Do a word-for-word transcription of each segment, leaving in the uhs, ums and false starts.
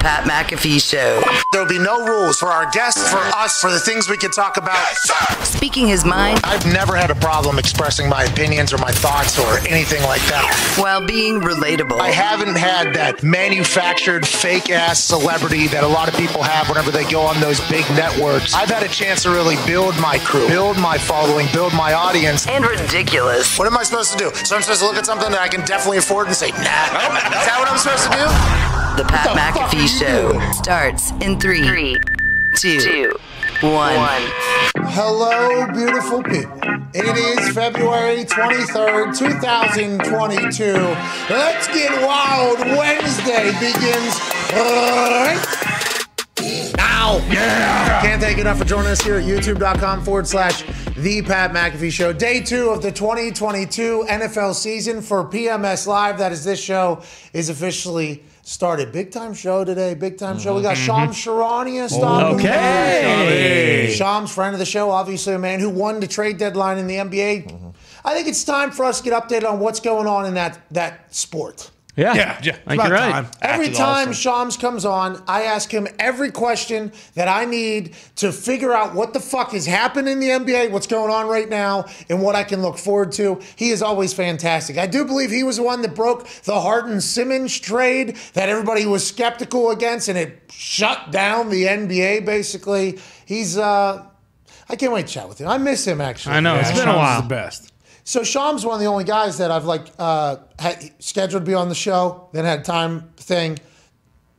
Pat McAfee Show. There'll be no rules for our guests, for us, for the things we can talk about. Yes, speaking his mind. I've never had a problem expressing my opinions or my thoughts or anything like that. While being relatable. I haven't had that manufactured fake-ass celebrity that a lot of people have whenever they go on those big networks. I've had a chance to really build my crew, build my following, build my audience. And ridiculous. What am I supposed to do? So I'm supposed to look at something that I can definitely afford and say, nah. Is that what I'm supposed to do? The Pat the McAfee Show doing? Starts in three, three two, two, one. one. Hello, beautiful people. It is February twenty-third, two thousand twenty-two. Let's Get Wild Wednesday begins right now. Yeah. Can't thank you enough for joining us here at youtube.com forward slash The Pat McAfee Show. Day two of the twenty twenty-two N F L season for P M S Live. That is, this show is officially started. Big time show today. Big time show. We got Shams Charania stopping. Okay. Shams, friend of the show, obviously a man who won the trade deadline in the N B A. Mm-hmm. I think it's time for us to get updated on what's going on in that that sport. Yeah, yeah, yeah. I think you're right. Time. Every time Shams comes on, I ask him every question that I need to figure out what the fuck is happening in the N B A, what's going on right now, and what I can look forward to. He is always fantastic. I do believe he was the one that broke the Harden-Simmons trade that everybody was skeptical against, and it shut down the N B A, basically. He's, uh, I can't wait to chat with him. I miss him, actually. I know. Yeah. It's been Shams a while. Is the best. So Shams one of the only guys that I've like uh, had scheduled to be on the show, then had time thing,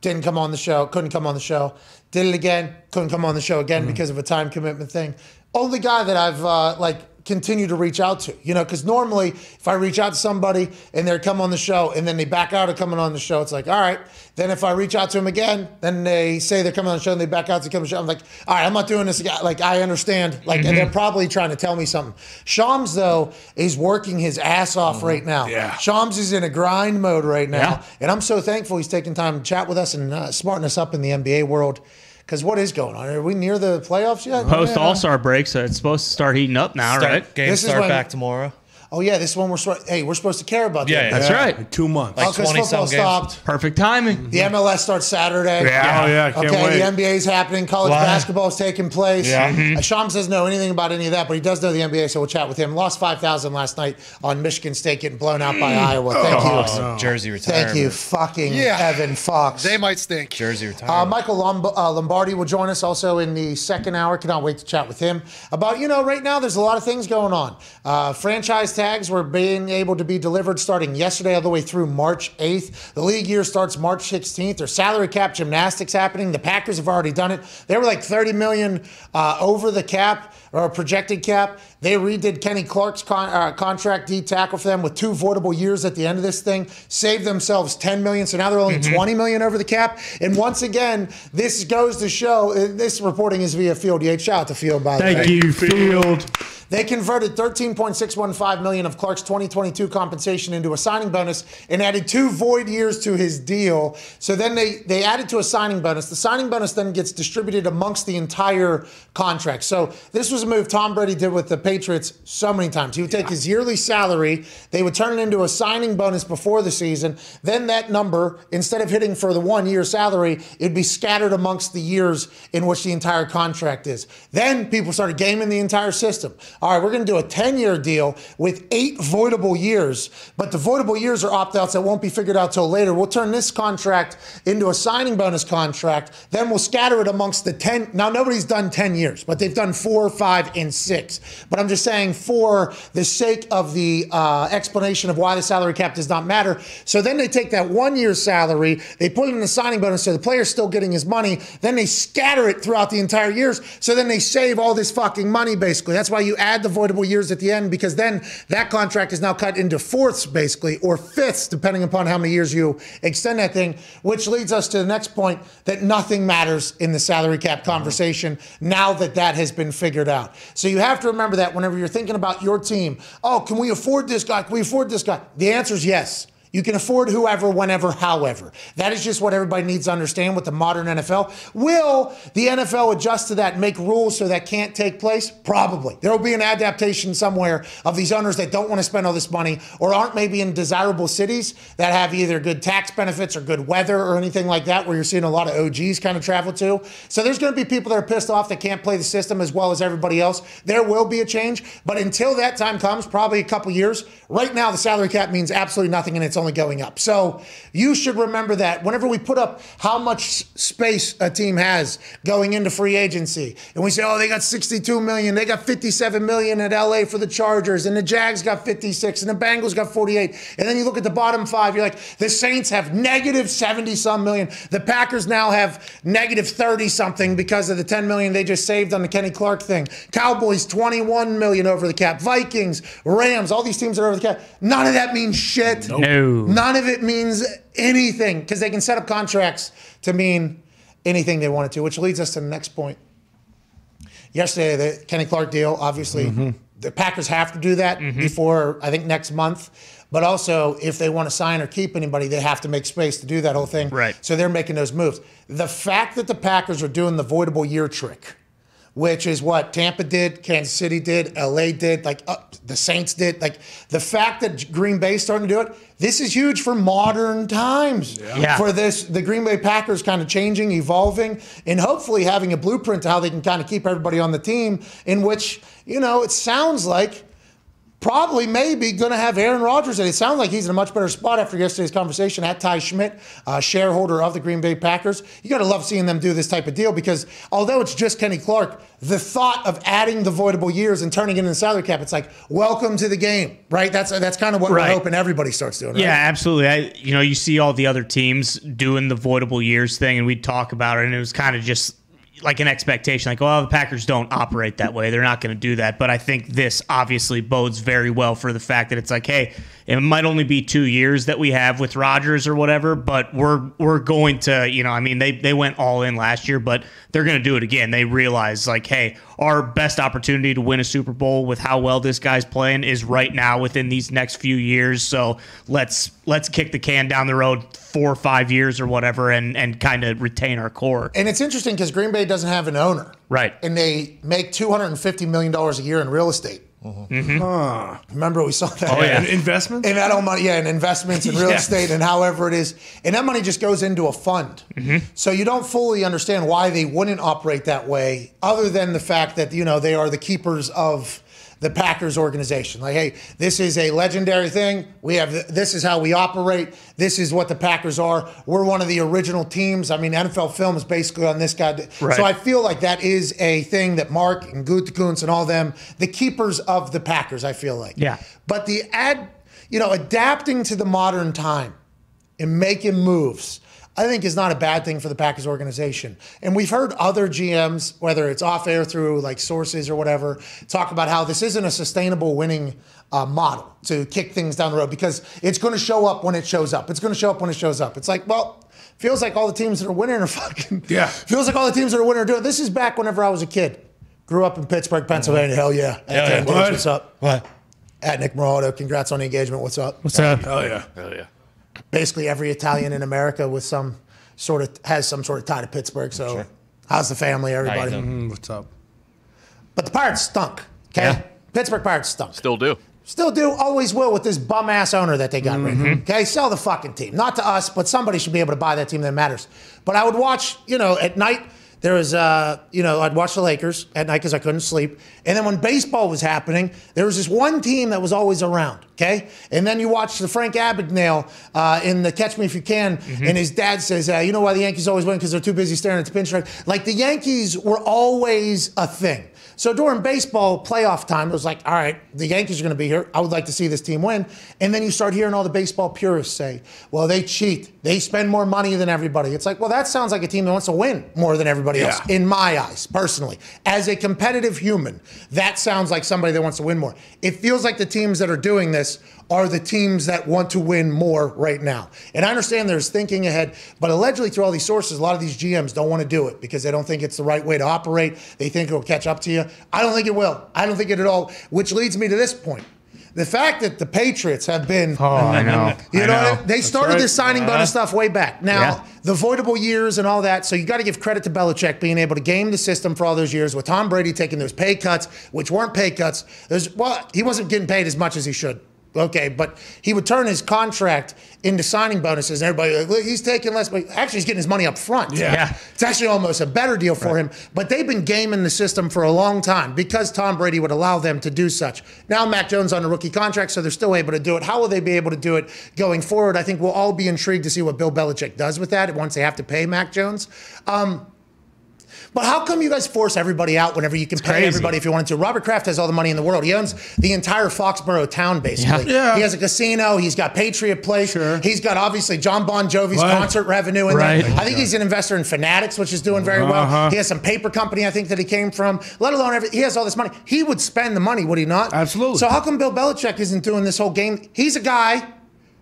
didn't come on the show, couldn't come on the show, did it again, couldn't come on the show again mm. because of a time commitment thing. Only guy that I've uh, like continued to reach out to, you know, because normally if I reach out to somebody and they come on the show and then they back out of coming on the show, it's like, all right. Then if I reach out to them again, then they say they're coming on the show and they back out to come on the show. I'm like, all right, I'm not doing this again. Like, I understand. Like, mm-hmm. and they're probably trying to tell me something. Shams, though, is working his ass off mm-hmm. right now. Yeah. Shams is in a grind mode right now. Yeah. And I'm so thankful he's taking time to chat with us and uh, smarten us up in the N B A world. Because what is going on? Are we near the playoffs yet? Post All-Star break, so it's supposed to start heating up now, start, right? Games start when, back tomorrow. Oh, yeah, this one we're supposed hey, we're supposed to care about. Yeah, yeah that's yeah. right. In two months. Like oh, football stopped. Perfect timing. The M L S starts Saturday. Yeah, yeah. Oh, yeah I can't okay, wait. The N B A's happening. College Why? basketball is taking place. Yeah. Mm-hmm. Shams doesn't know anything about any of that, but he does know the N B A, so we'll chat with him. Lost five thousand last night on Michigan State getting blown out by Iowa. Thank oh, you. Awesome. No. Jersey retirement. Thank you, fucking yeah. Evan Fox. They might stink. Jersey retirement. Uh, Michael Lomb uh, Lombardi will join us also in the second hour. Cannot wait to chat with him about, you know, right now there's a lot of things going on. Uh, franchise tags were being able to be delivered starting yesterday all the way through March eighth. The league year starts March sixteenth. There's salary cap gymnastics happening. The Packers have already done it. They were like thirty million dollars uh, over the cap or projected cap. They redid Kenny Clark's con uh, contract D tackle for them with two voidable years at the end of this thing. Saved themselves ten million dollars. So now they're only mm-hmm. twenty million dollars over the cap. And once again, this goes to show, this reporting is via Field. Yeah, shout out to Field, by the way. Thank you, Field. They converted thirteen point six one five million dollars of Clark's twenty twenty-two compensation into a signing bonus and added two void years to his deal. So then they, they added to a signing bonus. The signing bonus then gets distributed amongst the entire contract. So this was a move Tom Brady did with the Patriots so many times. He would take yeah. his yearly salary. They would turn it into a signing bonus before the season. Then that number, instead of hitting for the one-year salary, it'd be scattered amongst the years in which the entire contract is. Then people started gaming the entire system. All right, we're going to do a ten-year deal with eight voidable years, but the voidable years are opt-outs that won't be figured out till later. We'll turn this contract into a signing bonus contract. Then we'll scatter it amongst the ten. Now, nobody's done ten years, but they've done four, five, and six. But I'm just saying for the sake of the uh, explanation of why the salary cap does not matter. So then they take that one-year salary, they put it in the signing bonus so the player's still getting his money. Then they scatter it throughout the entire years. So then they save all this fucking money, basically. That's why you add Add the voidable years at the end, because then that contract is now cut into fourths, basically, or fifths, depending upon how many years you extend that thing, which leads us to the next point that nothing matters in the salary cap conversation now that that has been figured out. So you have to remember that whenever you're thinking about your team, oh, can we afford this guy? Can we afford this guy? The answer is yes. You can afford whoever, whenever, however. That is just what everybody needs to understand with the modern N F L. Will the N F L adjust to that, make rules so that can't take place? Probably. There will be an adaptation somewhere of these owners that don't want to spend all this money or aren't maybe in desirable cities that have either good tax benefits or good weather or anything like that where you're seeing a lot of O Gs kind of travel to. So there's going to be people that are pissed off that can't play the system as well as everybody else. There will be a change. But until that time comes, probably a couple years, right now the salary cap means absolutely nothing and it's only going up. So you should remember that whenever we put up how much space a team has going into free agency and we say, oh, they got sixty-two million, they got fifty-seven million at L A for the Chargers and the Jags got fifty-six and the Bengals got forty-eight. And then you look at the bottom five, you're like, the Saints have negative seventy some million. The Packers now have negative thirty something because of the ten million they just saved on the Kenny Clark thing. Cowboys, twenty-one million over the cap. Vikings, Rams, all these teams are over the cap. None of that means shit. Nope. No. None of it means anything because they can set up contracts to mean anything they wanted to, which leads us to the next point. Yesterday, the Kenny Clark deal, obviously, mm-hmm. the Packers have to do that mm-hmm. before, I think, next month. But also, if they want to sign or keep anybody, they have to make space to do that whole thing. Right. So they're making those moves. The fact that the Packers are doing the voidable year trick, which is what Tampa did, Kansas City did, L A did, like uh, the Saints did. Like the fact that Green Bay's starting to do it, this is huge for modern times. Yeah. Yeah. For this, the Green Bay Packers kind of changing, evolving, and hopefully having a blueprint to how they can kind of keep everybody on the team, in which, you know, it sounds like probably maybe going to have Aaron Rodgers. And it sounds like he's in a much better spot after yesterday's conversation at Ty Schmidt, uh, shareholder of the Green Bay Packers. You got to love seeing them do this type of deal because although it's just Kenny Clark, the thought of adding the voidable years and turning it into the salary cap, it's like, welcome to the game, right? That's that's kind of what right. we're hoping everybody starts doing. Right? Yeah, absolutely. I, you know, you see all the other teams doing the voidable years thing, and we'd talk about it, and it was kind of just like an expectation, like, oh, the Packers don't operate that way. They're not going to do that. But I think this obviously bodes very well for the fact that it's like, hey, it might only be two years that we have with Rodgers or whatever, but we're we're going to, you know, I mean, they they went all in last year, but they're going to do it again. They realize, like, hey, our best opportunity to win a Super Bowl with how well this guy's playing is right now within these next few years. So let's let's kick the can down the road four or five years or whatever and, and kind of retain our core. And it's interesting because Green Bay doesn't have an owner. Right. And they make two hundred fifty million dollars a year in real estate. Mm-hmm. Mm-hmm. Huh. Remember we saw that. Oh, yeah. Investments? And that all money, yeah, and investments in real yeah. estate and however it is. And that money just goes into a fund. Mm-hmm. So you don't fully understand why they wouldn't operate that way other than the fact that, you know, they are the keepers of the Packers organization. Like, hey, this is a legendary thing. We have, this is how we operate. This is what the Packers are. We're one of the original teams. I mean, N F L film is basically on this guy. Right. So I feel like that is a thing that Mark and Gutekunst and all them, the keepers of the Packers, I feel like. Yeah. But the ad, you know, adapting to the modern time and making moves, I think is not a bad thing for the Packers organization. And we've heard other G Ms, whether it's off air through like sources or whatever, talk about how this isn't a sustainable winning uh, model to kick things down the road because it's going to show up when it shows up. It's going to show up when it shows up. It's like, well, feels like all the teams that are winning are fucking, yeah. feels like all the teams that are winning are doing. This is back whenever I was a kid. Grew up in Pittsburgh, Pennsylvania. Mm-hmm. Hell yeah. Hell yeah. What? What's up? What? At Nick Moraldo, congrats on the engagement. What's up? What's up? Hell yeah. Hell yeah. Basically every Italian in America with some sort of has some sort of tie to Pittsburgh. So sure. How's the family, everybody? Mm, what's up? But the Pirates stunk, okay? Yeah. Pittsburgh Pirates stunk. Still do. Still do, always will with this bum-ass owner that they got mm-hmm. rid of. Okay, sell the fucking team. Not to us, but somebody should be able to buy that team that matters. But I would watch, you know, at night, there was, uh, you know, I'd watch the Lakers at night because I couldn't sleep. And then when baseball was happening, there was this one team that was always around, okay? And then you watch the Frank Abagnale uh, in the Catch Me If You Can, mm-hmm. and his dad says, uh, you know why the Yankees always win? Because they're too busy staring at the pinstripe. Like, the Yankees were always a thing. So during baseball playoff time, it was like, all right, the Yankees are going to be here. I would like to see this team win. And then you start hearing all the baseball purists say, well, they cheat. They spend more money than everybody. It's like, well, that sounds like a team that wants to win more than everybody yeah. else, in my eyes, personally. As a competitive human, that sounds like somebody that wants to win more. It feels like the teams that are doing this are the teams that want to win more right now. And I understand there's thinking ahead, but allegedly through all these sources, a lot of these G Ms don't want to do it because they don't think it's the right way to operate. They think it'll catch up to you. I don't think it will. I don't think it at all, which leads me to this point. The fact that the Patriots have been, oh, I know. you know, know. They That's started right. this signing uh-huh. bonus stuff way back. Now, yeah. the voidable years and all that, so you got to give credit to Belichick being able to game the system for all those years with Tom Brady taking those pay cuts, which weren't pay cuts. There's, well, he wasn't getting paid as much as he should. Okay, but he would turn his contract into signing bonuses, and everybody like, look, he's taking less, but actually he's getting his money up front. Yeah. yeah. It's actually almost a better deal for right. him, but they've been gaming the system for a long time because Tom Brady would allow them to do such. Now Mac Jones on a rookie contract, so they're still able to do it. How will they be able to do it going forward? I think we'll all be intrigued to see what Bill Belichick does with that once they have to pay Mac Jones. Um, But how come you guys force everybody out whenever you can pay everybody if you wanted to? Robert Kraft has all the money in the world. He owns the entire Foxborough town, basically. Yeah. Yeah. He has a casino. He's got Patriot Place. Sure. He's got, obviously, John Bon Jovi's what? concert revenue in right. there. I think he's an investor in Fanatics, which is doing very uh-huh. well. He has some paper company, I think, that he came from, let alone every, he has all this money. He would spend the money, would he not? Absolutely. So how come Bill Belichick isn't doing this whole game? He's a guy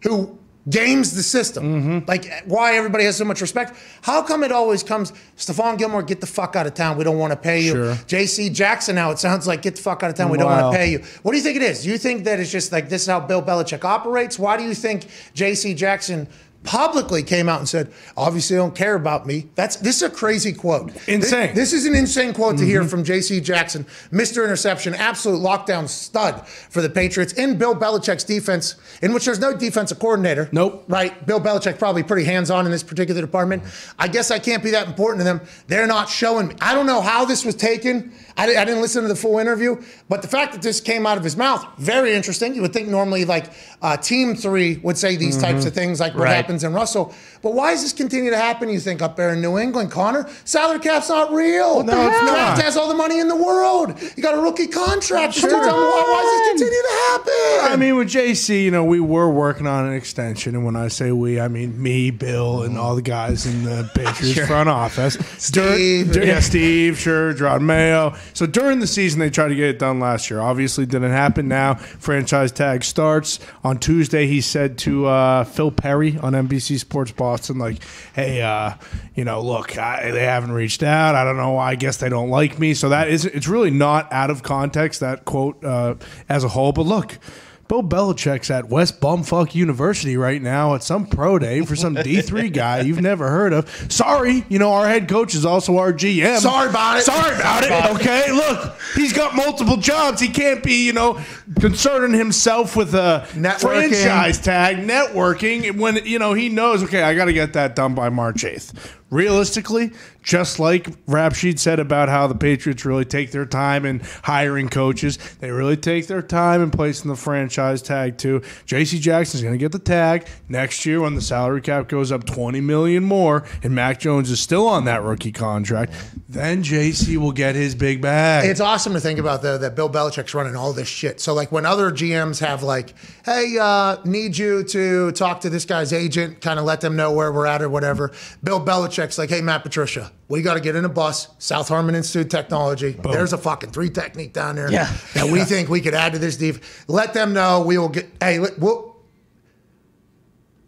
who games the system. Mm-hmm. Like, why everybody has so much respect. How come it always comes, Stephon Gilmore, get the fuck out of town. We don't want to pay you. Sure. J C Jackson now, it sounds like, get the fuck out of town. We wow. don't want to pay you. What do you think it is? Do you think that it's just like this is how Bill Belichick operates? Why do you think J C Jackson publicly came out and said, obviously they don't care about me? That's This is a crazy quote. Insane. This, this is an insane quote mm-hmm. to hear from J C Jackson. Mister Interception, absolute lockdown stud for the Patriots in Bill Belichick's defense, in which there's no defensive coordinator. Nope. Right? Bill Belichick probably pretty hands-on in this particular department. Mm-hmm. I guess I can't be that important to them. They're not showing me. I don't know how this was taken. I, I didn't listen to the full interview, but the fact that this came out of his mouth, very interesting. You would think normally like uh, Team Three would say these mm-hmm. types of things, like what right. happens in Russell. But why does this continue to happen, you think, up there in New England, Connor? Salary cap's not real. What no, the hell? Kraft has all the money in the world. You got a rookie contract. Sure. Come on. Why, why does this continue to happen? I mean, with J C, you know, we were working on an extension, and when I say we, I mean me, Bill, and all the guys in the Patriots sure. front office. Steve. Dur- Dur- yeah, Steve, sure, Gerard Mayo. So during the season, they tried to get it done last year. Obviously, didn't happen. Now, franchise tag starts on Tuesday. He said to uh, Phil Perry on N B C Sports Boston, like, "Hey, uh, you know, look, I, they haven't reached out. I don't know. I guess they don't like me." So that is, it's really not out of context, that quote uh, as a whole. But look, Bill Belichick's at West Bumfuck University right now at some pro day for some D three guy you've never heard of. Sorry, you know, our head coach is also our G M. Sorry about it. Sorry about Sorry it. About okay, it. Look, he's got multiple jobs. He can't be, you know, concerning himself with a networking. franchise tag, networking, when, you know, he knows, okay, I got to get that done by March eighth. Realistically, just like Rapsheed said about how the Patriots really take their time in hiring coaches, they really take their time in placing the franchise tag too. J C Jackson's going to get the tag next year when the salary cap goes up twenty million dollars more and Mac Jones is still on that rookie contract. Then J C will get his big bag. It's awesome to think about, though, that Bill Belichick's running all this shit. So, like, when other G Ms have, like, hey, uh, need you to talk to this guy's agent, kind of let them know where we're at or whatever, Bill Belichick Check's like, hey, Matt Patricia, we got to get in a bus. South Harmon Institute of Technology. Boom. There's a fucking three technique down there yeah. that we think we could add to this deep. Let them know we will get. Hey, we'll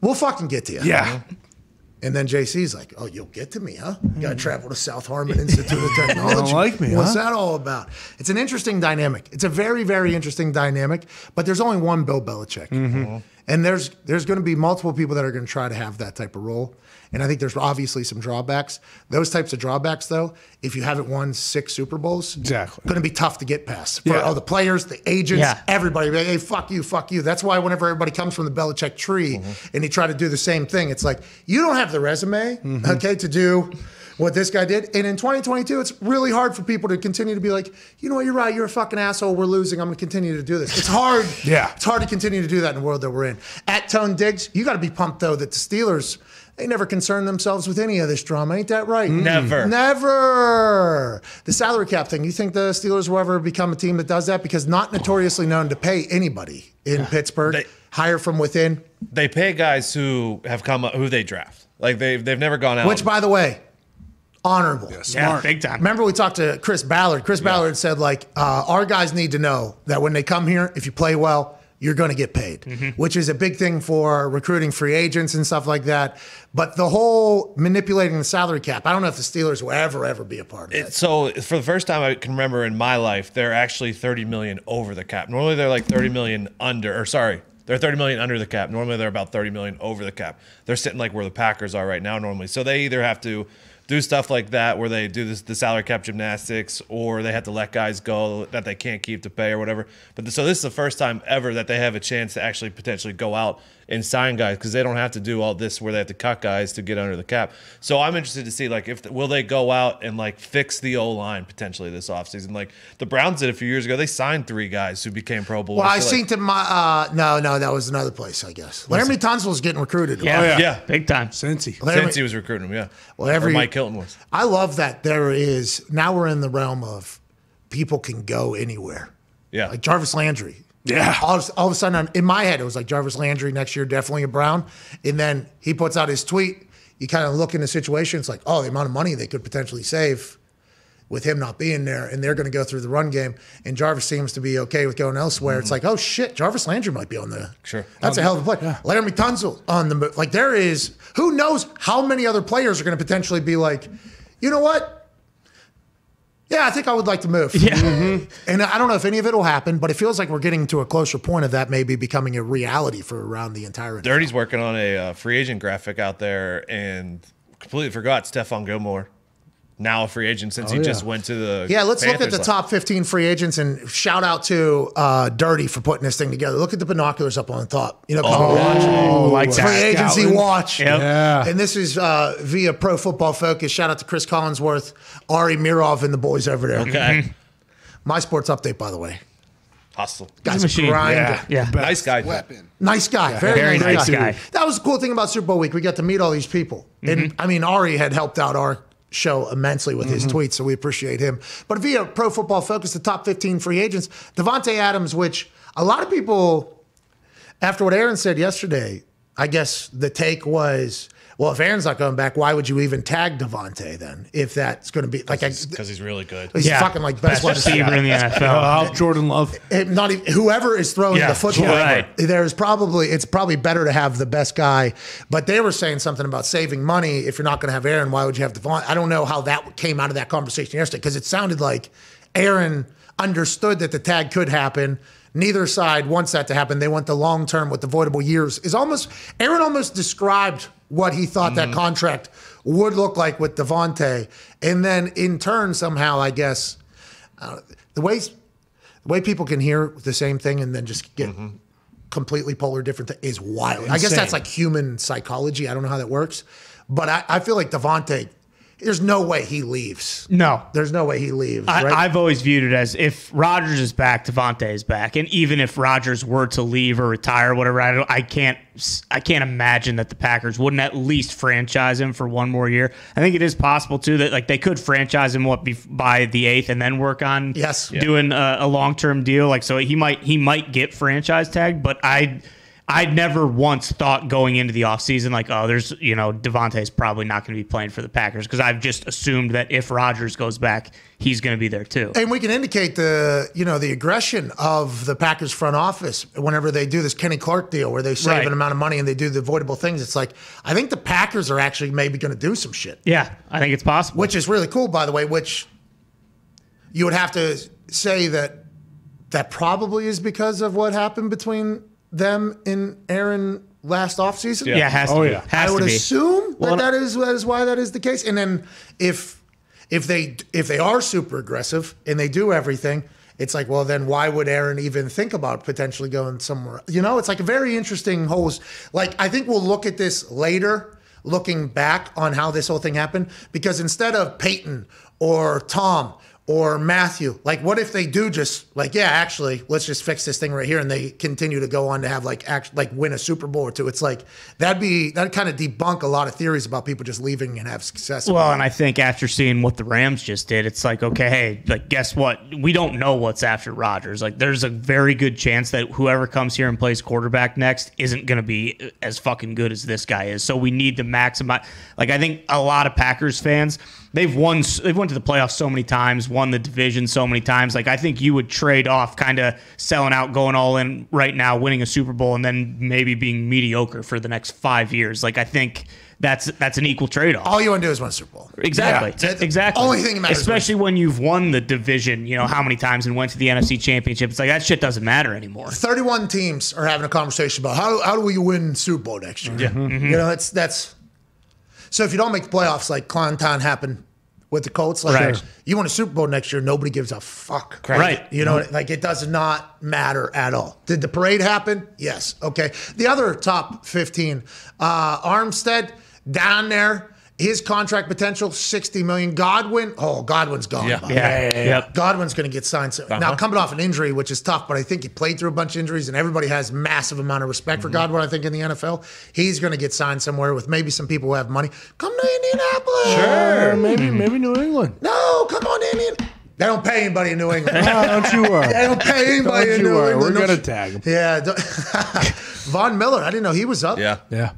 we'll fucking get to you. Yeah. And then J C's like, oh, you'll get to me, huh? You got to travel to South Harmon Institute of Technology. You don't like me, What's huh? that all about? It's an interesting dynamic. It's a very, very interesting dynamic. But there's only one Bill Belichick, mm-hmm. and there's there's going to be multiple people that are going to try to have that type of role. And I think there's obviously some drawbacks. Those types of drawbacks, though, if you haven't won six Super Bowls, exactly, going to be tough to get past. For yeah. all the players, the agents, yeah. everybody. Hey, fuck you, fuck you. That's why whenever everybody comes from the Belichick tree mm-hmm. and you try to do the same thing, it's like, you don't have the resume, mm-hmm. okay, to do what this guy did. And in twenty twenty-two, it's really hard for people to continue to be like, you know what, you're right, you're a fucking asshole, we're losing, I'm going to continue to do this. It's hard. yeah. It's hard to continue to do that in the world that we're in. At Tone Diggs, you got to be pumped, though, that the Steelers – they never concern themselves with any of this drama. Ain't that right? Never. Never. The salary cap thing. You think the Steelers will ever become a team that does that? Because not notoriously known to pay anybody in yeah. Pittsburgh. They, hire from within. They pay guys who have come up, who they draft. Like they've, they've never gone out. Which, by the way, honorable. Yeah, smart. Yeah, big time. Remember we talked to Chris Ballard. Chris yeah. Ballard said, like, uh, our guys need to know that when they come here, if you play well, you're going to get paid, mm-hmm. which is a big thing for recruiting free agents and stuff like that. But the whole manipulating the salary cap, I don't know if the Steelers will ever, ever be a part of it. That. So for the first time I can remember in my life, they're actually thirty million dollars over the cap. Normally they're like thirty million dollars under, or sorry, they're thirty million dollars under the cap. Normally they're about thirty million dollars over the cap. They're sitting like where the Packers are right now normally. So they either have to do stuff like that where they do this, the salary cap gymnastics, or they have to let guys go that they can't keep to pay or whatever. But the, so this is the first time ever that they have a chance to actually potentially go out and sign guys because they don't have to do all this where they have to cut guys to get under the cap. So I'm interested to see, like, if will they go out and, like, fix the O-line potentially this offseason. Like, the Browns did a few years ago. They signed three guys who became Pro Bowlers. Well, I so think like, that my uh, – no, no, that was another place, I guess. Laramie Tunsil's getting recruited. Yeah, oh, yeah. yeah. Big time. Cincy. Laramie, Cincy was recruiting him, yeah. Well, every, or Mike Hilton was. I love that there is – now we're in the realm of people can go anywhere. Yeah. Like Jarvis Landry. Yeah. All of, all of a sudden, I'm, in my head, it was like Jarvis Landry next year, definitely a Brown. And then he puts out his tweet. You kind of look in the situation. It's like, oh, the amount of money they could potentially save. with him not being there, and they're going to go through the run game, and Jarvis seems to be okay with going elsewhere. Mm-hmm. It's like, oh, shit, Jarvis Landry might be on the – Sure. That's um, a hell of a play. Yeah. Laramie Tunsil on the – like, there is – who knows how many other players are going to potentially be like, you know what? Yeah, I think I would like to move. Yeah. Mm-hmm. And I don't know if any of it will happen, but it feels like we're getting to a closer point of that maybe becoming a reality for around the entire – Dirty's working on a uh, free agent graphic out there, and completely forgot Stephon Gilmore. Now a free agent since oh, he yeah. just went to the Yeah, let's Panthers look at the top fifteen free agents, and shout out to uh, Dirty for putting this thing together. Look at the binoculars up on the top. You know, oh, watching. Oh, like free that. agency Scotland. watch. Yep. Yeah. And this is uh, via Pro Football Focus. Shout out to Chris Collinsworth, Ari Mirov, and the boys over there. Okay. My sports update, by the way. Hustle. Guys grind. Yeah. yeah. Nice guy. Weapon. Nice guy. Yeah. Very, Very nice, nice guy. guy. That was the cool thing about Super Bowl week. We got to meet all these people. Mm-hmm. And I mean, Ari had helped out our show immensely with his mm-hmm. tweets, so we appreciate him. But via Pro Football Focus, the top fifteen free agents, Devontae Adams, which a lot of people, after what Aaron said yesterday, I guess the take was, well, if Aaron's not going back, why would you even tag Devontae then? If that's going to be like, because he's, he's really good, he's yeah. fucking like best receiver in the N F L. I'll Jordan Love, it, not even, whoever is throwing yeah, the football. Right. There's probably it's probably better to have the best guy. But they were saying something about saving money. If you're not going to have Aaron, why would you have Devontae? I don't know how that came out of that conversation yesterday, because it sounded like Aaron understood that the tag could happen. Neither side wants that to happen. They want the long term with the voidable years. Is almost Aaron almost described what he thought mm-hmm. that contract would look like with Devontae, and then in turn somehow, I guess, uh, the way the way people can hear the same thing and then just get mm-hmm. completely polar different th is wild. Insane. I guess that's like human psychology. I don't know how that works, but I, I feel like Devontae, there's no way he leaves. No. There's no way he leaves. I, right? I've always viewed it as if Rodgers is back, Devontae is back. And even if Rodgers were to leave or retire or whatever, I, don't, I, can't, I can't imagine that the Packers wouldn't at least franchise him for one more year. I think it is possible, too, that like they could franchise him what by the eighth and then work on yes. doing yeah. a, a long-term deal. Like So he might he might get franchise tagged, but I – I never once thought going into the offseason like, oh, there's, you know, Devontae's probably not going to be playing for the Packers, because I've just assumed that if Rodgers goes back, he's going to be there too. And we can indicate the, you know, the aggression of the Packers front office whenever they do this Kenny Clark deal where they save right. an amount of money and they do the voidable things. It's like, I think the Packers are actually maybe going to do some shit. Yeah, I think it's possible. Which is really cool, by the way, which you would have to say that that probably is because of what happened between them in Aaron last offseason? Yeah, yeah, has to oh, be. Yeah. Has I would to be. assume well, that that is, that is why that is the case. And then if if they if they are super aggressive and they do everything, it's like, well, then why would Aaron even think about potentially going somewhere? You know, it's like a very interesting whole. Like, I think we'll look at this later, looking back on how this whole thing happened, because instead of Peyton or Tom or Matthew, like, what if they do just like, yeah, actually, let's just fix this thing right here, and they continue to go on to have like act like win a Super Bowl or two? It's like that'd be that kind of debunk a lot of theories about people just leaving and have success. Well, and I think after seeing what the Rams just did, it's like, okay, hey, like, guess what? We don't know what's after Rodgers. Like, there's a very good chance that whoever comes here and plays quarterback next isn't going to be as fucking good as this guy is. So we need to maximize. Like, I think a lot of Packers fans, They've won. They've went to the playoffs so many times, won the division so many times. Like, I think you would trade off, kind of selling out, going all in right now, winning a Super Bowl, and then maybe being mediocre for the next five years. Like, I think that's that's an equal trade off. All you want to do is win a Super Bowl. Exactly. Yeah. Exactly. Only thing that matters. Especially when you've won the division, you know, how many times, and went to the N F C Championship. It's like, that shit doesn't matter anymore. Thirty-one teams are having a conversation about how how do we win Super Bowl next year? Yeah. Mm-hmm. You know, that's that's. So if you don't make the playoffs, like Clonton happened with the Colts, like right. you win a Super Bowl next year, nobody gives a fuck. Right. You know, mm-hmm. like, it does not matter at all. Did the parade happen? Yes. Okay. The other top fifteen, uh, Armstead down there. His contract potential, sixty million dollars. Godwin, oh, Godwin's gone. Yeah, yeah, yeah, yeah, yeah. Godwin's going to get signed soon. Uh-huh. Now, coming off an injury, which is tough, but I think he played through a bunch of injuries, and everybody has massive amount of respect mm-hmm. for Godwin, I think, in the N F L. He's going to get signed somewhere with maybe some people who have money. Come to Indianapolis. Sure, maybe maybe New England. No, come on to Indianapolis. They don't pay anybody in New England. No, don't you worry. They don't pay anybody don't in New worry. England. We're going to tag him. Yeah. Von Miller, I didn't know he was up. Yeah, yeah.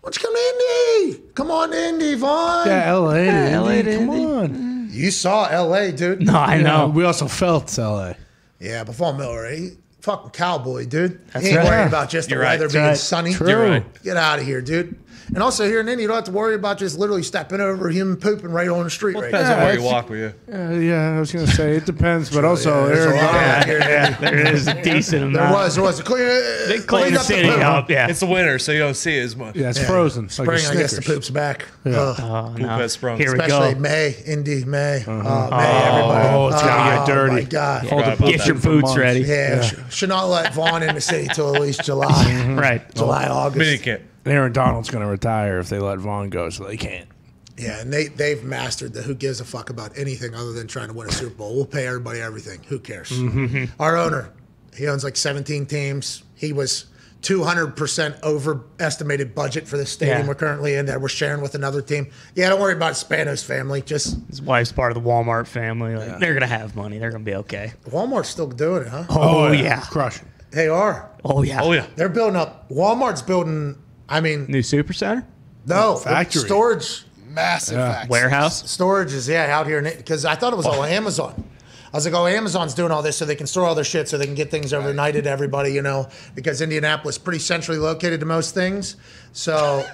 Why don't you come to Indy? Come on, Indy, Vaughn. Yeah, L A. Yeah, L A. Come on. You saw L A, dude. No, I know. Yeah, we also felt L A. Yeah, before Miller, he fucking cowboy, dude. That's he ain't right. worried about just You're the right. weather being right. sunny. True. You're right. Get out of here, dude. And also here in Indy, you don't have to worry about just literally stepping over him pooping right on the street. Well, it depends right now. on yeah, where you walk with you. Uh, yeah, I was going to say it depends, but also yeah, there, yeah, here, yeah, there is a decent amount. There was, there was. Clean, they cleaned the city up. Yeah, it's the winter, so you don't see it as much. Yeah, it's yeah. frozen. Spring, like I guess the poop's back. Yeah. Oh, Poop no. has sprung. Here Especially we go. May, Indy, May. Uh-huh. uh, May, oh, everybody. Oh, it's going to get dirty. Oh, my God. Yeah, get that. your boots ready. Yeah, should not let Vaughn in the city till at least July. Right. July, August. Aaron Donald's going to retire if they let Vaughn go, so they can't. Yeah, and they, they've mastered the who gives a fuck about anything other than trying to win a Super Bowl. We'll pay everybody everything. Who cares? Mm-hmm. Our owner, he owns like seventeen teams. He was two hundred percent overestimated budget for the stadium yeah. we're currently in that we're sharing with another team. Yeah, don't worry about Spano's family. Just his wife's part of the Walmart family. Like, yeah. They're going to have money. They're going to be okay. Walmart's still doing it, huh? Oh, oh yeah. yeah. Crushing. They are. Oh, yeah. Oh, yeah. They're building up. Walmart's building... I mean, new supercenter? No, factory storage, massive yeah. factory. warehouse. Storage is yeah out here because I thought it was oh. all Amazon. I was like, oh, Amazon's doing all this so they can store all their shit so they can get things overnighted to everybody, you know, because Indianapolis is pretty centrally located to most things. So,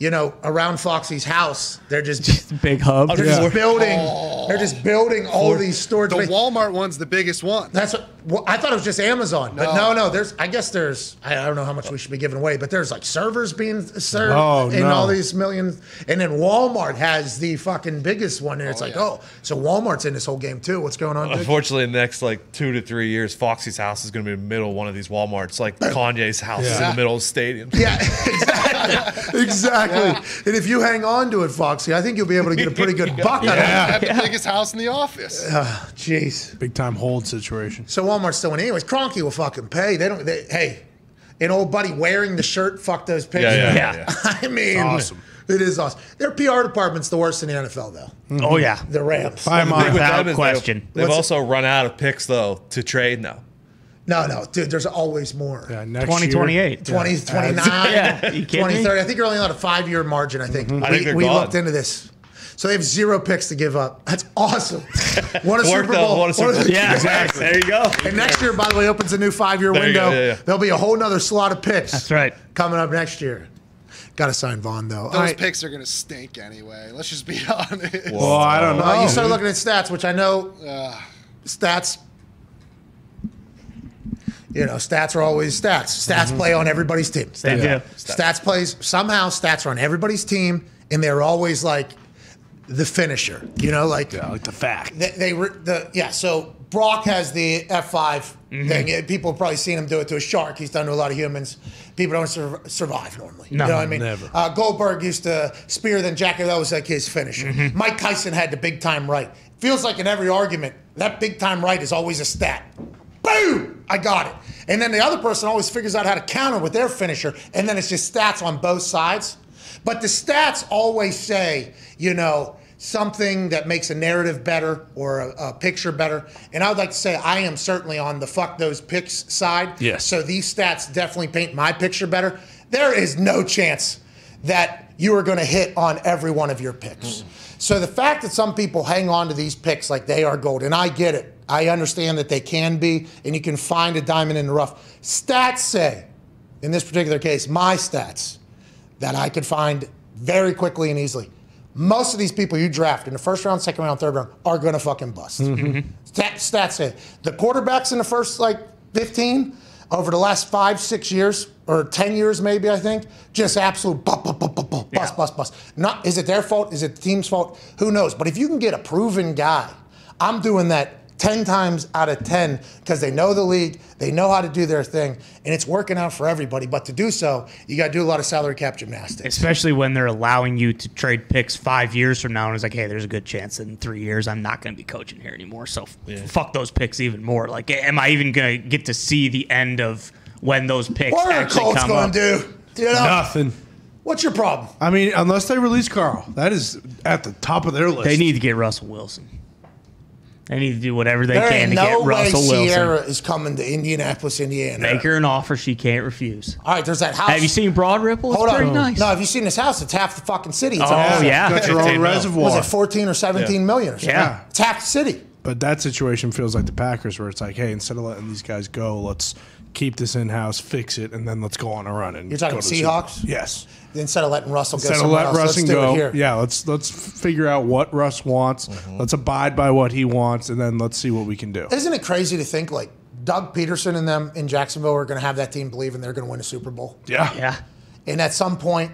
you know, around Foxy's house, they're just, just a big hub. They're yeah. just building. Oh. They're just building all For, these storage. The space. Walmart one's the biggest one. That's what, well, I thought it was just Amazon, no. but no, no. There's, I guess there's, I don't know how much we should be giving away, but there's like servers being served oh, in no. all these millions, and then Walmart has the fucking biggest one, and it's oh, like, yeah. oh, so Walmart's in this whole game too. What's going on? Unfortunately, in the next like two to three years, Foxy's house is going to be in the middle of one of these Walmarts, like Kanye's house yeah. is in the middle of the stadium. Yeah, exactly. exactly. Yeah. And if you hang on to it, Foxy, I think you'll be able to get a pretty good buck yeah. out of it. Have yeah. the biggest house in the office. Jeez. Uh, Big time hold situation. So Walmart's still in anyways. Kroenke will fucking pay. They don't. They, hey, an old buddy wearing the shirt. Fuck those pictures. Yeah, yeah, yeah. yeah. I mean, awesome. It is awesome. Their P R department's the worst in the N F L, though. Mm-hmm. Oh yeah, the Rams. Without question. They've, they've also it? run out of picks though to trade now. No, no, dude, there's always more. Yeah, next twenty twenty-eight. twenty twenty-nine, yeah. yeah. twenty thirty. I think you're only on a five-year margin, I think. Mm-hmm. I we think we looked into this. So they have zero picks to give up. That's awesome. What a Super Bowl. What a Super Bowl. Yeah, exactly. There you go. And next year, by the way, opens a new five-year window. Go, yeah, yeah. There'll be a whole nother slot of picks. That's right. Coming up next year. Got to sign Vaughn, though. Those right. picks are going to stink anyway. Let's just be honest. Well, I don't know. Uh, you start looking at stats, which I know uh, stats – You know, stats are always stats. Stats mm-hmm. play on everybody's team. They do. Yeah. Stats. stats plays, somehow stats are on everybody's team, and they're always like the finisher, you know, like, yeah, like the fact. They, they re, the Yeah, so Brock has the F five mm-hmm. thing. People have probably seen him do it to a shark. He's done to a lot of humans. People don't sur survive normally. No, you know what I mean? Never. Uh, Goldberg used to spear, then Jackie. That was like his finisher. Mm-hmm. Mike Tyson had the big time right. Feels like in every argument, that big time right is always a stat. Boom! I got it. And then the other person always figures out how to counter with their finisher, and then it's just stats on both sides. But the stats always say, you know, something that makes a narrative better or a, a picture better. And I would like to say I am certainly on the fuck those picks side. Yes. So these stats definitely paint my picture better. There is no chance that you are going to hit on every one of your picks. Mm. So the fact that some people hang on to these picks like they are gold, and I get it. I understand that they can be, and you can find a diamond in the rough. Stats say, in this particular case, my stats, that I could find very quickly and easily. Most of these people you draft in the first round, second round, third round are going to fucking bust. Mm-hmm. Stat, stats say. The quarterbacks in the first, like, fifteen, over the last five, six years, or ten years maybe, I think, just absolute bust, bust, bust, bust, yeah. bust, bust. Not, is it their fault? Is it the team's fault? Who knows? But if you can get a proven guy, I'm doing that ten times out of ten because they know the league, they know how to do their thing, and it's working out for everybody. But to do so, you got to do a lot of salary cap gymnastics. Especially when they're allowing you to trade picks five years from now, and it's like, hey, there's a good chance in three years I'm not going to be coaching here anymore, so yeah. fuck those picks even more. Like, am I even going to get to see the end of when those picks what actually Colts come up? What are the Colts going to do? You know? Nothing. What's your problem? I mean, unless they release Carl. That is at the top of their list. They need to get Russell Wilson. They need to do whatever they there can to no get Russell Wilson. There ain't no way Sierra is coming to Indianapolis, Indiana. Make her an offer she can't refuse. All right, there's that house. Have you seen Broad Ripple? It's Hold pretty on. nice. No, have you seen this house? It's half the fucking city. It's oh, awesome. yeah. Got your own reservoir. Was it fourteen or seventeen yeah. million or something? Yeah. It's half the city. But that situation feels like the Packers where it's like, hey, instead of letting these guys go, let's keep this in-house, fix it, and then let's go on a run. And You're talking Seahawks? Yes. Instead of letting Russell go, instead of let Russ go, here. yeah, let's let's figure out what Russ wants. Mm-hmm. Let's abide by what he wants, and then let's see what we can do. Isn't it crazy to think like Doug Peterson and them in Jacksonville are going to have that team believing they're going to win a Super Bowl? Yeah, yeah. And at some point,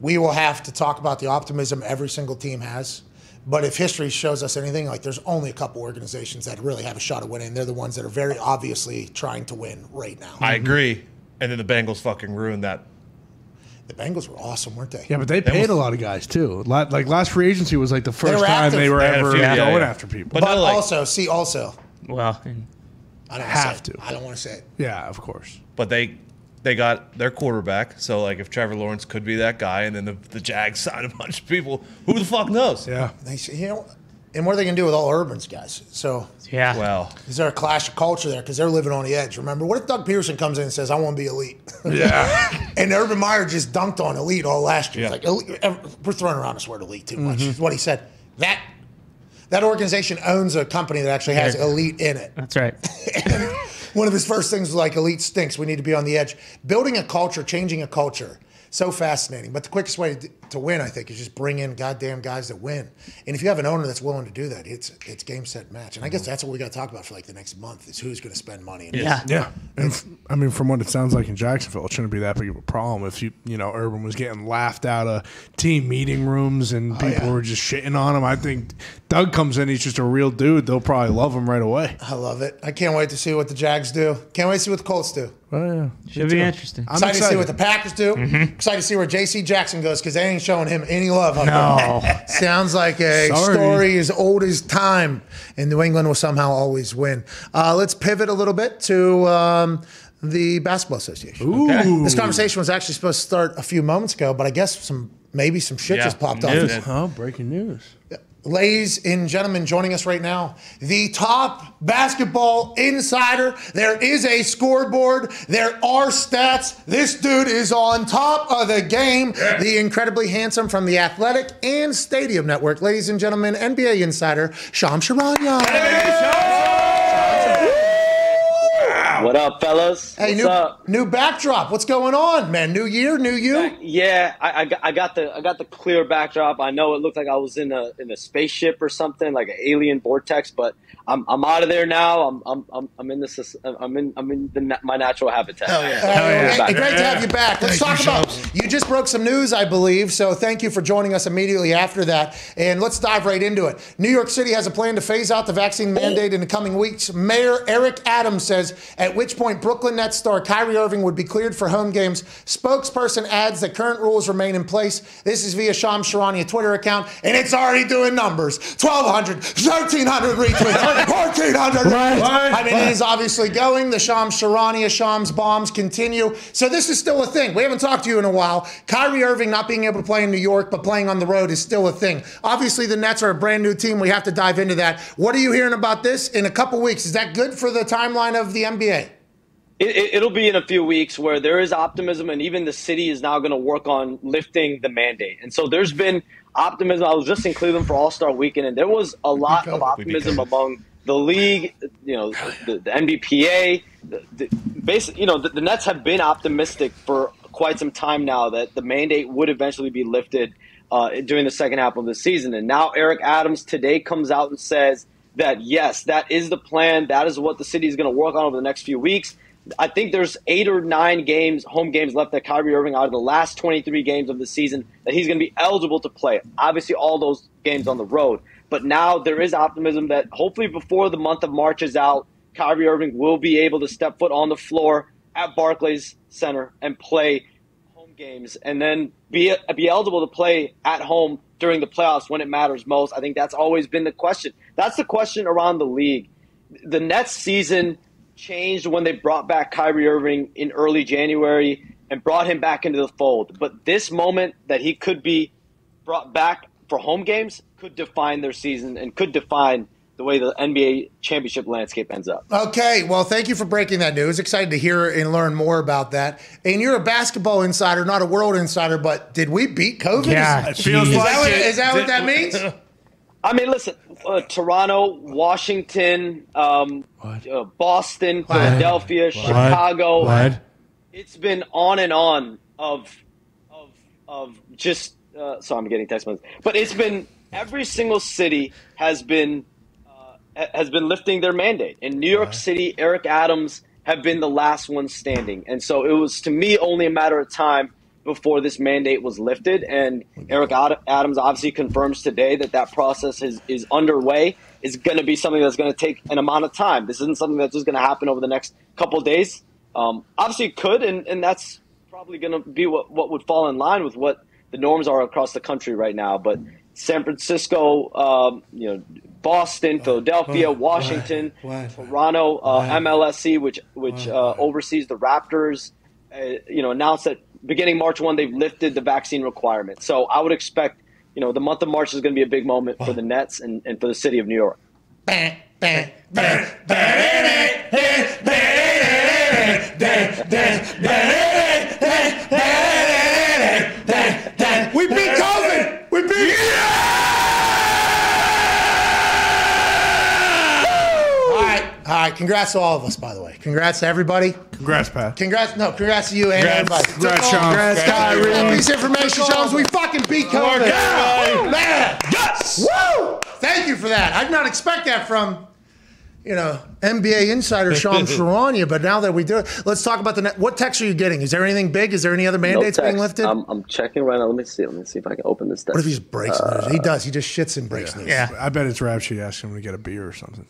we will have to talk about the optimism every single team has. But if history shows us anything, like there's only a couple organizations that really have a shot at winning. They're the ones that are very obviously trying to win right now. I agree. And then the Bengals fucking ruined that. The Bengals were awesome, weren't they? Yeah, but they paid a lot of guys too. Like last free agency was like the first time they were ever going after people. But also, see, also, well, I don't have to. I don't want to say it. Yeah, of course. But they. They got their quarterback, so like if Trevor Lawrence could be that guy, and then the, the Jags signed a bunch of people, who the fuck knows? Yeah, they, you know, and what are they gonna do with all Urban's guys? So yeah, well, is there a clash of culture there because they're living on the edge? Remember, what if Doug Peterson comes in and says, "I want to be elite"? Yeah, and Urban Meyer just dunked on elite all last year. Yeah. Like elite, we're throwing around this word elite too much. Mm-hmm. Is what he said. That that organization owns a company that actually has yeah. elite in it. That's right. and, One of his first things was like, elite stinks. We need to be on the edge. Building a culture, changing a culture, so fascinating. But the quickest way to, to win, I think, is just bring in goddamn guys that win. And if you have an owner that's willing to do that, it's it's game, set, match. And I guess that's what we got to talk about for like the next month is who's going to spend money. In yeah. This. Yeah. And I mean, from what it sounds like in Jacksonville, it shouldn't be that big of a problem if, you you know, Urban was getting laughed out of team meeting rooms and oh, people yeah. were just shitting on him. I think Doug comes in, he's just a real dude. They'll probably love him right away. I love it. I can't wait to see what the Jags do. Can't wait to see what the Colts do. Oh, yeah. Should be interesting. I'm excited, excited to see what the Packers do. Mm-hmm. Excited to see where J C Jackson goes because they ain't showing him any love. No. Sounds like a Sorry. story as old as time. And New England will somehow always win. Uh, let's pivot a little bit to um, the Basketball Association. Okay. This conversation was actually supposed to start a few moments ago, but I guess some maybe some shit yeah. just popped news. off. Oh, breaking news. Yeah. Ladies and gentlemen, joining us right now, the top basketball insider. There is a scoreboard. There are stats. This dude is on top of the game. Yeah. The incredibly handsome from the Athletic and Stadium Network. Ladies and gentlemen, N B A insider, Sham Charania. Hey, what up, fellas? Hey, What's new, up? new backdrop. What's going on, man? New year, new you? Yeah, I, I, I got the I got the clear backdrop. I know it looked like I was in a in a spaceship or something, like an alien vortex. But I'm I'm out of there now. I'm I'm I'm, I'm in this. I'm in I'm in the, my natural habitat. Hell yeah! Hell yeah. Hey, great to have you back. Let's thank talk you, about Shams. You just broke some news, I believe. So thank you for joining us immediately after that, and let's dive right into it. New York City has a plan to phase out the vaccine mandate in the coming weeks. Mayor Eric Adams says at At which point, Brooklyn Nets star Kyrie Irving would be cleared for home games. Spokesperson adds that current rules remain in place. This is via Shams Charania Twitter account, and it's already doing numbers. twelve hundred, thirteen hundred retweets, fourteen hundred. Right, right, I mean, right. It is obviously going. The Shams Charania, Shams bombs continue. So this is still a thing. We haven't talked to you in a while. Kyrie Irving not being able to play in New York, but playing on the road is still a thing. Obviously, the Nets are a brand new team. We have to dive into that. What are you hearing about this in a couple weeks? Is that good for the timeline of the N B A? It, it, it'll be in a few weeks where there is optimism, and even the city is now going to work on lifting the mandate. And so there's been optimism. I was just in Cleveland for All-Star Weekend, and there was a lot of optimism among the league, you know, the, the N B P A. The, the, basically, you know, the, the Nets have been optimistic for quite some time now that the mandate would eventually be lifted uh, during the second half of the season. And now Eric Adams today comes out and says that, yes, that is the plan. That is what the city is going to work on over the next few weeks. I think there's eight or nine games, home games left that Kyrie Irving out of the last twenty-three games of the season that he's going to be eligible to play. Obviously, all those games on the road. But now there is optimism that hopefully before the month of March is out, Kyrie Irving will be able to step foot on the floor at Barclays Center and play home games and then be, be eligible to play at home during the playoffs when it matters most. I think that's always been the question. That's the question around the league. The Nets season changed when they brought back Kyrie Irving in early January and brought him back into the fold. But this moment that he could be brought back for home games could define their season and could define the way the N B A championship landscape ends up. Okay, well, thank you for breaking that news. Excited to hear and learn more about that. And you're a basketball insider, not a world insider, but did we beat COVID? Yeah, it feels is, like that what, it, is that it, what that means? I mean, listen, uh, Toronto, Washington, um, uh, Boston, what? Philadelphia, what? Chicago. What? It's been on and on of of of just uh, – sorry, I'm getting text messages. But it's been – every single city has been uh, has been lifting their mandate. In New York City, Eric Adams have been the last one standing. And so it was, to me, only a matter of time before this mandate was lifted. And Eric Ad- Adams obviously confirms today that that process is, is underway. It's going to be something that's going to take an amount of time. This isn't something that's just going to happen over the next couple of days. Um, obviously it could, and, and that's probably going to be what, what would fall in line with what the norms are across the country right now. But San Francisco, um, you know, Boston, Philadelphia, what? Washington, what? What? Toronto, uh, M L S C, which which uh, oversees the Raptors, uh, you know, announced that beginning March first they've lifted the vaccine requirement. So I would expect, you know, the month of March is going to be a big moment what? for the Nets and, and for the city of New York. Bam, bam, bam, bam, bam, bam, bam, bam, bam. All right, congrats to all of us, by the way. Congrats to everybody. Congrats, Pat. Congrats, no, congrats to you and congrats. everybody. Congrats, Sean. Congrats, Kyrie. This information shows we fucking beat COVID. Yeah. Man. Yes. Woo! Thank you for that. I did not expect that from, you know, N B A insider Sean Charania, but now that we do it, let's talk about the net. What text are you getting? Is there anything big? Is there any other mandates no being lifted? I'm, I'm checking right now. Let me see. Let me see if I can open this text. What if he just breaks uh, news? He does. He just shits and breaks yeah. news. Yeah. I bet it's Rap Sheet asking him to get a beer or something.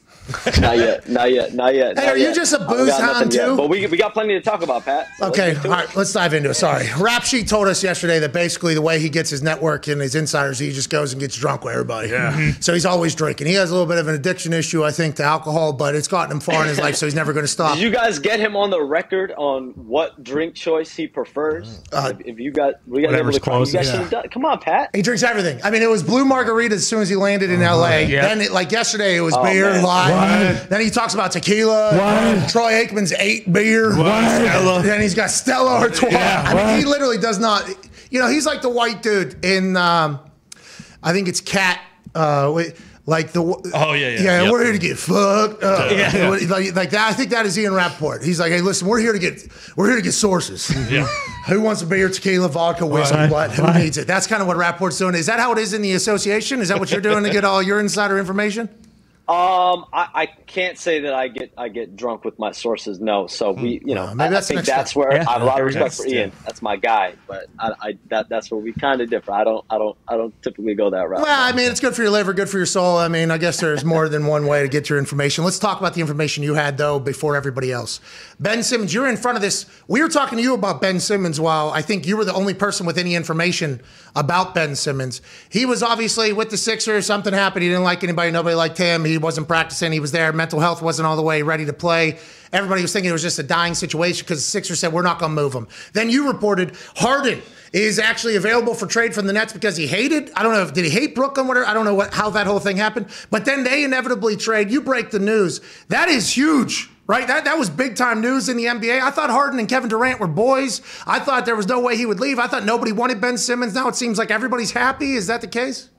Not yet. Not yet. Not yet. Hey, not are yet. you just a booze hound, too? Yet, but we, we got plenty to talk about, Pat. So okay. All right. Let's dive into it. Sorry. Rap Sheet told us yesterday that basically the way he gets his network and his insiders, he just goes and gets drunk with everybody. Yeah. Mm-hmm. So he's always drinking. He has a little bit of an addiction issue, I think, to alcohol, but it's gotten him far in his life, so he's never going to stop. Did you guys get him on the record on what drink choice he prefers? Uh, if, if you got, we got whatever's close. Yeah. Come on, Pat. He drinks everything. I mean, it was blue margarita as soon as he landed in uh, L A. Yeah. Then, it, like yesterday, it was oh, beer, live. Then he talks about tequila. What? Troy Aikman's eight beer. What? Then he's got Stella Artois. Yeah, I mean, he literally does not. You know, he's like the white dude in, um, I think it's Cat. Uh, wait. Like the oh yeah yeah, yeah yep. we're here to get fucked up. Yeah. Like, like that. I think that is Ian Rappaport. He's like, hey, listen, we're here to get we're here to get sources. Yeah. Who wants a beer, tequila, vodka, whiskey, right. what? Who right. needs it? That's kind of what Rappaport's doing. Is that how it is in the association? Is that what you're doing to get all your insider information? Um, I, I can't say that I get I get drunk with my sources. No, so we you know uh, maybe I, that's I think that's where yeah. I have a lot of respect for Ian. Yeah. That's my guy, but I, I that that's where we kind of differ. I don't I don't I don't typically go that route. Well, I mean, it's good for your liver, good for your soul. I mean, I guess there's more than one way to get your information. Let's talk about the information you had though before everybody else. Ben Simmons, you're in front of this. We were talking to you about Ben Simmons while I think you were the only person with any information about Ben Simmons. He was obviously with the Sixers. Something happened. He didn't like anybody. Nobody liked him. He wasn't practicing. He was there. Mental health wasn't all the way ready to play. Everybody was thinking it was just a dying situation because the Sixers said, we're not going to move him. Then you reported Harden is actually available for trade from the Nets because he hated. I don't know. If, did he hate Brooklyn? Whatever. I don't know what, how that whole thing happened. But then they inevitably trade. You break the news. That is huge. Right? That that was big-time news in the N B A. I thought Harden and Kevin Durant were boys. I thought there was no way he would leave. I thought nobody wanted Ben Simmons. Now it seems like everybody's happy. Is that the case?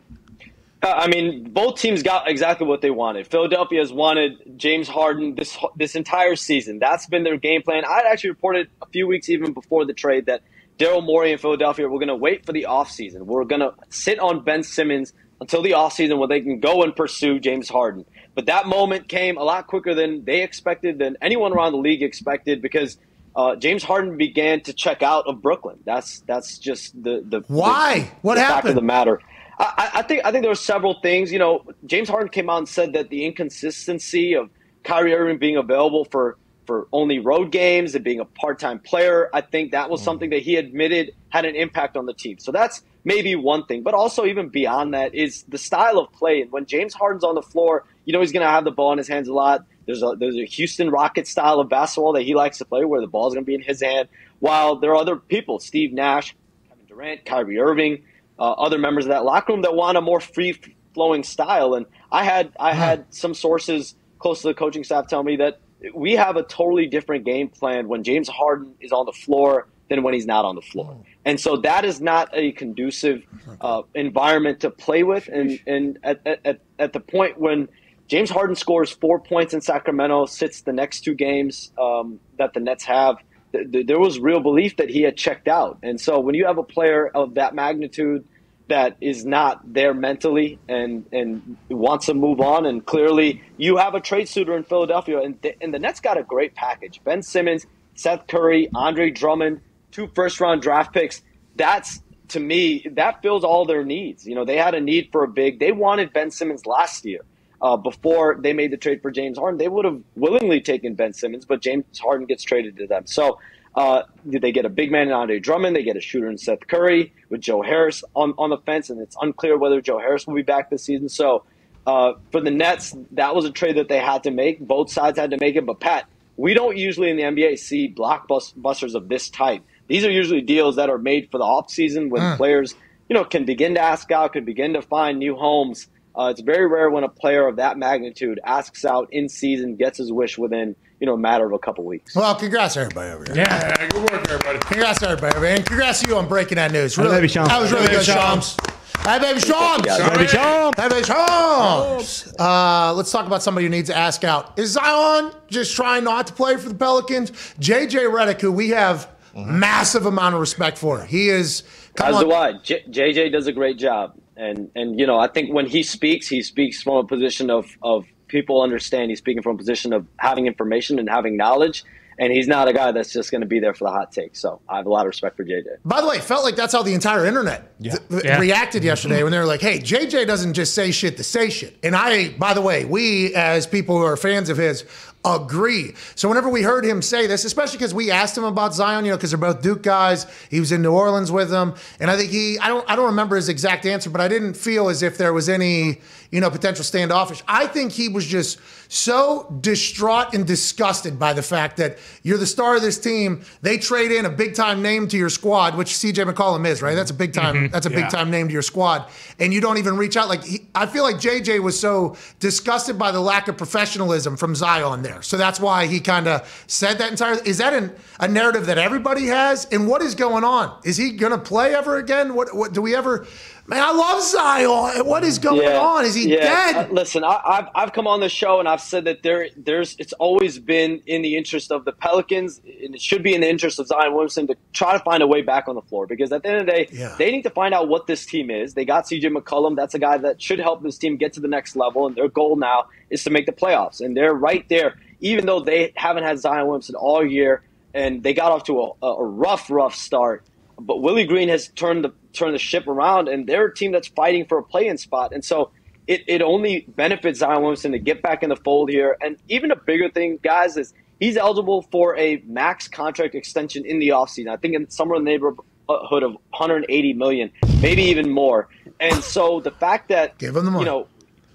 Uh, I mean, both teams got exactly what they wanted. Philadelphia has wanted James Harden this, this entire season. That's been their game plan. I actually reported a few weeks even before the trade that Daryl Morey and Philadelphia were going to wait for the offseason. We're going to sit on Ben Simmons until the offseason where they can go and pursue James Harden. But that moment came a lot quicker than they expected, than anyone around the league expected, because uh, James Harden began to check out of Brooklyn. That's that's just the the why the, what the happened? Fact of the matter. I, I think I think there were several things. You know, James Harden came out and said that the inconsistency of Kyrie Irving being available for for only road games and being a part-time player, I think that was mm. something that he admitted had an impact on the team. So that's maybe one thing, but also even beyond that is the style of play. And when James Harden's on the floor, you know he's going to have the ball in his hands a lot. There's a there's a Houston Rockets style of basketball that he likes to play where the ball's going to be in his hand, while there are other people, Steve Nash, Kevin Durant, Kyrie Irving, uh, other members of that locker room that want a more free flowing style. And I had I had some sources close to the coaching staff tell me that we have a totally different game plan when James Harden is on the floor than when he's not on the floor. And so that is not a conducive uh, environment to play with. And, and at, at, at the point when James Harden scores four points in Sacramento, sits the next two games um, that the Nets have, th th there was real belief that he had checked out. And so when you have a player of that magnitude that is not there mentally and, and wants to move on, and clearly you have a trade suitor in Philadelphia, and, th and the Nets got a great package. Ben Simmons, Seth Curry, Andre Drummond, two first-round draft picks. That's, to me, that fills all their needs. You know, they had a need for a big. They wanted Ben Simmons last year. Uh, before they made the trade for James Harden, they would have willingly taken Ben Simmons, but James Harden gets traded to them. So uh, they get a big man in Andre Drummond. They get a shooter in Seth Curry with Joe Harris on, on the fence, and it's unclear whether Joe Harris will be back this season. So uh, for the Nets, that was a trade that they had to make. Both sides had to make it. But, Pat, we don't usually in the N B A see blockbusters of this type. These are usually deals that are made for the offseason when mm. players, you know, can begin to ask out, can begin to find new homes. Uh, it's very rare when a player of that magnitude asks out in season, gets his wish within, you know, a matter of a couple weeks. Well, congrats to everybody over here. Yeah, yeah, good work, everybody. Congrats to everybody over here. And congrats to you on breaking that news. Really, baby Shams. That was really good, Shams. Hi, baby Shams. Hi, baby Shams. Hi, baby Shams. Uh, let's talk about somebody who needs to ask out. Is Zion just trying not to play for the Pelicans? J J Redick, who we have mm-hmm. massive amount of respect for. He is. As do I. J J does a great job. And, and you know, I think when he speaks, he speaks from a position of, of people understand. He's speaking from a position of having information and having knowledge. And he's not a guy that's just going to be there for the hot take. So I have a lot of respect for J J. By the way, it felt like that's how the entire internet yeah. Yeah. reacted yesterday mm-hmm. when they were like, hey, J J doesn't just say shit to say shit. And I, by the way, we as people who are fans of his agree. So whenever we heard him say this, especially because we asked him about Zion, you know, because they're both Duke guys. He was in New Orleans with them. And I think he, I don't, I don't remember his exact answer, but I didn't feel as if there was any, you know, potential standoffish. I think he was just so distraught and disgusted by the fact that you're the star of this team. They trade in a big time name to your squad, which C J McCollum is, right? That's a big time, mm-hmm. that's a yeah. big time name to your squad. And you don't even reach out. Like, he, I feel like J J was so disgusted by the lack of professionalism from Zion there. So that's why he kind of said that entire. Is that an, a narrative that everybody has? And what is going on? Is he going to play ever again? What, what do we ever? Man, I love Zion. What is going yeah, on? Is he yeah. dead? Uh, listen, I, I've I've come on the show and I've said that there there's it's always been in the interest of the Pelicans, and it should be in the interest of Zion Williamson to try to find a way back on the floor, because at the end of the day, yeah. they need to find out what this team is. They got C J McCollum. That's a guy that should help this team get to the next level, and their goal now is to make the playoffs, and they're right there. Even though they haven't had Zion Williamson all year, and they got off to a, a rough, rough start. But Willie Green has turned the turned the ship around, and they're a team that's fighting for a play-in spot. And so it, it only benefits Zion Williamson to get back in the fold here. And even a bigger thing, guys, is he's eligible for a max contract extension in the offseason. I think in somewhere in the neighborhood of one hundred eighty million dollars, maybe even more. And so the fact that, give him the money. You know,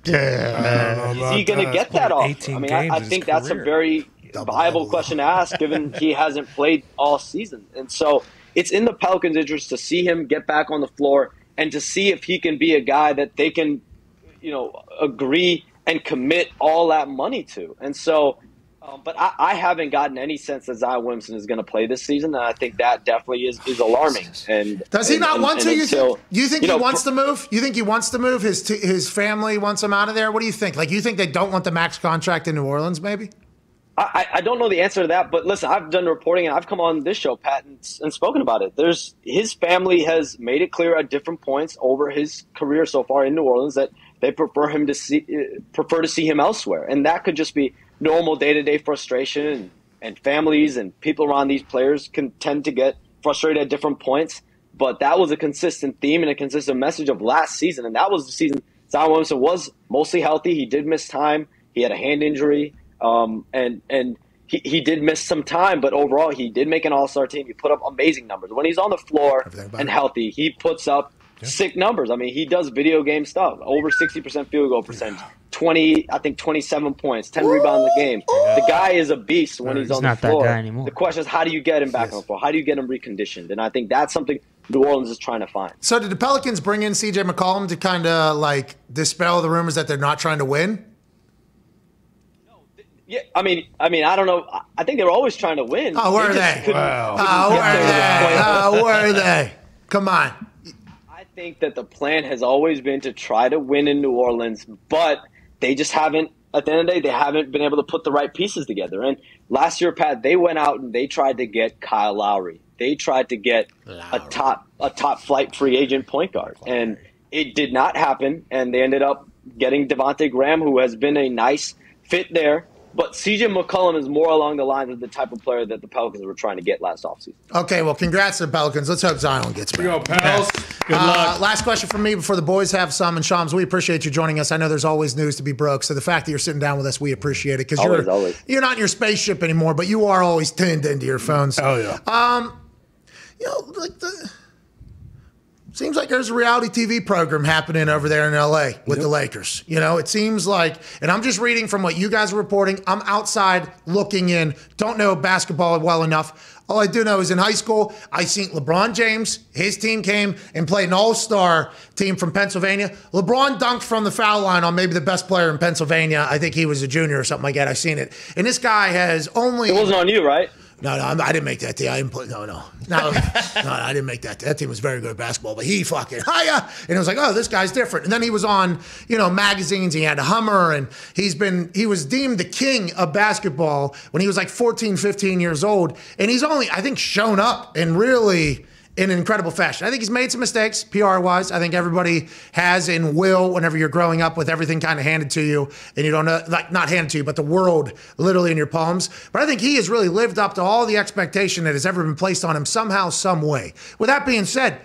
yeah, is he going to get that off? I mean, I, I think that's a very viable question to ask, given he hasn't played all season. And so it's in the Pelicans' interest to see him get back on the floor and to see if he can be a guy that they can, you know, agree and commit all that money to. And so, um, but I, I haven't gotten any sense that Zion Williamson is going to play this season, and I think that definitely is, is alarming. And does he and, not and, want and to? You until, think, you think you he know, wants to move? You think he wants to move? His his family wants him out of there. What do you think? Like, you think they don't want the max contract in New Orleans, maybe? I, I don't know the answer to that, but listen, I've done reporting and I've come on this show, Pat, and, and spoken about it. There's his family has made it clear at different points over his career so far in New Orleans that they prefer him to see prefer to see him elsewhere, and that could just be normal day-to-day frustration, and, and families and people around these players can tend to get frustrated at different points. But that was a consistent theme and a consistent message of last season, and that was the season Zion Williamson was mostly healthy. He did miss time. He had a hand injury. Um, and and he, he did miss some time, but overall he did make an all-star team. He put up amazing numbers. When he's on the floor and healthy, he puts up yeah. sick numbers. I mean, he does video game stuff. Over sixty percent field goal percentage, twenty, I think twenty-seven points, ten Ooh. Rebounds a game. Ooh. The guy is a beast when he's, he's on the floor. Not that guy anymore. The question is, how do you get him back yes. on the floor? How do you get him reconditioned? And I think that's something New Orleans is trying to find. So did the Pelicans bring in C J McCollum to kind of like dispel the rumors that they're not trying to win? Yeah, I mean, I mean, I don't know. I think they were always trying to win. Oh, were they? Couldn't, wow. couldn't oh, were they? Oh, were they? Come on. I think that the plan has always been to try to win in New Orleans, but they just haven't. At the end of the day, they haven't been able to put the right pieces together. And last year, Pat, they went out and they tried to get Kyle Lowry. They tried to get Lowry. a top a top flight free agent point guard, Lowry. and it did not happen. And they ended up getting Devontae Graham, who has been a nice fit there. But C J McCollum is more along the lines of the type of player that the Pelicans were trying to get last offseason. Okay, well, congrats to the Pelicans. Let's hope Zion gets back. Here you go, pals. Okay. Good uh, luck. Last question from me before the boys have some. And, Shams, we appreciate you joining us. I know there's always news to be broke, so the fact that you're sitting down with us, we appreciate it. Because you're, always. you're not in your spaceship anymore, but you are always tuned into your phones. Oh, yeah. Um, you know, like the – seems like there's a reality T V program happening over there in L A with yep. the Lakers. You know, it seems like – and I'm just reading from what you guys are reporting. I'm outside looking in. Don't know basketball well enough. All I do know is in high school, I seen LeBron James. His team came and played an all-star team from Pennsylvania. LeBron dunked from the foul line on maybe the best player in Pennsylvania. I think he was a junior or something like that. I've seen it. And this guy has only... It wasn't on you, right? No, no, I'm, I didn't make that team. I didn't play. No, no, no, no, I didn't make that. That team was very good at basketball, but he fucking hiya. And it was like, oh, this guy's different. And then he was on, you know, magazines. He had a Hummer, and he's been. He was deemed the king of basketball when he was like fourteen, fifteen years old. And he's only, I think, shown up and really. in incredible fashion. I think he's made some mistakes P R-wise. I think everybody has and will whenever you're growing up with everything kind of handed to you and you don't know, like not handed to you, but the world literally in your palms. But I think he has really lived up to all the expectation that has ever been placed on him somehow, some way. With that being said,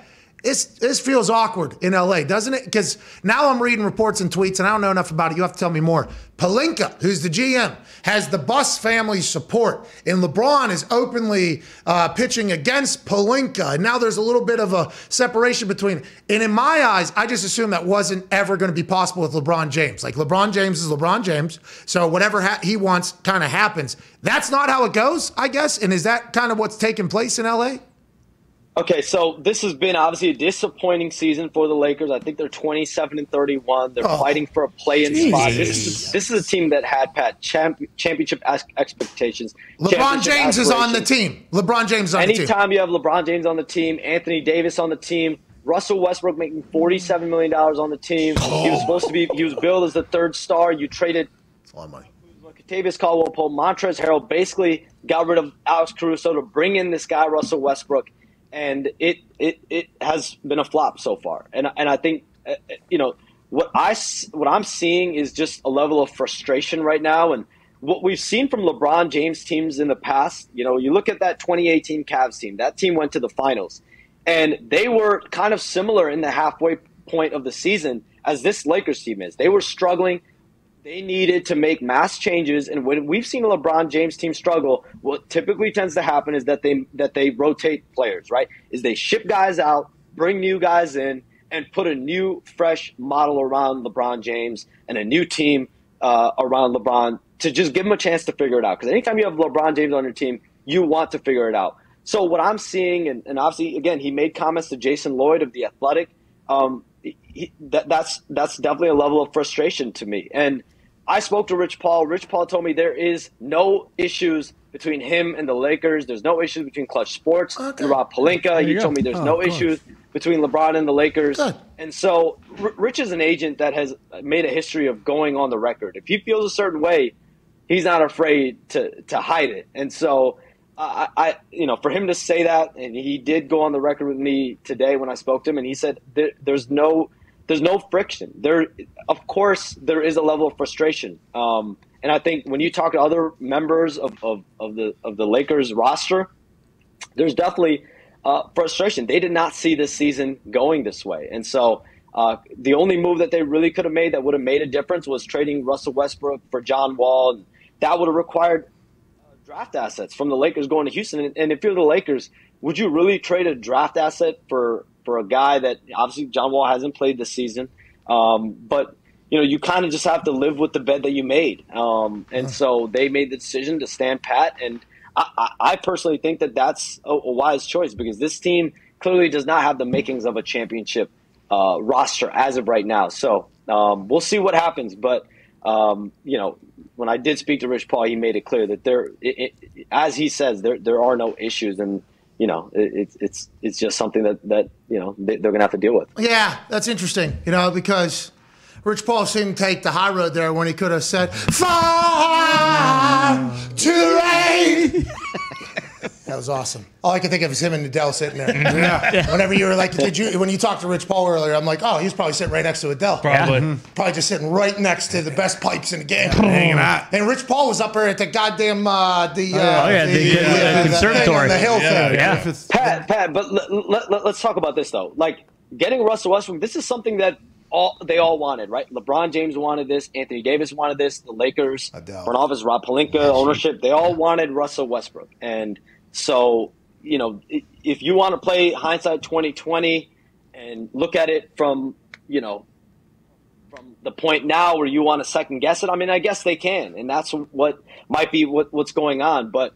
It's, this feels awkward in L A, doesn't it? Because now I'm reading reports and tweets, and I don't know enough about it. You have to tell me more. Pelinka, who's the G M, has the Bus family's support, and LeBron is openly uh, pitching against Pelinka. And now there's a little bit of a separation between it. And in my eyes, I just assume that wasn't ever going to be possible with LeBron James. Like, LeBron James is LeBron James, so whatever ha he wants kind of happens. That's not how it goes, I guess, and is that kind of what's taking place in L A? Okay, so this has been obviously a disappointing season for the Lakers. I think they're twenty-seven and thirty-one. They're oh, fighting for a play-in spot. This is, this is a team that had, Pat, champ, championship expectations. LeBron James is on the team. LeBron James is on the team. Anytime you have LeBron James on the team, Anthony Davis on the team, Russell Westbrook making forty-seven million dollars on the team. Oh. He was supposed to be – he was billed as the third star. You traded – That's a lot of money. Katavius Caldwell-Pope, Montrezl Harrell basically got rid of Alex Caruso to bring in this guy, Russell Westbrook. And it, it it has been a flop so far, and and I think uh, you know what I what I'm seeing is just a level of frustration right now, and what we've seen from LeBron James teams in the past. You know, you look at that twenty eighteen Cavs team. That team went to the finals, and they were kind of similar in the halfway point of the season as this Lakers team is. They were struggling. They needed to make mass changes, and when we've seen a LeBron James team struggle, what typically tends to happen is that they that they rotate players, right? Is they ship guys out, bring new guys in, and put a new, fresh model around LeBron James and a new team uh, around LeBron to just give him a chance to figure it out. Because anytime you have LeBron James on your team, you want to figure it out. So what I'm seeing, and, and obviously, again, he made comments to Jason Lloyd of The Athletic. Um, he, that, that's that's definitely a level of frustration to me, and. I spoke to Rich Paul. Rich Paul told me there is no issues between him and the Lakers. There's no issues between Clutch Sports okay. and Rob Pelinka. He told me there's oh, no issues between LeBron and the Lakers. Good. And so R Rich is an agent that has made a history of going on the record. If he feels a certain way, he's not afraid to, to hide it. And so, I, I, you know, for him to say that, and he did go on the record with me today when I spoke to him, and he said there, there's no – There's no friction. There, of course, there is a level of frustration, um, and I think when you talk to other members of, of, of the of the Lakers roster, there's definitely uh, frustration. They did not see this season going this way, and so uh, the only move that they really could have made that would have made a difference was trading Russell Westbrook for John Wall. And that would have required uh, draft assets from the Lakers going to Houston. And, and if you're the Lakers, would you really trade a draft asset for? for a guy that obviously John Wall hasn't played this season. Um, but, you know, you kind of just have to live with the bed that you made. Um, and so they made the decision to stand pat. And I, I personally think that that's a, a wise choice because this team clearly does not have the makings of a championship uh, roster as of right now. So um, we'll see what happens. But, um, you know, when I did speak to Rich Paul, he made it clear that there, it, it, as he says, there there are no issues, and you know, it's it's it's just something that that you know they're going to have to deal with. Yeah, that's interesting. You know, because Rich Paul seemed to take the high road there when he could have said far too late. That was awesome. All I could think of is him and Adele sitting there. Yeah. Yeah. Whenever you were like, did you? When you talked to Rich Paul earlier, I'm like, oh, he's probably sitting right next to Adele. Probably, mm-hmm. probably just sitting right next to the best pipes in the game, hanging out. And Rich Paul was up there at the goddamn uh, the, uh, oh, yeah, the, the, uh, the, the conservatory, the, the hill yeah, thing. Yeah. Yeah. Pat, Pat, but l- let, let, let's talk about this though. Like getting Russell Westbrook, this is something that all they all wanted, right? LeBron James wanted this, Anthony Davis wanted this, the Lakers, front office, Rob Pelinka, yeah, ownership, they all yeah. wanted Russell Westbrook. And so, you know, if you want to play hindsight twenty twenty and look at it from, you know, from the point now where you want to second guess it, I mean, I guess they can. And that's what might be what, what's going on. But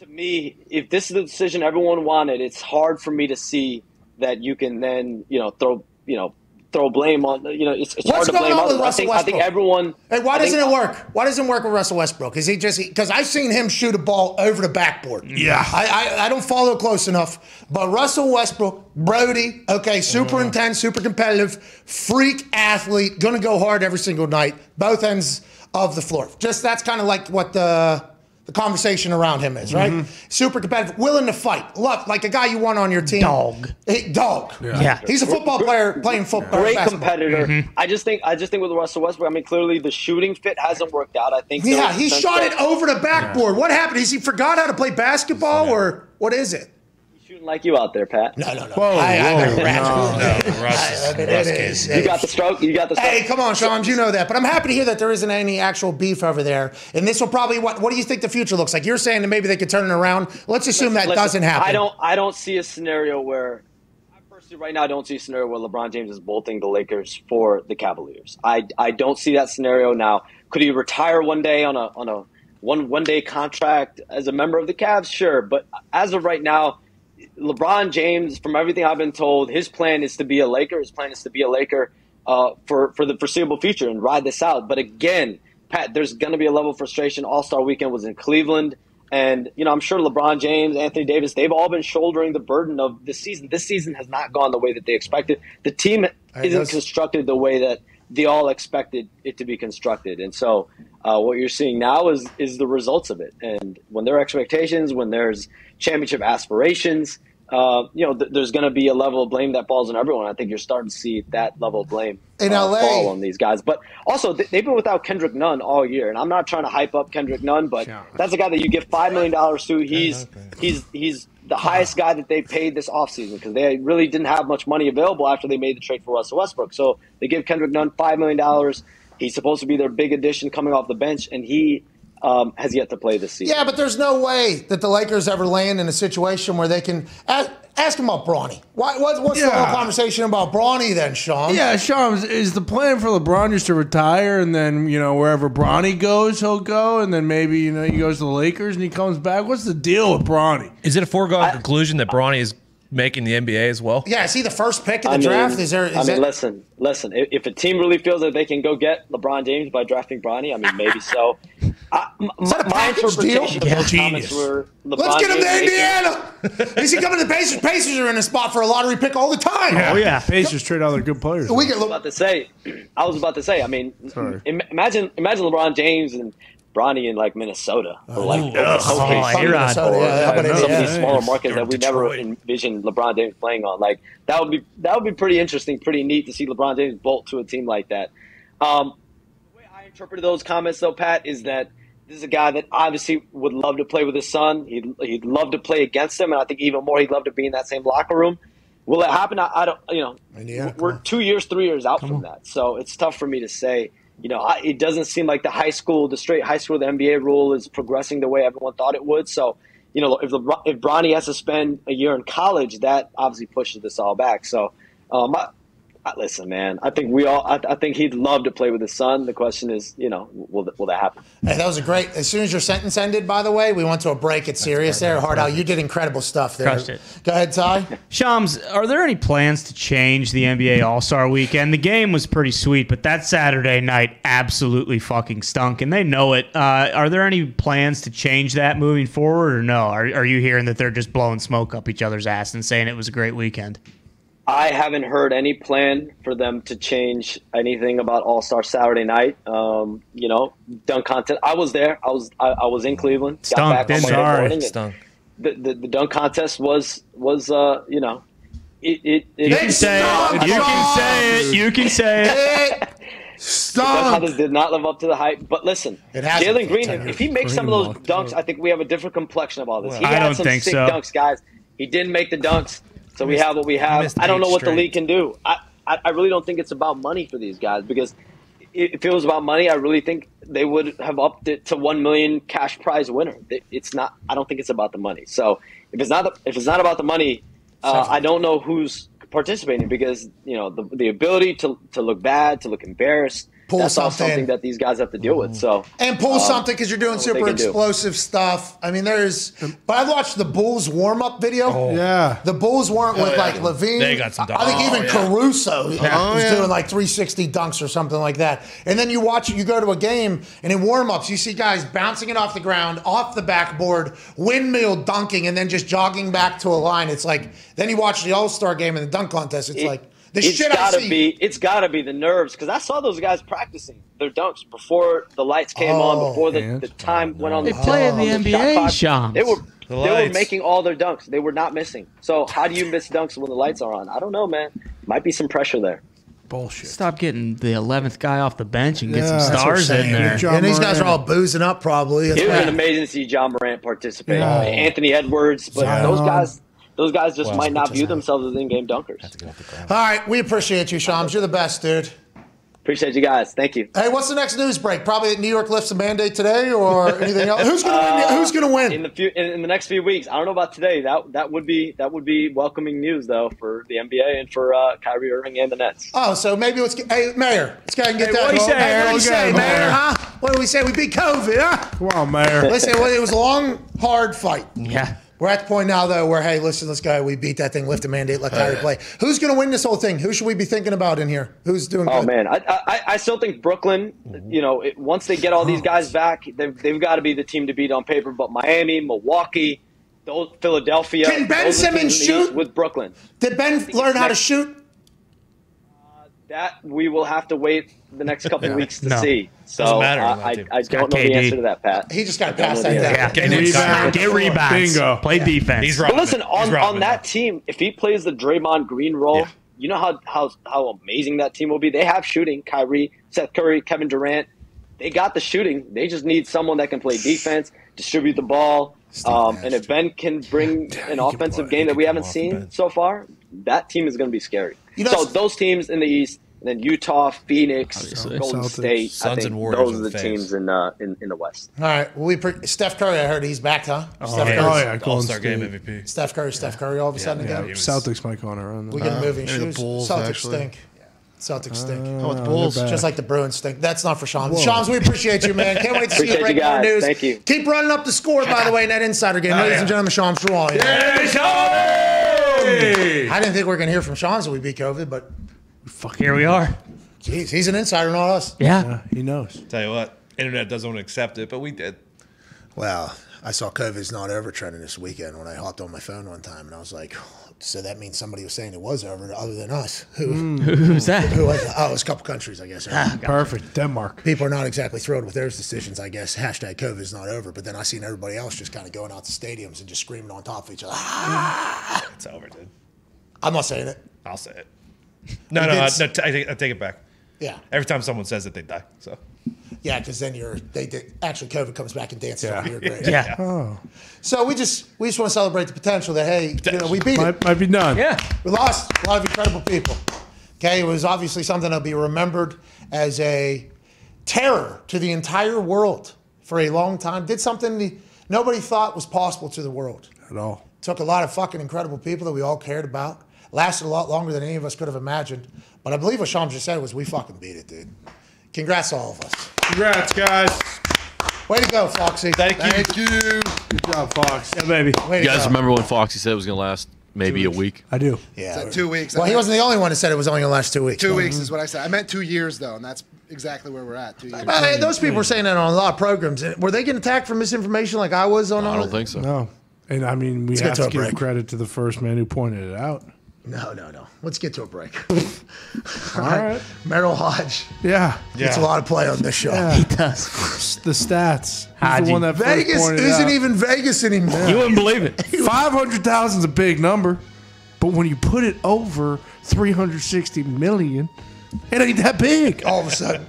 to me, if this is the decision everyone wanted, it's hard for me to see that you can then, you know, throw, you know, throw blame on, you know, it's, it's hard to blame on others. I think, I think everyone. Hey, why doesn't it work? Why doesn't it work with Russell Westbrook? Is he just, because I've seen him shoot a ball over the backboard. Yeah. I, I, I don't follow close enough, but Russell Westbrook, Brody, okay, super mm. intense, super competitive, freak athlete, going to go hard every single night, both ends of the floor. Just that's kind of like what the the conversation around him is, right? Mm-hmm. Super competitive, willing to fight. Love, like a guy you want on your team. Dog. Hey, dog. Yeah. yeah. He's a football player playing football. Great basketball. Competitor. Mm-hmm. I just think I just think with Russell Westbrook, I mean, clearly the shooting fit hasn't worked out. I think. Yeah, he shot that, it over the backboard. Yeah. What happened? Is he forgot how to play basketball yeah. or what is it? He's shooting like you out there, Pat. No, no, no. Whoa, I, whoa. I, I got no, no. Russ, I mean, Russ it is. You got the stroke. You got the stroke. Hey, come on, Shams, you know that. But I'm happy to hear that there isn't any actual beef over there. And this will probably what? What do you think the future looks like? You're saying that maybe they could turn it around. Let's assume let's, that let's, doesn't happen. I don't. I don't see a scenario where. I personally, right now, I don't see a scenario where LeBron James is bolting the Lakers for the Cavaliers. I. I don't see that scenario now. Could he retire one day on a on a one one day contract as a member of the Cavs? Sure, but as of right now, LeBron James, from everything I've been told, his plan is to be a Laker. His plan is to be a Laker uh, for, for the foreseeable future and ride this out. But again, Pat, there's going to be a level of frustration. All-Star Weekend was in Cleveland. And, you know, I'm sure LeBron James, Anthony Davis, they've all been shouldering the burden of this season. This season has not gone the way that they expected. The team isn't constructed the way that they all expected it to be constructed. And so uh, what you're seeing now is is the results of it. And when there are expectations, when there's championship aspirations, uh, you know, th- there's going to be a level of blame that falls on everyone. I think you're starting to see that level of blame in uh, L A fall on these guys. But also, th- they've been without Kendrick Nunn all year. And I'm not trying to hype up Kendrick Nunn, but sure. that's a guy that you give five million dollars to. He's okay. he's he's the highest guy that they paid this offseason because they really didn't have much money available after they made the trade for Russell Westbrook. So they give Kendrick Nunn five million dollars. He's supposed to be their big addition coming off the bench, and he um, has yet to play this season. Yeah, but there's no way that the Lakers ever land in a situation where they can ask, ask him about Bronny. Why, what, what's yeah. the whole conversation about Bronny then, Sean? Yeah, Sean, is, is the plan for LeBron just to retire and then, you know, wherever Bronny goes, he'll go, and then maybe, you know, he goes to the Lakers and he comes back? What's the deal with Bronny? Is it a foregone I, conclusion that Bronny is making the N B A as well? Yeah, is he the first pick in the I draft? Mean, is there? Is I mean, that... listen, listen. If a team really feels that they can go get LeBron James by drafting Bronny, I mean, maybe so. I, m- my interpretation deal? of those yeah. comments were LeBron Let's get him James to Indiana. Making... Is he coming to the Pacers? Pacers are in a spot for a lottery pick all the time. Yeah. Oh, yeah. Pacers trade all their good players. We get... I was about to say, I was about to say, I mean, Im- imagine imagine LeBron James and Bronny in, like, Minnesota. Or, like, oh, yes. oh, Minnesota, or yeah, like, some of these smaller markets that we never envisioned LeBron James playing on. Like, that would be that would be pretty interesting, pretty neat to see LeBron James bolt to a team like that. Um, the way I interpreted those comments, though, Pat, is that this is a guy that obviously would love to play with his son. He'd, he'd love to play against him, and I think even more he'd love to be in that same locker room. Will it happen? I, I don't – you know, yeah, we're two years, three years out come from on. that. So it's tough for me to say. You know, I, it doesn't seem like the high school, the straight high school, the N B A rule is progressing the way everyone thought it would. So, you know, if, LeBron, if Bronny has to spend a year in college, that obviously pushes this all back. So um, I, Listen, man, I think we all, I, I think he'd love to play with his son. The question is, you know, will, will that happen? Hey, that was a great, as soon as your sentence ended, by the way, we went to a break. It's serious there. Hardal, you did incredible stuff there. Crushed it. Go ahead, Ty. Shams, are there any plans to change the N B A All-Star Weekend? The game was pretty sweet, but that Saturday night absolutely fucking stunk, and they know it. Uh, are there any plans to change that moving forward, or no? Are, are you hearing that they're just blowing smoke up each other's ass and saying it was a great weekend? I haven't heard any plan for them to change anything about All-Star Saturday night. Um, you know, dunk contest. I was there. I was I, I was in Cleveland. Stunk. Got back Stunk. The, the the dunk contest was was uh, you know, it it, it you, can say it. you can say it. You can say it. You can say it. Stunk. It did not live up to the hype. But listen, Jalen Green, if he makes some of those dunks, I think we have a different complexion about this. Well, he I had don't some think sick so. dunks, guys. He didn't make the dunks. So we have what we have. I don't know what the league can do. I, I, I really don't think it's about money for these guys, because if it was about money, I really think they would have upped it to one million cash prize winner. It's not. I don't think it's about the money. So if it's not, if it's not about the money, uh, I don't know who's participating, because you know the the ability to to look bad, to look embarrassed. Pull that's something. something that these guys have to deal with. So and pull um, something because you're doing super explosive do. stuff. I mean, there's. But I watched the Bulls warm up video. Oh. Yeah, the Bulls weren't oh, with yeah. like Levine. They got some. Dunks. I think even oh, yeah. Caruso yeah. was oh, yeah. doing like three sixty dunks or something like that. And then you watch it. You go to a game, and in warm ups, you see guys bouncing it off the ground, off the backboard, windmill dunking, and then just jogging back to a line. It's like then you watch the All Star game and the dunk contest. It's it, like. The it's shit gotta I see. be it's gotta be the nerves, because I saw those guys practicing their dunks before the lights came oh, on, before the, the time went on. They the play in the, the N B A, Shams. They were the they were making all their dunks. They were not missing. So how do you miss dunks when the lights are on? I don't know, man. Might be some pressure there. Bullshit. Stop getting the eleventh guy off the bench and get yeah, some stars in there. Yeah, and these guys are all boozing up probably. That's it was right. amazing to see John Morant participate. No. Anthony Edwards, but Zion. those guys. Those guys just well, might not view themselves as in-game dunkers. All right, we appreciate you, Shams. You're the best, dude. Appreciate you guys. Thank you. Hey, what's the next news break? Probably that New York lifts a mandate today or anything else. Who's going to uh, win? Who's going to win in the few, in, in the next few weeks? I don't know about today. That that would be that would be welcoming news though for the N B A and for uh, Kyrie Irving and the Nets. Oh, so maybe let's get, hey Mayor, let's go ahead and get hey, that. What do you say, hey, what do you say, Mayor? Huh? What do we say? We beat COVID, huh? Come on, Mayor. Listen, well, it was a long, hard fight. Yeah. We're at the point now, though, where, hey, listen, let's go. We beat that thing. Lift a mandate. Let Kyrie play. Who's going to win this whole thing? Who should we be thinking about in here? Who's doing oh, good? Oh, man. I, I I still think Brooklyn, you know, it, once they get all these guys back, they've, they've got to be the team to beat on paper. But Miami, Milwaukee, those, Philadelphia. Can Ben Simmons shoot? With Brooklyn. Did Ben learn how to shoot? Uh, that we will have to wait the next couple yeah. weeks to no. see. So matter, uh, I, I don't know K D. The answer to that, Pat. He just got past that. Yeah. Get, rebound. Get rebounds. Bingo. Play yeah. defense. But listen, on, on that team, if he plays the Draymond Green role, yeah. you know how, how how amazing that team will be. They have shooting. Kyrie, Seth Curry, Kevin Durant. They got the shooting. They just need someone that can play defense, distribute the ball. Um, and if Ben can bring Damn, an offensive play, game that we haven't seen so far, that team is going to be scary. You know, so those teams in the East, and then Utah, Phoenix, Obviously. Golden Celtics, State. Suns I think and Warriors those are the, the teams in, uh, in in the West. All right. Well, we Steph Curry, I heard he's back, huh? Oh, Steph yeah. Curry's oh, yeah. All-Star game M V P. Steph Curry, yeah. Steph Curry all of a yeah, sudden yeah, again. Was... Celtics might go on our own. We get uh, moving shoes. Bulls, Celtics actually. stink. Yeah. Celtics stink. Uh, oh, the Bulls. Just like the Bruins stink. That's not for Shams. Shams, we appreciate you, man. Can't wait to see you break more news. Thank you. Keep running up the score, by the way, in that insider game. Ladies and gentlemen, Shams for all. Yeah, Shams! I didn't think we were going to hear from Shams when we beat COVID, but... Fuck, here we are. Jeez, he's an insider, not us. Yeah. yeah, he knows. Tell you what, internet doesn't want to accept it, but we did. Well, I saw COVID's not over trending this weekend when I hopped on my phone one time, and I was like, oh, so that means somebody was saying it was over, other than us. Who? Mm. Who's that? Who was it? Oh, it was a couple countries, I guess. Ah, perfect. It. Denmark. People are not exactly thrilled with their decisions, I guess. Hashtag COVID's not over, but then I seen everybody else just kind of going out to stadiums and just screaming on top of each other. Ah! It's over, dude. I'm not saying it. I'll say it. No, no, no, no, I take, I take it back. Yeah. Every time someone says it, they die. So. Yeah, because then you're they, they actually COVID comes back and dances yeah. over your grave. Yeah. yeah. Oh. So we just we just want to celebrate the potential that hey, potential. you know, we beat might, it. Might be done. Yeah. We lost a lot of incredible people. Okay, it was obviously something that'll be remembered as a terror to the entire world for a long time. Did something nobody thought was possible to the world at all. Took a lot of fucking incredible people that we all cared about. Lasted a lot longer than any of us could have imagined. But I believe what Sean just said was we fucking beat it, dude. Congrats to all of us. Congrats, guys. Way to go, Foxy. Thank, Thank you. Thank you. Good job, Fox. Yeah, baby. Way you guys go. Remember when Foxy said it was going to last maybe a week? I do. Yeah. So two weeks. Well, I mean, he wasn't the only one that said it was only going to last two weeks. Two weeks is what I said. I meant two years, though, and that's exactly where we're at. Two years. Well, hey, those people were saying that on a lot of programs. Were they getting attacked for misinformation like I was on? No, I don't think so. No. And, I mean, we Let's have to, to give break. credit to the first man who pointed it out. No, no, no. Let's get to a break. All right. right. Merrill Hodge. Yeah. Gets yeah. a lot of play on this show. Yeah. He does. The stats. He's the one that Vegas isn't out. even Vegas anymore. Yeah. You wouldn't believe it. five hundred thousand is a big number, but when you put it over three hundred sixty million, it ain't that big. All of a sudden.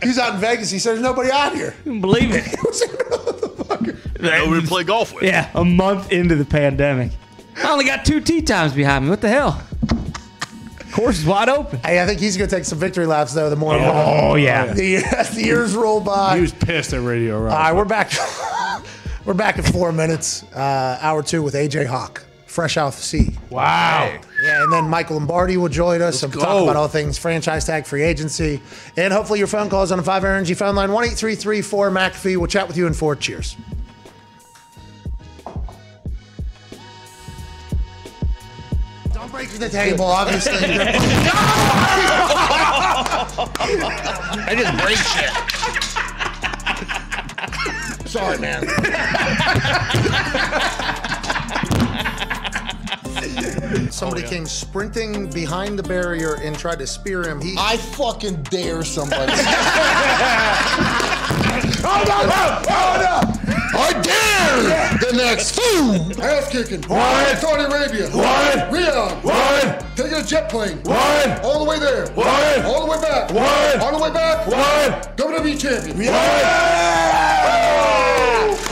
He's out in Vegas. He said, there's nobody out here. You wouldn't believe it. It was motherfucker. Nobody to play golf with. Yeah, a month into the pandemic. I only got two tee times behind me. What the hell? Course is wide open. Hey, I think he's going to take some victory laps, though, the morning. Oh, oh yeah. The, the years roll by. He was pissed at Radio Rock. All right, we're back. We're back in four minutes. Uh, hour two with A J Hawk, fresh off the sea. Wow. Hey. Yeah, and then Michael Lombardi will join us and talk about all things franchise tag, free agency, and hopefully your phone calls on the five R N G phone line, one eight three three four McAfee. We'll chat with you in four. Cheers. Break the table, obviously. I just break shit. Sorry, man. Somebody oh, yeah. came sprinting behind the barrier and tried to spear him. He I fucking dare somebody. Oh, no, no, oh, no. I dare the next fool. Ass kicking. One. Saudi Arabia. One. Riyadh. One. Taking a jet plane. One. All the way there. One. All the way back. One. All the way back. One. W W E champion. One.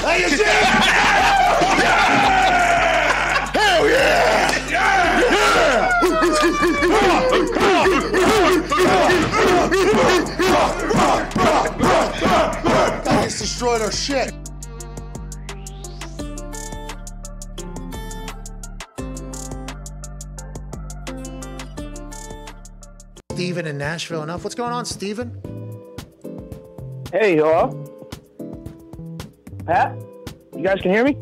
Hell yeah! Hell yeah! Yeah! That just destroyed our shit. Steven in Nashville enough. What's going on, Steven? Hey, hello. Pat? You guys can hear me?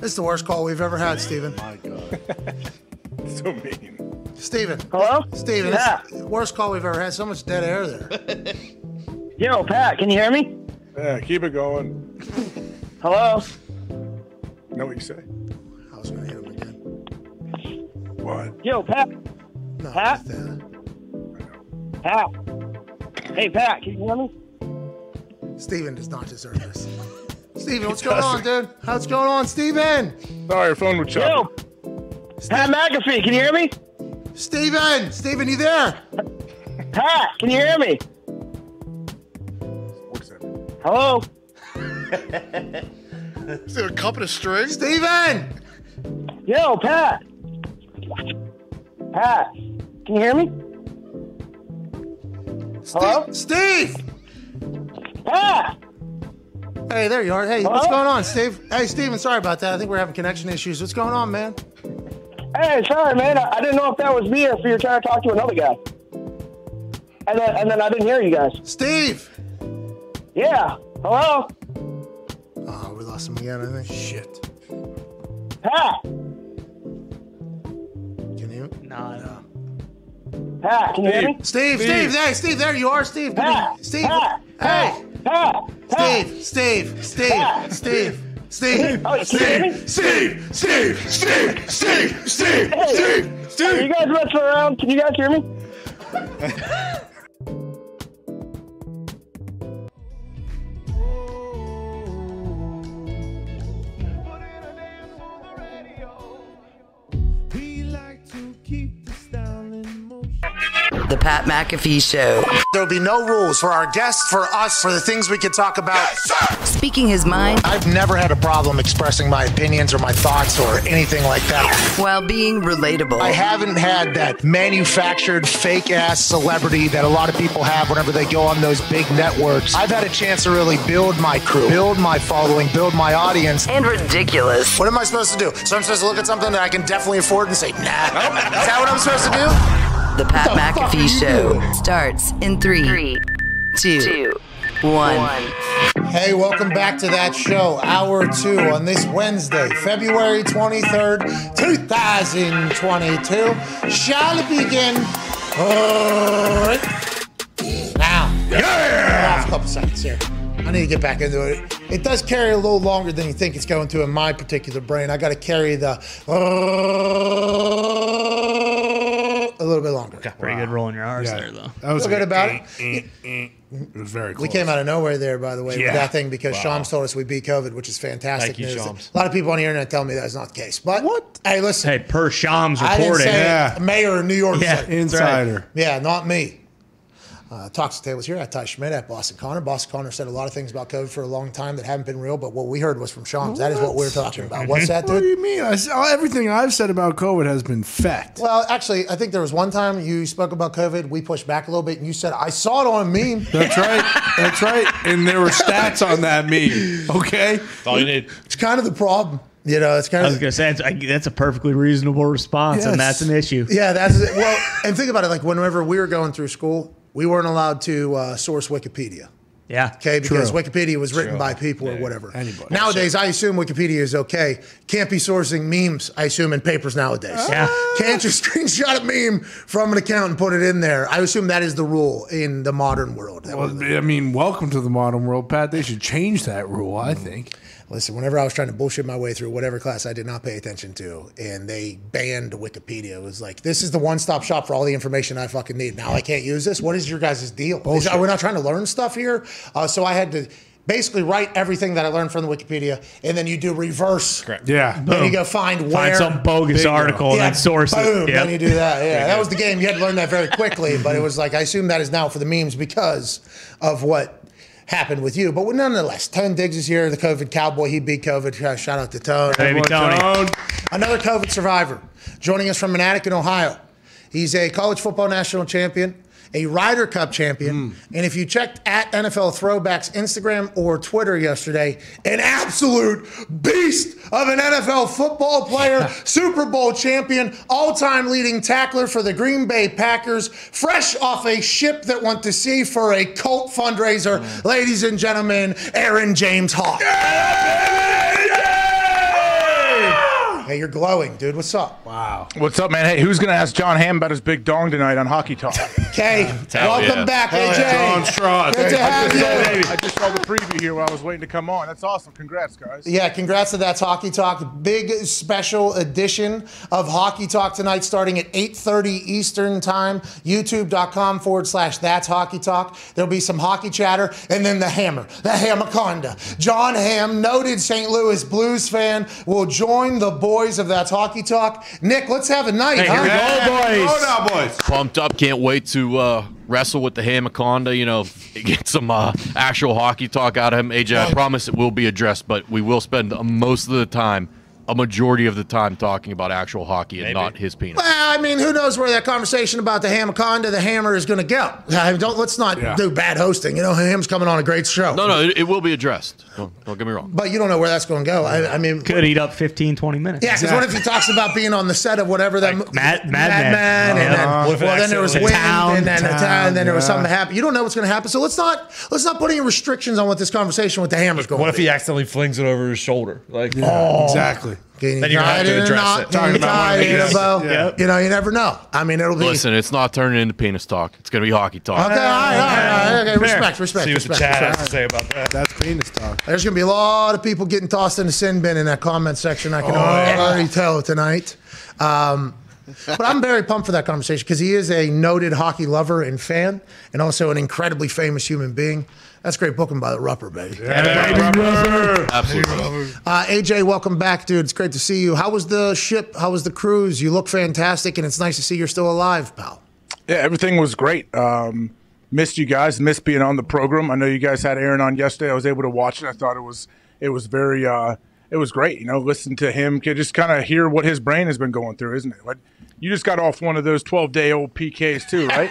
This is the worst call we've ever had, Steven. Oh my God. So mean. Steven. Hello? Steven, yeah. This is the worst call we've ever had. So much dead air there. Yo, Pat, can you hear me? Yeah, keep it going. Hello? Know what you say? I was going to hit him again. What? Yo, Pat. No, Pat? I know. Pat. Hey, Pat, can you hear me? Steven does not deserve this. Steven, what's going on, dude? How's it going on, Steven? Sorry, your phone was chopped. Pat McAfee, can you hear me? Steven! Steven, you there? Pat, can you hear me? What's that? Hello? Is there a couple of strings? Steven! Yo, Pat! Pat, can you hear me? Steve, hello? Steve! Pat! Hey, there you are. Hey, hello? What's going on, Steve? Hey, Steven, sorry about that. I think we're having connection issues. What's going on, man? Hey, sorry, man. I, I didn't know if that was me or if you were trying to talk to another guy. And then, and then I didn't hear you guys. Steve! Yeah. Hello? Oh, we lost him again, I think. Shit. Pat! Can you? No, no. Pat, can you hear me? Steve, Steve, Steve, hey, Steve, there you are, Steve. Pat, you, Steve, Pat, hey. Pat, Pat, Steve, Steve, Steve, Pat. Steve, Steve, oh, Steve, Steve, Steve, Steve, Steve, Steve, Steve, hey. Steve, Steve. Are you guys messing around? Can you guys hear me? The Pat McAfee Show. There'll be no rules for our guests, for us, for the things we could talk about. Yes, speaking his mind. I've never had a problem expressing my opinions or my thoughts or anything like that. While being relatable. I haven't had that manufactured fake-ass celebrity that a lot of people have whenever they go on those big networks. I've had a chance to really build my crew, build my following, build my audience. And ridiculous. What am I supposed to do? So I'm supposed to look at something that I can definitely afford and say, nah. Is that what I'm supposed to do? The Pat McAfee Show starts in three, three two, two, one. Hey, welcome back to that show, hour two, on this Wednesday, February twenty-third, two thousand twenty-two. Shall it begin right now? Yeah! Last couple seconds here. I need to get back into it. It does carry a little longer than you think it's going to in my particular brain. I got to carry the a little bit longer. Got pretty wow. good rolling your R's yeah. there, though. That was good about it. Eh, eh, eh. It was very close. We came out of nowhere there, by the way, yeah. with that thing because wow. Shams told us we beat COVID, which is fantastic Thank news. You, Shams. A lot of people on the internet tell me that's not the case. But what? Hey, listen. Hey, per Shams reporting. I didn't say yeah. it. Mayor of New York yeah. City. Insider. Yeah, not me. Uh, Talks to Tables here at Ty Schmidt at Boston Connor. Boston Connor said a lot of things about COVID for a long time that haven't been real, but what we heard was from Shams. That is what we're talking about. What's that, dude? What do you mean? I, everything I've said about COVID has been fact. Well, actually, I think there was one time you spoke about COVID, we pushed back a little bit, and you said, I saw it on a meme. That's right. That's right. And there were stats on that meme. Okay? That's all you need. It's kind of the problem. You know, it's kind of. I was going to say, that's, that's a perfectly reasonable response, yes. and that's an issue. Yeah, that's it. Well, and think about it. Like, whenever we were going through school, we weren't allowed to uh, source Wikipedia. Yeah. Okay, because True. Wikipedia was written True. by people yeah. or whatever. Anybody. Nowadays, I assume Wikipedia is okay. Can't be sourcing memes, I assume, in papers nowadays. Yeah. Can't just screenshot a meme from an account and put it in there. I assume that is the rule in the modern world. That well, I mean, welcome to the modern world, Pat. They should change that rule, I think. Listen, whenever I was trying to bullshit my way through whatever class I did not pay attention to, and they banned Wikipedia, it was like, this is the one-stop shop for all the information I fucking need. Now I can't use this? What is your guys' deal? Bullshit. We're not trying to learn stuff here? Uh, so I had to basically write everything that I learned from the Wikipedia, and then you do reverse. Correct. Yeah. Then you go find where. Find some bogus article and yeah, then source boom, it. Boom, yep. Then you do that. Yeah, that was the game. You had to learn that very quickly, but it was like, I assume that is now for the memes because of what happened with you, but nonetheless, Tone Diggs is here, the COVID cowboy. He beat COVID. Shout out to Tone. Baby Tony. Tone. Another COVID survivor joining us from Manatee, Ohio. He's a college football national champion, a Ryder Cup champion, mm. and if you checked at N F L Throwback's Instagram or Twitter yesterday, an absolute beast of an N F L football player, Super Bowl champion, all-time leading tackler for the Green Bay Packers, fresh off a ship that went to sea for a cult fundraiser. Mm. Ladies and gentlemen, Aaron James Hawk. Yeah, baby, yeah! Hey, you're glowing, dude. What's up? Wow. What's up, man? Hey, who's going to ask John Hamm about his big dong tonight on Hockey Talk? Hey, welcome yeah. back, Hell A J. Yeah. Good hey, to have you. Saw, I just saw the preview here while I was waiting to come on. That's awesome. Congrats, guys. Yeah, congrats to That's Hockey Talk. Big special edition of Hockey Talk tonight starting at eight thirty Eastern Time. YouTube.com forward slash That's Hockey Talk. There'll be some hockey chatter and then the hammer, the hammerconda. John Hamm, noted Saint Louis Blues fan, will join the boys of That's Hockey Talk. Nick, let's have a night. Hey, huh? Here we go, boys. Go now, boys. Pumped up. Can't wait to Uh, wrestle with the Hammerconda, you know, get some uh, actual hockey talk out of him. A J, I promise it will be addressed, but we will spend most of the time, a majority of the time, talking about actual hockey and Maybe. not his penis. Well, I mean, who knows where that conversation about the Hammerconda, the hammer, is going to go. I don't, let's not yeah. do bad hosting. You know, him's coming on a great show. No, no, it, it will be addressed. Don't, don't get me wrong. But you don't know where that's going to go. I, I mean, could eat up fifteen, twenty minutes. Yeah, because exactly. what if he talks about being on the set of whatever that like Mad, Mad, Mad Man, Man, and uh, then, well, then there was wind, and then, town, and then yeah. there was something to happen. You don't know what's going to happen, so let's not let's not put any restrictions on what this conversation with the hammer's going. What if be. he accidentally flings it over his shoulder? Like, yeah, oh, exactly. Getting then you have to address it. Talking about yeah. You know, you never know. I mean, it'll be. Listen, it's not turning into penis talk. It's going to be hockey talk. Okay, all right, all right, okay. Respect, respect. See what the chat has to say about that. That's penis talk. There's going to be a lot of people getting tossed in the sin bin in that comment section. I can oh, already yeah. tell tonight. Um, but I'm very pumped for that conversation because he is a noted hockey lover and fan, and also an incredibly famous human being. That's great booking by the Rupper, baby. Yeah, yeah, Rupper. Rupper. Absolutely. Uh, A J, welcome back, dude. It's great to see you. How was the ship? How was the cruise? You look fantastic, and it's nice to see you're still alive, pal. Yeah, everything was great. Um, missed you guys. Missed being on the program. I know you guys had Aaron on yesterday. I was able to watch it. I thought it was it was very uh, it was great. You know, listen to him. Just kind of hear what his brain has been going through, isn't it? Like, you just got off one of those twelve-day-old P Ks too, right?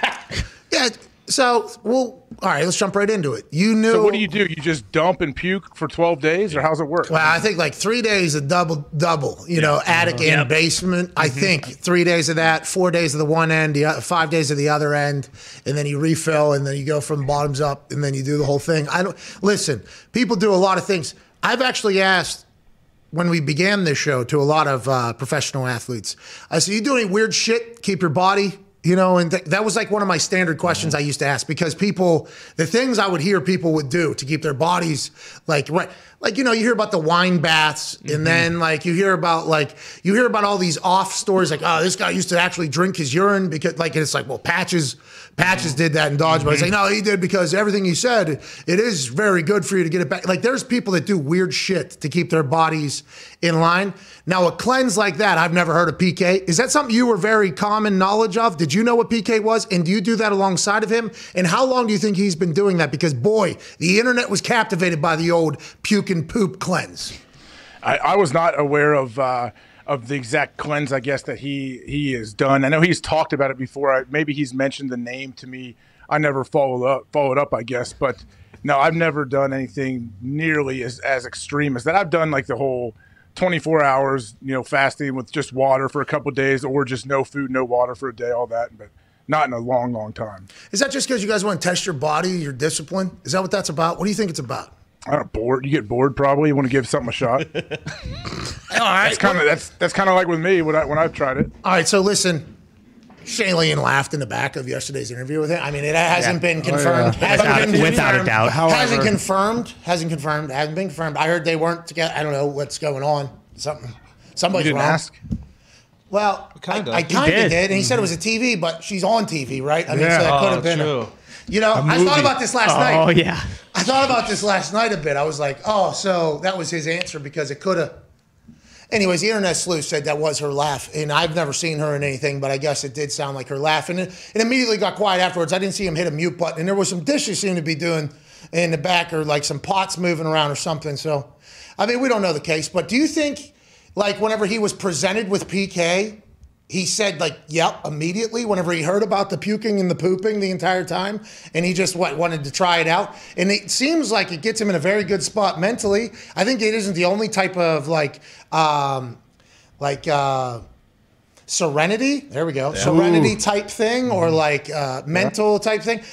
Yeah. So, well, all right, let's jump right into it. You knew. So what do you do? You just dump and puke for twelve days, or how's it work? Well, I think like three days a double double, you yeah. know, attic uh, and yep. basement. Mm-hmm. I think three days of that, four days of the one end, the other, five days of the other end, and then you refill, and then you go from bottoms up, and then you do the whole thing. I don't listen. People do a lot of things. I've actually asked when we began this show to a lot of uh, professional athletes. I said, "You do any weird shit? Keep your body." You know, and th that was like one of my standard questions I used to ask, because people, the things I would hear people would do to keep their bodies like, right, like, you know, you hear about the wine baths, and mm-hmm. then like you hear about like, you hear about all these off stories, like, oh, this guy used to actually drink his urine because like, and it's like, well, Patches, Patches did that in dodgeball. Mm-hmm. It's like, no, he did because everything you said, it is very good for you to get it back. Like there's people that do weird shit to keep their bodies in line. Now a cleanse like that, I've never heard of P K. Is that something you were very common knowledge of? Did you know what P K was? And do you do that alongside of him? And how long do you think he's been doing that? Because boy, the internet was captivated by the old puke and poop cleanse. I, I was not aware of uh, of the exact cleanse, I guess, that he, he has done. I know he's talked about it before. I, maybe he's mentioned the name to me. I never followed up, followed up, I guess. But no, I've never done anything nearly as, as extreme as that. I've done like the whole twenty-four hours, you know, fasting with just water for a couple of days, or just no food, no water for a day, all that, but not in a long, long time. Is that just because you guys want to test your body, your discipline? Is that what that's about? What do you think it's about? I don't bored. You get bored, probably. You want to give something a shot. All right, that's kind of that's that's kind of like with me when I when I've tried it. All right, so listen. Shaylen laughed in the back of yesterday's interview with him. I mean, it hasn't yeah. been confirmed. Oh, yeah. hasn't without, been without confirmed, a doubt. However. Hasn't confirmed. Hasn't confirmed. Hasn't been confirmed. I heard they weren't together. I don't know what's going on. Something. Somebody's you didn't wrong. Ask? Well, kinda. I, I kind of did. did, and he said it was a T V, but she's on T V, right? I mean, yeah. so that could have oh, been. True. A, you know, a I thought about this last oh, night. Oh yeah. I thought about this last night a bit. I was like, oh, so that was his answer because it could have. Anyways, the internet sleuth said that was her laugh, and I've never seen her in anything, but I guess it did sound like her laugh, and it, it immediately got quiet afterwards. I didn't see him hit a mute button, and there was some dishes seemed to be doing in the back, or like some pots moving around or something. So, I mean, we don't know the case, but do you think, like, whenever he was presented with P K, he said, like, yep, immediately, whenever he heard about the puking and the pooping the entire time, and he just what, wanted to try it out? And it seems like it gets him in a very good spot mentally. I think it isn't the only type of, like, um, like uh, serenity. There we go. Yeah. Serenity Ooh. type thing, or, like, uh, mental yeah. type thing.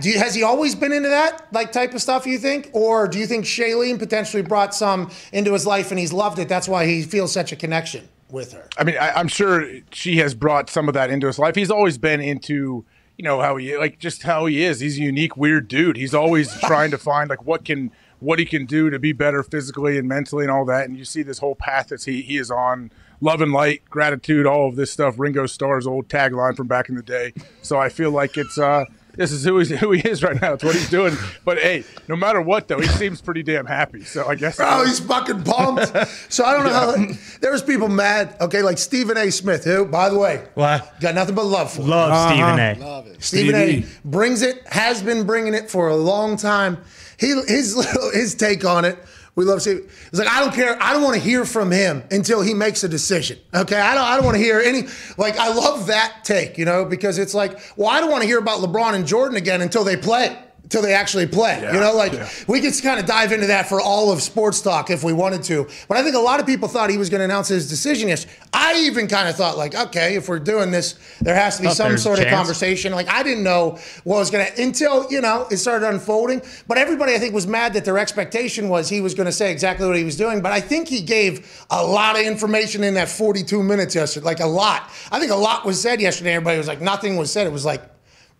Do you, has he always been into that, like, type of stuff, you think? Or do you think Shailene potentially brought some into his life and he's loved it? That's why he feels such a connection with her. I mean, I, I'm sure she has brought some of that into his life. He's always been into, you know, how he, like, just how he is. He's a unique, weird dude. He's always trying to find, like, what can, what he can do to be better physically and mentally and all that. And you see this whole path that he, he is on. Love and light, gratitude, all of this stuff. Ringo Starr's old tagline from back in the day. So I feel like it's, uh, this is who, he's, who he is right now. It's what he's doing. But, hey, no matter what, though, he seems pretty damn happy. So I guess. Oh, he's fucking pumped. So I don't know yeah. how. There was people mad, okay, like Stephen A. Smith, who, by the way, what? got nothing but love for him. Love uh-huh. Stephen A. Love it. Stephen A. brings it, has been bringing it for a long time. He His, little, his take on it. We love Steve. It's like, I don't care. I don't want to hear from him until he makes a decision. Okay. I don't I don't want to hear any, like, I love that take, you know, because it's like, well, I don't want to hear about LeBron and Jordan again until they play, until they actually play. Yeah, you know, like yeah. we could kind of dive into that for all of sports talk if we wanted to. But I think a lot of people thought he was going to announce his decision yesterday. I even kind of thought, like, okay, if we're doing this, there has to be oh, some sort of conversation. Like, I didn't know what was going to, until, you know, it started unfolding. But everybody, I think, was mad that their expectation was he was going to say exactly what he was doing. But I think he gave a lot of information in that forty-two minutes yesterday, like a lot. I think a lot was said yesterday. Everybody was like, nothing was said. It was like,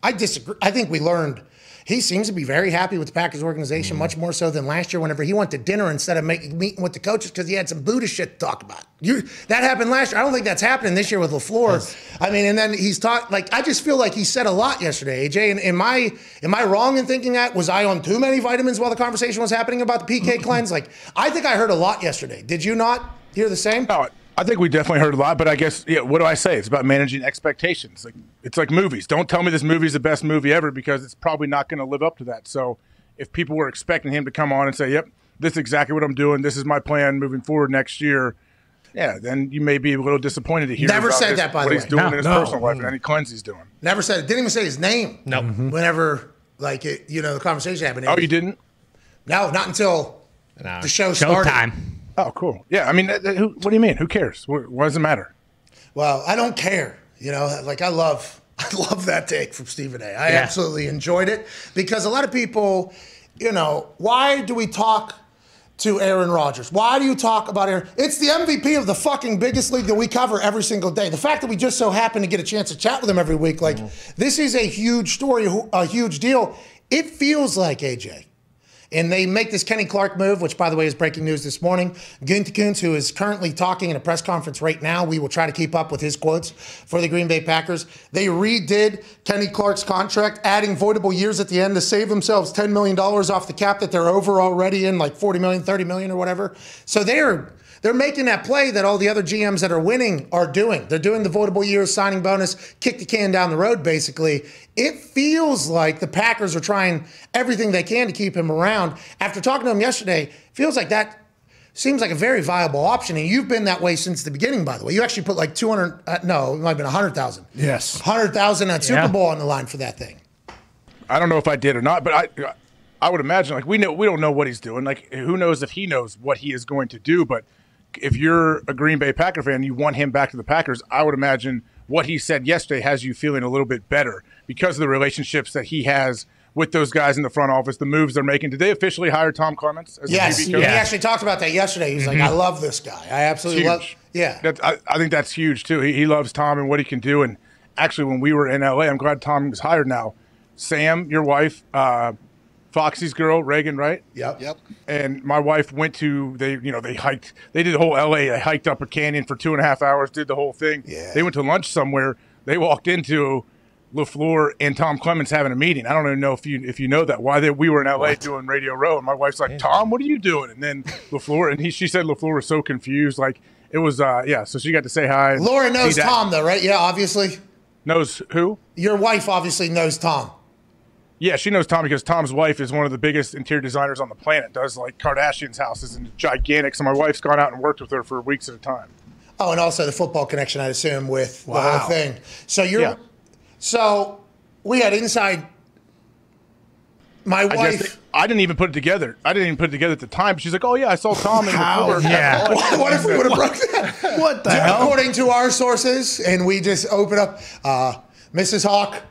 I disagree. I think we learned. He seems to be very happy with the Packers organization, much more so than last year whenever he went to dinner instead of making, meeting with the coaches because he had some Buddha shit to talk about. You, that happened last year. I don't think that's happening this year with LaFleur. Yes. I mean, and then he's taught, like, I just feel like he said a lot yesterday, A J. And am I, am I wrong in thinking that? Was I on too many vitamins while the conversation was happening about the P K cleanse? Like, I think I heard a lot yesterday. Did you not hear the same? No, I think we definitely heard a lot, but I guess, yeah, what do I say? It's about managing expectations. Like, it's like movies. Don't tell me this movie's the best movie ever, because it's probably not going to live up to that. So if people were expecting him to come on and say, yep, this is exactly what I'm doing, this is my plan moving forward next year, yeah, then you may be a little disappointed to hear Never said his, that, by what the he's way. doing no, in his no. personal life and any cleanse he's doing. Never said it. Didn't even say his name. No. Mm-hmm. Whenever, like, it, you know, the conversation happened. Oh, was, you didn't? No, not until no. the show started. Showtime. Oh, cool. Yeah, I mean, that, that, who, what do you mean? Who cares? What, what does it matter? Well, I don't care. You know, like, I love, I love that take from Stephen A. I yeah. absolutely enjoyed it, because a lot of people, you know, why do we talk to Aaron Rodgers? Why do you talk about Aaron? It's the M V P of the fucking biggest league that we cover every single day. The fact that we just so happen to get a chance to chat with him every week, like, mm-hmm. this is a huge story, a huge deal. It feels like, A J. And they make this Kenny Clark move, which, by the way, is breaking news this morning. Gunther Kuntz, who is currently talking in a press conference right now, we will try to keep up with his quotes for the Green Bay Packers. They redid Kenny Clark's contract, adding voidable years at the end to save themselves ten million dollars off the cap that they're over already in, like forty million dollars, thirty million dollars or whatever. So they're they're making that play that all the other G Ms that are winning are doing. They're doing the voidable years, signing bonus, kick the can down the road, basically. It feels like the Packers are trying everything they can to keep him around. After talking to him yesterday, feels like that seems like a very viable option. And you've been that way since the beginning, by the way. You actually put like two hundred, uh, no, it might have been one hundred thousand. Yes. one hundred thousand at Super yeah. Bowl on the line for that thing. I don't know if I did or not, but I I would imagine, like, we know we don't know what he's doing. Like, who knows if he knows what he is going to do, but if you're a Green Bay Packer fan, you want him back to the Packers. I would imagine what he said yesterday has you feeling a little bit better because of the relationships that he has with those guys in the front office, the moves they're making. Did they officially hire Tom Clements as yes, the Q B coach? Yes, he actually talked about that yesterday. He's mm-hmm. like, I love this guy. I absolutely love Yeah. That's, I, I think that's huge, too. He, he loves Tom and what he can do. And actually, when we were in L A, I'm glad Tom was hired now. Sam, your wife, uh, Foxy's girl, Reagan, right? Yep. Yep. And my wife went to, they, you know, they hiked, they did the whole L A, they hiked up a canyon for two and a half hours, did the whole thing. Yeah. They went to lunch somewhere. They walked into LaFleur and Tom Clements having a meeting. I don't even know if you if you know that. Why they, we were in L A what? doing Radio Row, and my wife's like, Tom, what are you doing? And then LaFleur, and he she said LaFleur was so confused. Like, it was, uh, yeah, so she got to say hi. Laura knows Tom, though, right? Yeah, obviously. Knows who? Your wife obviously knows Tom. Yeah, she knows Tom because Tom's wife is one of the biggest interior designers on the planet, does like Kardashian's houses and gigantic. So my wife's gone out and worked with her for weeks at a time. Oh, and also the football connection, I assume, with wow. the whole thing. So you're, yeah. so we had inside my wife. I, guess they, I didn't even put it together. I didn't even put it together at the time. She's like, oh, yeah, I saw Tom. And How? Yeah. What, what if we would have broke that? What the hell? According to our sources, and we just open up uh, Missus Hawk,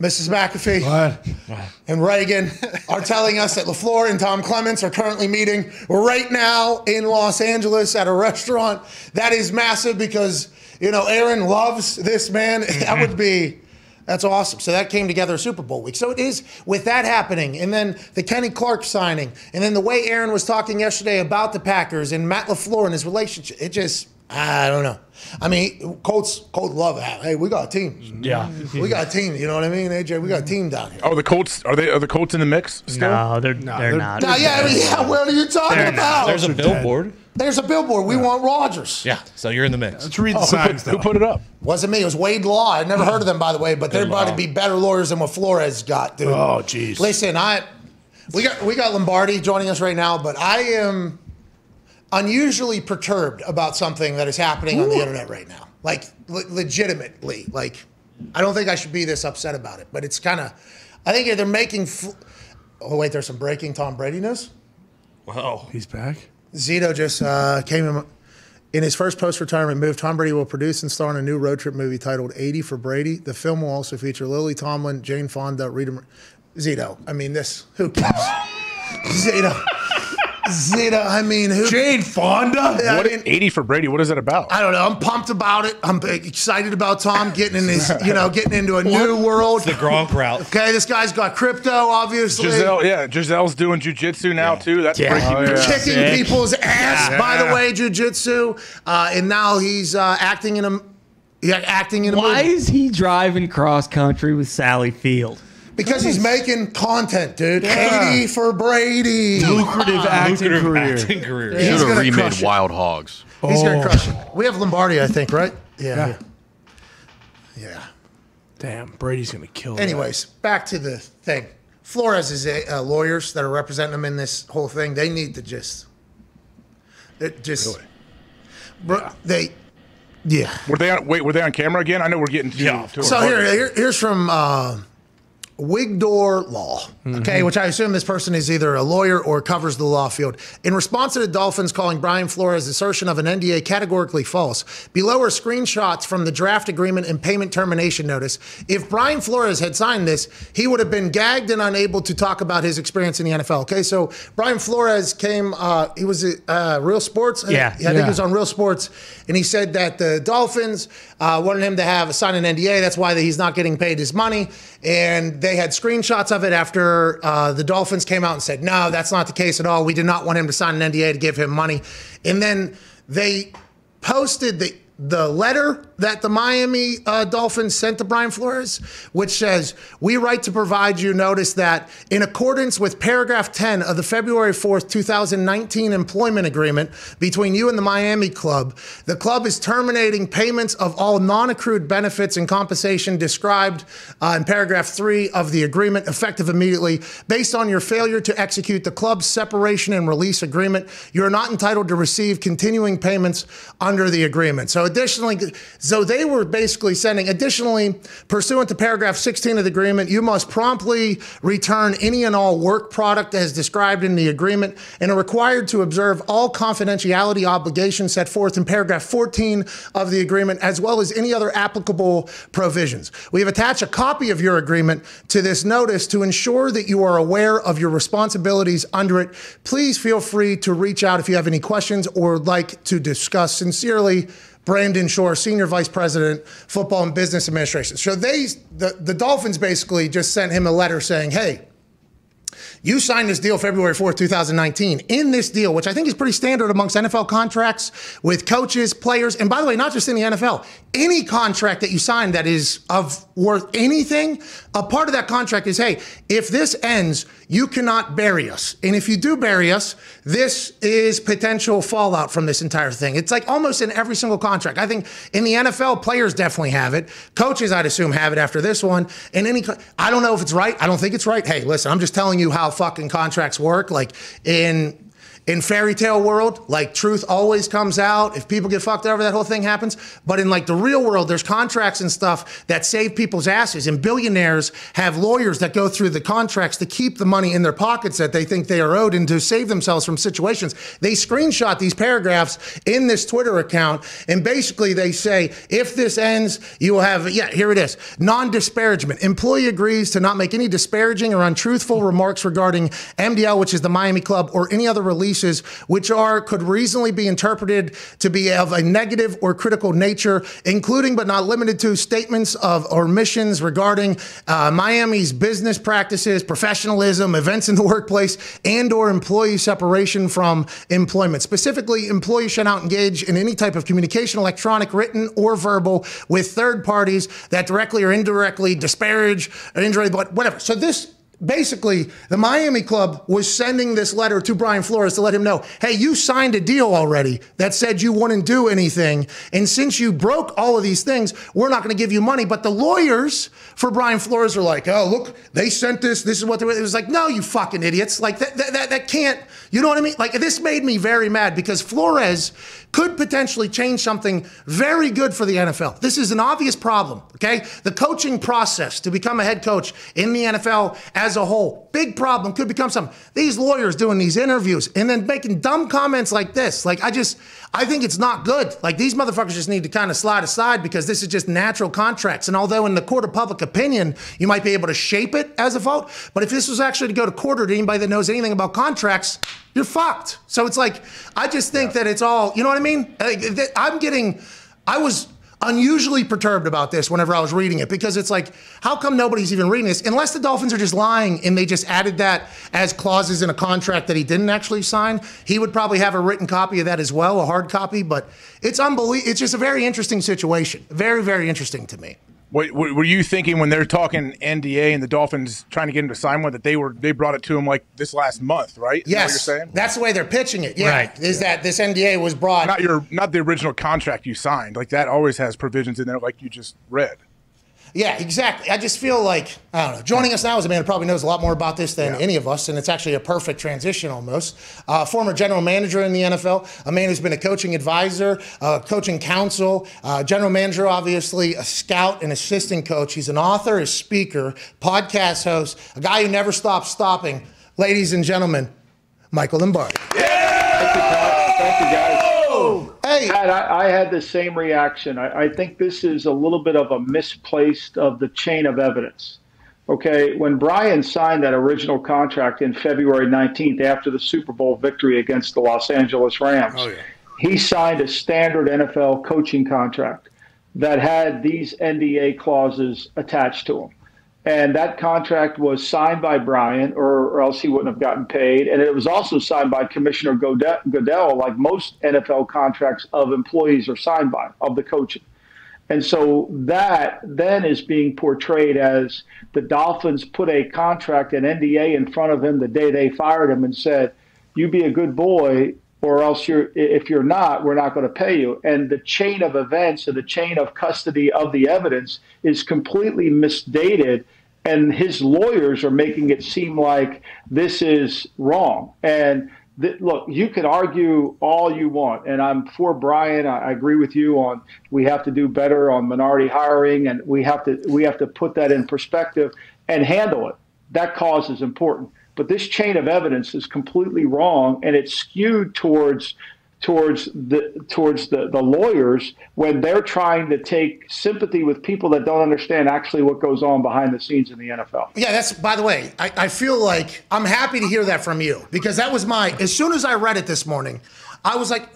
Missus McAfee what? and Reagan are telling us that LaFleur and Tom Clements are currently meeting right now in Los Angeles at a restaurant. That is massive because, you know, Aaron loves this man. Mm-hmm. That would be, that's awesome. So that came together Super Bowl week. So it is with that happening, and then the Kenny Clark signing, and then the way Aaron was talking yesterday about the Packers and Matt LaFleur and his relationship. It just... I don't know. I mean, Colts, Colts love that. Hey, we got a team. Yeah, we got a team. You know what I mean, A J? We got a team down here. Oh, the Colts are they? Are the Colts in the mix still? No, they're no, they're, they're not. No, yeah, I mean, yeah. What are you talking they're about? Not. There's a billboard. There's a billboard. We yeah. want Rodgers. Yeah. So you're in the mix. Let's read the oh, signs. Who put, who put it up? Wasn't me. It was Wade Law. I'd never heard of them, by the way, but they're about to be better lawyers than what Flores got, dude. Oh, jeez. Listen, I we got we got Lombardi joining us right now, but I am unusually perturbed about something that is happening Ooh. on the internet right now. Like, le legitimately. Like, I don't think I should be this upset about it, but it's kind of, I think they're making, fl oh, wait, there's some breaking Tom Brady news. Wow. He's back? Zito just uh, came in, in his first post-retirement move. Tom Brady will produce and star in a new road trip movie titled eighty for Brady. The film will also feature Lily Tomlin, Jane Fonda, Rita Mar Zito. I mean, this, who cares? Zito. Zeta, I mean, who? Jane Fonda? What an eighty for Brady. What is it about? I don't know. I'm pumped about it. I'm excited about Tom getting in his, you know, getting into a new world. It's the Gronk route. Okay, this guy's got crypto, obviously. Giselle, yeah, Giselle's doing jujitsu now yeah. too. That's yeah. breaking oh, yeah. kicking Sick. people's ass. Yeah. By the way, jujitsu, uh, and now he's uh, acting in a, yeah, acting in a. Why movie. is he driving cross country with Sally Field? Because he's making content, dude. Yeah. eighty for Brady. Lucrative acting Lucrative career. Acting career. Yeah. Should have remade Wild Hogs. Oh. He's going to crush it. We have Lombardi, I think, right? Yeah. Yeah. yeah. Damn, Brady's going to kill Anyways, that. back to the thing. Flores' uh, lawyers that are representing him in this whole thing, they need to just... just really? bro, yeah. They... Yeah. Were they on, wait, were they on camera again? I know we're getting to yeah. To so here, here, here's from... Uh, Wigdor Law, okay, mm-hmm. which I assume this person is either a lawyer or covers the law field. In response to the Dolphins calling Brian Flores' assertion of an N D A categorically false, below are screenshots from the draft agreement and payment termination notice. If Brian Flores had signed this, he would have been gagged and unable to talk about his experience in the N F L, okay? So Brian Flores came, uh, he was at uh, Real Sports? Yeah. I think yeah. he was on Real Sports, and he said that the Dolphins uh, wanted him to have sign an N D A. That's why he's not getting paid his money, and they They had screenshots of it after uh, the Dolphins came out and said, no, that's not the case at all. We did not want him to sign an N D A to give him money. And then they posted the, the letter that the Miami uh, Dolphins sent to Brian Flores, which says, we write to provide you notice that in accordance with paragraph ten of the February fourth, two thousand nineteen employment agreement between you and the Miami club, the club is terminating payments of all non-accrued benefits and compensation described uh, in paragraph three of the agreement effective immediately. Based on your failure to execute the club's separation and release agreement, you are not entitled to receive continuing payments under the agreement. So additionally, So they were basically sending, additionally, pursuant to paragraph sixteen of the agreement, you must promptly return any and all work product as described in the agreement and are required to observe all confidentiality obligations set forth in paragraph fourteen of the agreement, as well as any other applicable provisions. We have attached a copy of your agreement to this notice to ensure that you are aware of your responsibilities under it. Please feel free to reach out if you have any questions or would like to discuss. Sincerely, Brandon Shore, Senior Vice President, Football and Business Administration. So they, the, the Dolphins basically just sent him a letter saying, hey, you signed this deal February fourth, two thousand nineteen. In this deal, which I think is pretty standard amongst N F L contracts with coaches, players, and by the way, not just in the N F L, any contract that you sign that is of worth anything, a part of that contract is, hey, if this ends, you cannot bury us. And if you do bury us, this is potential fallout from this entire thing. It's like almost in every single contract. I think in the N F L, players definitely have it. Coaches, I'd assume, have it after this one. And any, I don't know if it's right. I don't think it's right. Hey, listen, I'm just telling you how fucking contracts work. Like in... In fairy tale world, like truth always comes out. If people get fucked over, that whole thing happens. But in like the real world, there's contracts and stuff that save people's asses. And billionaires have lawyers that go through the contracts to keep the money in their pockets that they think they are owed and to save themselves from situations. They screenshot these paragraphs in this Twitter account. And basically they say, if this ends, you will have, yeah, here it is. Non-disparagement. Employee agrees to not make any disparaging or untruthful remarks regarding M D L, which is the Miami club, or any other release which are could reasonably be interpreted to be of a negative or critical nature, including but not limited to statements of omissions regarding uh, Miami's business practices, professionalism, events in the workplace, and or employee separation from employment. Specifically, employees shall not engage in any type of communication, electronic, written, or verbal with third parties that directly or indirectly disparage or injure, but whatever. So this basically, the Miami club was sending this letter to Brian Flores to let him know, hey, you signed a deal already that said you wouldn't do anything. And since you broke all of these things, we're not going to give you money. But the lawyers for Brian Flores are like, oh, look, they sent this. This is what they were. It was like, no, you fucking idiots. Like that, that, that, that can't, you know what I mean? Like this made me very mad because Flores could potentially change something very good for the N F L. This is an obvious problem, okay? The coaching process to become a head coach in the N F L as a whole, big problem, could become something. These lawyers doing these interviews and then making dumb comments like this. Like, I just, I think it's not good. Like, these motherfuckers just need to kind of slide aside because this is just natural contracts. And although in the court of public opinion, you might be able to shape it as a vote, but if this was actually to go to court or to anybody that knows anything about contracts, you're fucked. So it's like, I just think yeah. that it's all, you know what I mean? I'm getting, I was unusually perturbed about this whenever I was reading it because it's like, how come nobody's even reading this? Unless the Dolphins are just lying and they just added that as clauses in a contract that he didn't actually sign, he would probably have a written copy of that as well, a hard copy, but it's unbelievable. It's just a very interesting situation. Very, very interesting to me. What, what were you thinking when they're talking N D A and the Dolphins trying to get him to sign one, that they were they brought it to him like this last month, right? Is yes, that what you're saying? That's the way they're pitching it. Yeah, right. Is yeah. that this N D A was brought not your not the original contract you signed, like that always has provisions in there, like you just read. Yeah, exactly. I just feel like, I don't know, joining us now is a man who probably knows a lot more about this than yeah. any of us, and it's actually a perfect transition almost. Uh, former general manager in the N F L, a man who's been a coaching advisor, uh, coaching counsel, uh, general manager, obviously, a scout and assistant coach. He's an author, a speaker, podcast host, a guy who never stops stopping. Ladies and gentlemen, Michael Lombardi. Yeah! Thank you, Pat. Thank you, guys. Hey. Pat, I, I had the same reaction. I, I think this is a little bit of a misplaced of the chain of evidence. Okay, when Brian signed that original contract in February nineteenth after the Super Bowl victory against the Los Angeles Rams, oh, yeah. he signed a standard N F L coaching contract that had these N D A clauses attached to him. And that contract was signed by Brian, or, or else he wouldn't have gotten paid. And it was also signed by Commissioner Goodell, Goodell, like most N F L contracts of employees are signed by, of the coaching. And so that then is being portrayed as the Dolphins put a contract, an N D A, in front of him the day they fired him and said, you be a good boy, or else you're, if you're not, we're not going to pay you. And the chain of events and the chain of custody of the evidence is completely misdated, and his lawyers are making it seem like this is wrong. And th look, you can argue all you want, and I'm for Brian. I, I agree with you on we have to do better on minority hiring, and we have to we have to put that in perspective and handle it. That cause is important. But this chain of evidence is completely wrong, and it's skewed towards towards the towards the, the lawyers when they're trying to take sympathy with people that don't understand actually what goes on behind the scenes in the N F L. Yeah, that's, by the way, I, I feel like I'm happy to hear that from you, because that was my, as soon as I read it this morning, I was like,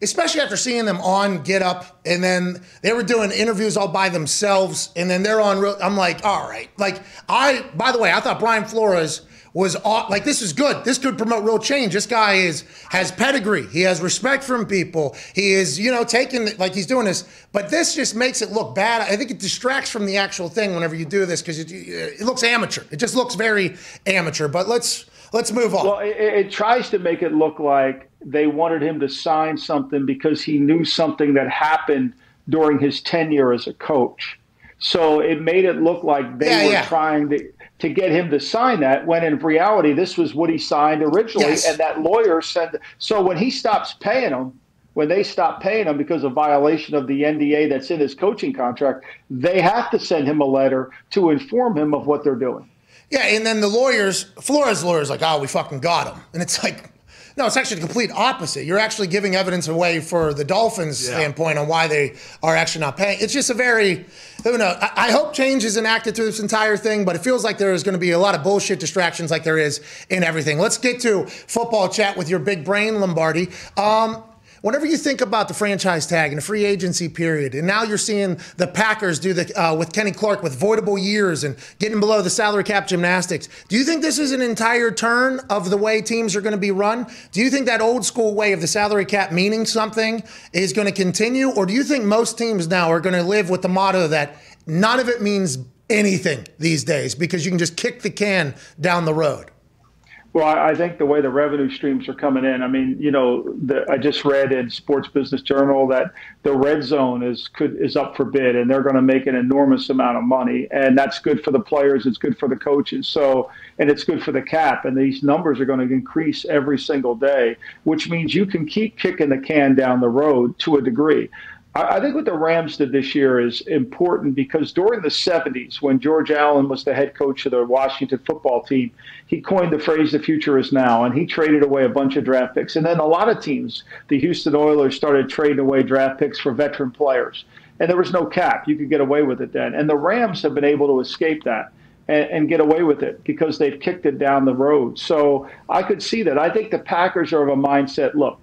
especially after seeing them on Get Up, and then they were doing interviews all by themselves, and then they're on, I'm like, all right. Like, I, by the way, I thought Brian Flores was all, like, this is good. This could promote real change. This guy is has pedigree. He has respect from people. He is, you know, taking, like, he's doing this. But this just makes it look bad. I think it distracts from the actual thing whenever you do this, because it, it looks amateur. It just looks very amateur. But let's let's move on. Well, it, it tries to make it look like they wanted him to sign something because he knew something that happened during his tenure as a coach. So it made it look like they yeah, were yeah. trying to to get him to sign that, when in reality, this was what he signed originally. Yes. And that lawyer said, so when he stops paying them, when they stop paying him because of violation of the N D A that's in his coaching contract, they have to send him a letter to inform him of what they're doing. Yeah, and then the lawyers, Flores' lawyers, like, oh, we fucking got him. And it's like, no, it's actually the complete opposite. You're actually giving evidence away for the Dolphins' yeah. standpoint on why they are actually not paying. It's just a very... Who knows? I hope change is enacted through this entire thing, but it feels like there is going to be a lot of bullshit distractions like there is in everything. Let's get to football chat with your big brain, Lombardi. Um, whenever you think about the franchise tag and the free agency period, and now you're seeing the Packers do the uh, with Kenny Clark with voidable years and getting below the salary cap gymnastics, do you think this is an entire turn of the way teams are going to be run? Do you think that old school way of the salary cap meaning something is going to continue? Or do you think most teams now are going to live with the motto that none of it means anything these days because you can just kick the can down the road? Well, I think the way the revenue streams are coming in, I mean, you know, the, I just read in Sports Business Journal that the red zone is could is up for bid, and they're going to make an enormous amount of money, and that's good for the players, it's good for the coaches, so, and it's good for the cap, and these numbers are going to increase every single day, which means you can keep kicking the can down the road to a degree. I think what the Rams did this year is important because during the seventies, when George Allen was the head coach of the Washington football team, he coined the phrase, the future is now, and he traded away a bunch of draft picks. And then a lot of teams, the Houston Oilers, started trading away draft picks for veteran players. And there was no cap. You could get away with it then. And the Rams have been able to escape that and, and get away with it because they've kicked it down the road. So I could see that. I think the Packers are of a mindset, look,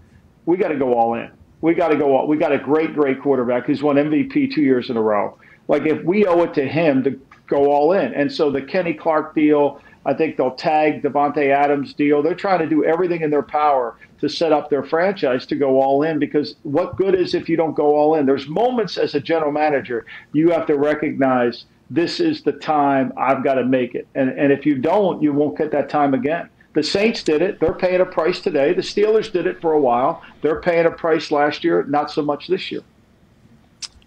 we got to go all in. We got to go on. We got a great, great quarterback who's won M V P two years in a row. Like, if we owe it to him to go all in. And so the Kenny Clark deal, I think they'll tag Devontae Adams deal. They're trying to do everything in their power to set up their franchise to go all in, because what good is if you don't go all in? There's moments as a general manager you have to recognize, this is the time I've got to make it. And, and if you don't, you won't get that time again. The Saints did it. They're paying a price today. The Steelers did it for a while. They're paying a price last year, not so much this year.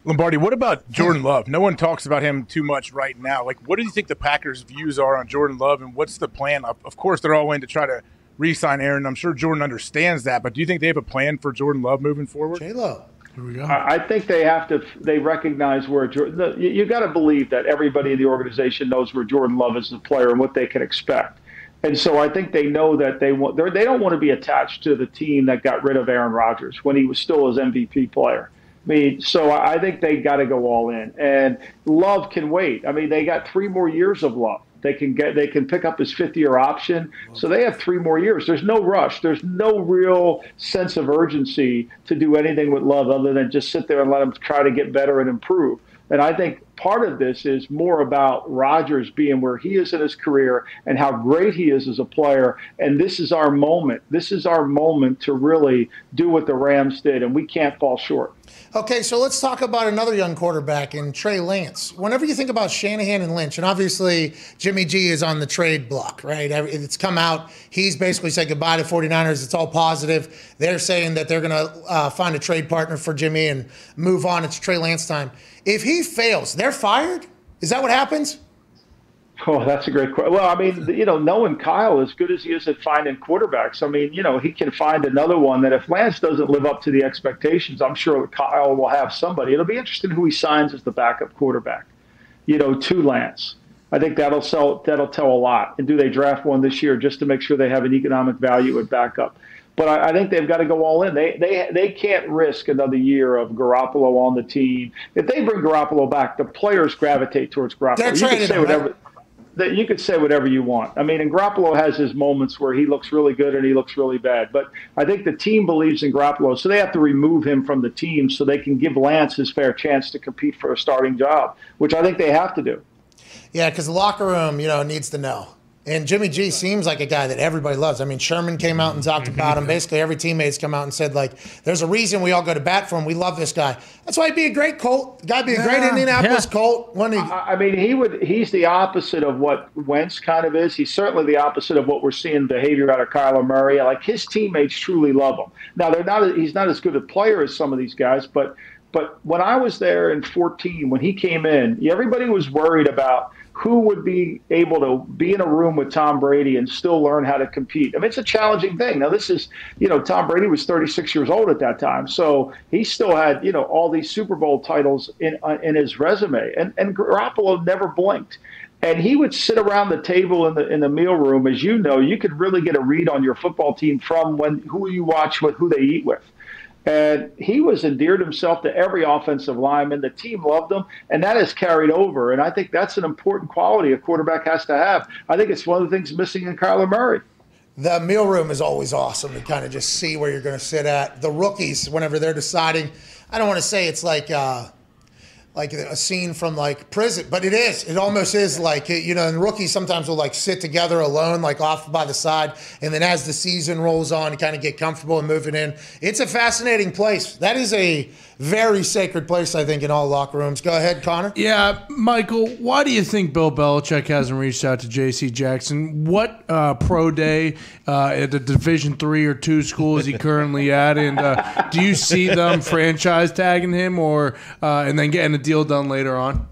Lombardi, what about Jordan Love? No one talks about him too much right now. Like, what do you think the Packers' views are on Jordan Love, and what's the plan? Of course, they're all in to try to re-sign Aaron. I'm sure Jordan understands that, but do you think they have a plan for Jordan Love moving forward? J-Lo. Here we go. I think they have to. They recognize where Jordan. You, you got to believe that everybody in the organization knows where Jordan Love is as a player and what they can expect. And so I think they know that they want. They don't want to be attached to the team that got rid of Aaron Rodgers when he was still his M V P player. I mean, so I think they got to go all in. And Love can wait. I mean, they got three more years of Love. They can get. They can pick up his fifth-year option, so they have three more years. There's no rush. There's no real sense of urgency to do anything with Love other than just sit there and let him try to get better and improve. And I think part of this is more about Rodgers being where he is in his career and how great he is as a player. And this is our moment. This is our moment to really do what the Rams did, and we can't fall short. Okay, so let's talk about another young quarterback in Trey Lance. Whenever you think about Shanahan and Lynch, and obviously Jimmy G is on the trade block, right? It's come out. He's basically said goodbye to 49ers. It's all positive. They're saying that they're going to uh, find a trade partner for Jimmy and move on. It's Trey Lance time. If he fails, they're fired? Is that what happens? Oh, that's a great question. Well, I mean, you know, knowing Kyle, as good as he is at finding quarterbacks, I mean, you know, he can find another one that if Lance doesn't live up to the expectations, I'm sure Kyle will have somebody. It'll be interesting who he signs as the backup quarterback, you know, to Lance. I think that'll sell, that'll tell a lot. And do they draft one this year just to make sure they have an economic value at backup? But I, I think they've got to go all in. They they they can't risk another year of Garoppolo on the team. If they bring Garoppolo back, the players gravitate towards Garoppolo. They're you can say whatever. Right? That you could say whatever you want. I mean, and Garoppolo has his moments where he looks really good and he looks really bad. But I think the team believes in Garoppolo, so they have to remove him from the team so they can give Lance his fair chance to compete for a starting job, which I think they have to do. Yeah, because the locker room, you know, needs to know. And Jimmy G seems like a guy that everybody loves. I mean, Sherman came out and talked about him. Basically, every teammate's come out and said, like, there's a reason we all go to bat for him. We love this guy. That's why he'd be a great Colt. The guy'd be a yeah, great Indianapolis yeah. Colt. When he- I, I mean, he would. He's the opposite of what Wentz kind of is. He's certainly the opposite of what we're seeing behavior out of Kyler Murray. Like, his teammates truly love him. Now, they're not. He's not as good a player as some of these guys, but but when I was there in fourteen, when he came in, everybody was worried about who would be able to be in a room with Tom Brady and still learn how to compete. I mean, it's a challenging thing. Now, this is, you know, Tom Brady was thirty-six years old at that time. So he still had, you know, all these Super Bowl titles in uh, in his resume. And, and Garoppolo never blinked. And he would sit around the table in the in the meal room. As you know, you could really get a read on your football team from when who you watch with, who they eat with. And he was endeared himself to every offensive lineman. The team loved him, and that has carried over. And I think that's an important quality a quarterback has to have. I think it's one of the things missing in Kyler Murray. The meal room is always awesome to kind of just see where you're going to sit at. The rookies, whenever they're deciding, I don't want to say it's like uh, like a scene from like prison, but it is. It almost is like, you know, and rookies sometimes will like sit together alone, like off by the side. And then as the season rolls on, kind of get comfortable and moving in. It's a fascinating place. That is a very sacred place, I think, in all locker rooms. Go ahead, Connor. Yeah, Michael, why do you think Bill Belichick hasn't reached out to J C Jackson? What uh, pro day uh, at the Division three or two school is he currently at? And uh, do you see them franchise tagging him or uh, and then getting a deal done later on?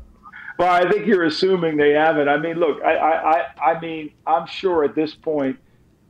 Well, I think you're assuming they haven't. I mean, look, I, I, I mean, I'm sure at this point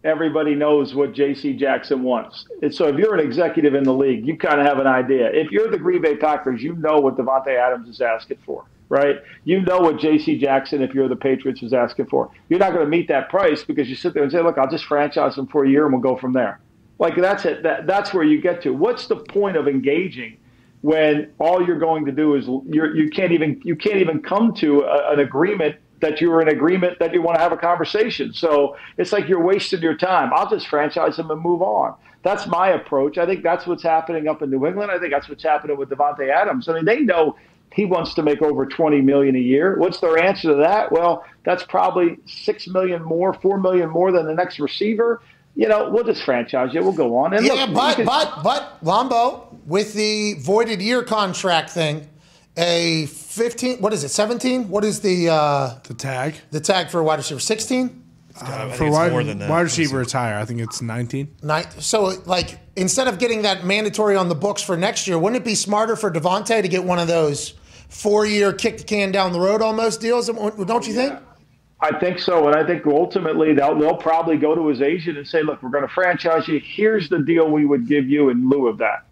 everybody knows what J C Jackson wants. And so if you're an executive in the league, you kind of have an idea. If you're the Green Bay Packers, you know what Devontae Adams is asking for, right? You know what J C Jackson, if you're the Patriots, is asking for. You're not going to meet that price because you sit there and say, look, I'll just franchise him for a year and we'll go from there. Like, that's it. That, that's where you get to. What's the point of engaging when all you're going to do is you're, you can't even you can't even come to a, an agreement that you're in agreement that you want to have a conversation? So it's like you're wasting your time. I'll just franchise them and move on. That's my approach. I think that's what's happening up in New England. I think that's what's happening with Devontae Adams. I mean, they know he wants to make over twenty million dollars a year. What's their answer to that? Well, that's probably six million dollars more, four million dollars more than the next receiver. you know, we'll disfranchise you. We'll go on. And yeah, look, but, can, but, but, Lombo, with the voided year contract thing, a fifteen, what is it, seventeen? What is the uh, – The tag. The tag for a wide receiver, sixteen? Uh, for wide, more than that. Wide receiver is higher. I think it's nineteen. Nine, so, like, instead of getting that mandatory on the books for next year, wouldn't it be smarter for Devontae to get one of those four-year kick-the-can-down-the-road almost deals, don't you think? Yeah. I think so, and I think ultimately they'll, they'll probably go to his agent and say, look, we're going to franchise you. Here's the deal we would give you in lieu of that,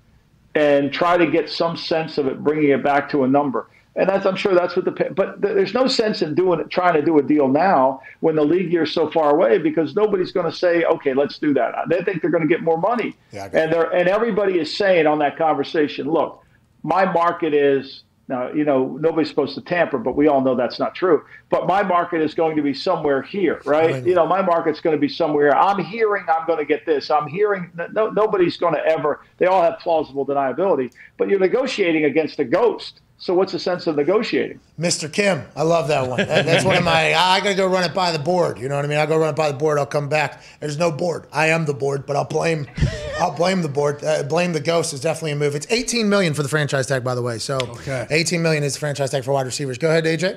and try to get some sense of it, bringing it back to a number. And that's, I'm sure that's what the – but there's no sense in doing it, trying to do a deal now when the league year's so far away, because nobody's going to say, okay, let's do that. They think they're going to get more money. Yeah, and they're and everybody is saying on that conversation, look, my market is – now, you know, nobody's supposed to tamper, but we all know that's not true. But my market is going to be somewhere here, right? I mean, you know, my market's going to be somewhere. I'm hearing I'm going to get this. I'm hearing no, nobody's going to ever – they all have plausible deniability. But you're negotiating against a ghost. So what's the sense of negotiating? Mister Kim, I love that one. That, that's one of my – I got to go run it by the board. You know what I mean? I'll go run it by the board. I'll come back. There's no board. I am the board, but I'll blame – I'll blame the board. Uh, blame the ghost is definitely a move. It's eighteen million dollars for the franchise tag, by the way. So okay. eighteen million dollars is the franchise tag for wide receivers. Go ahead, A J.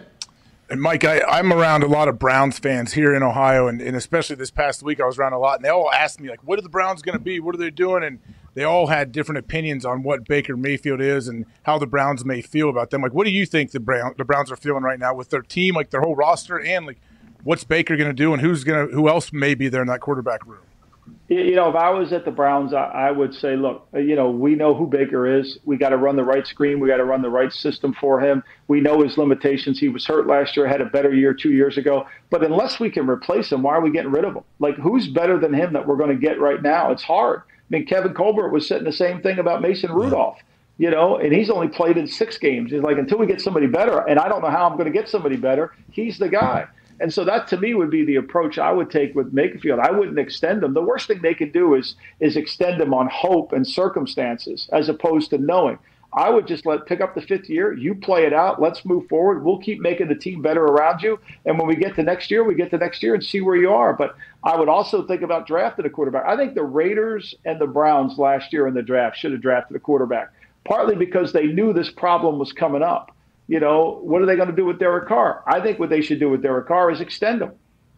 And, Mike, I, I'm around a lot of Browns fans here in Ohio, and, and especially this past week I was around a lot, and they all asked me, like, what are the Browns going to be? What are they doing? And they all had different opinions on what Baker Mayfield is and how the Browns may feel about them. Like, what do you think the, Brown, the Browns are feeling right now with their team, like their whole roster, and, like, what's Baker going to do and who's gonna who else may be there in that quarterback room? You know, if I was at the Browns, I, I would say, look, you know, we know who Baker is. We got to run the right screen. We got to run the right system for him. We know his limitations. He was hurt last year, had a better year two years ago. But unless we can replace him, why are we getting rid of him? Like, who's better than him that we're going to get right now? It's hard. I mean, Kevin Colbert was saying the same thing about Mason Rudolph, you know, and he's only played in six games. He's like, until we get somebody better, and I don't know how I'm going to get somebody better, he's the guy. And so that, to me, would be the approach I would take with Mayfield. I wouldn't extend them. The worst thing they can do is is extend them on hope and circumstances as opposed to knowing. I would just let pick up the fifth year. You play it out. Let's move forward. We'll keep making the team better around you. And when we get to next year, we get to next year and see where you are. But I would also think about drafting a quarterback. I think the Raiders and the Browns last year in the draft should have drafted a quarterback, partly because they knew this problem was coming up. You know, what are they going to do with Derek Carr? I think what they should do with Derek Carr is extend him.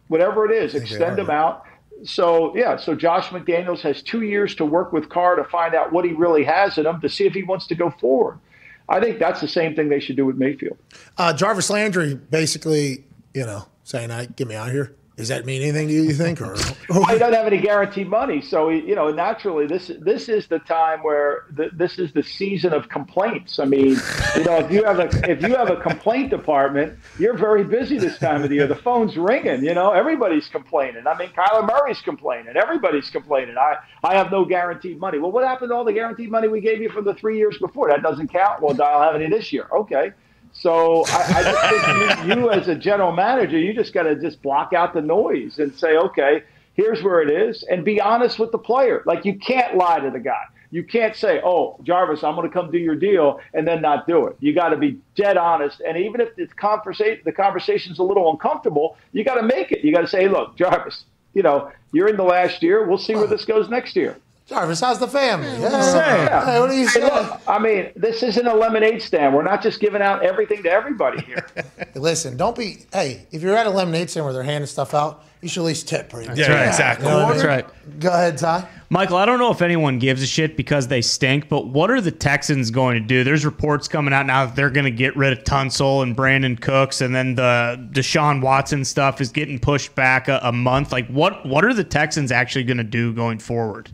Whatever it is, extend him out. So, yeah, so Josh McDaniels has two years to work with Carr to find out what he really has in him to see if he wants to go forward. I think that's the same thing they should do with Mayfield. Uh, Jarvis Landry basically, you know, saying, "I get me out of here." Does that mean anything to you, you think? Or well, he doesn't have any guaranteed money. So, you know, naturally, this this is the time where the, this is the season of complaints. I mean, you know, if you have a if you have a complaint department, you're very busy this time of the year. The phone's ringing. You know, everybody's complaining. I mean, Kyler Murray's complaining. Everybody's complaining. I, I have no guaranteed money. Well, what happened to all the guaranteed money we gave you for the three years before? That doesn't count. Well, I don't have any this year. Okay. So I, I just think you, you as a general manager, you just got to just block out the noise and say, okay, here's where it is, and be honest with the player. Like, you can't lie to the guy. You can't say, oh, Jarvis, I'm going to come do your deal, and then not do it. You got to be dead honest. And even if the conversation the conversation's a little uncomfortable, you got to make it. You got to say, hey, look, Jarvis, you know, you're in the last year. We'll see where this goes next year. Jarvis, how's the family? Yeah, yeah. Hey, what do you say? Hey, look, I mean, this isn't a lemonade stand. We're not just giving out everything to everybody here. Listen, don't be – hey, if you're at a lemonade stand where they're handing stuff out, you should at least tip. That's right, yeah, exactly. You know That's I mean? right. Go ahead, Ty. Michael, I don't know if anyone gives a shit because they stink, but what are the Texans going to do? There's reports coming out now that they're going to get rid of Tunsil and Brandon Cooks, and then the Deshaun Watson stuff is getting pushed back a, a month. Like, what, what are the Texans actually going to do going forward?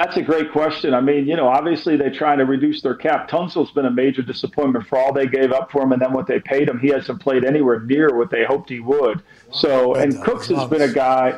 That's a great question. I mean, you know, obviously they're trying to reduce their cap. Tunsil's been a major disappointment for all they gave up for him and then what they paid him. He hasn't played anywhere near what they hoped he would. So, and Cooks has been a guy,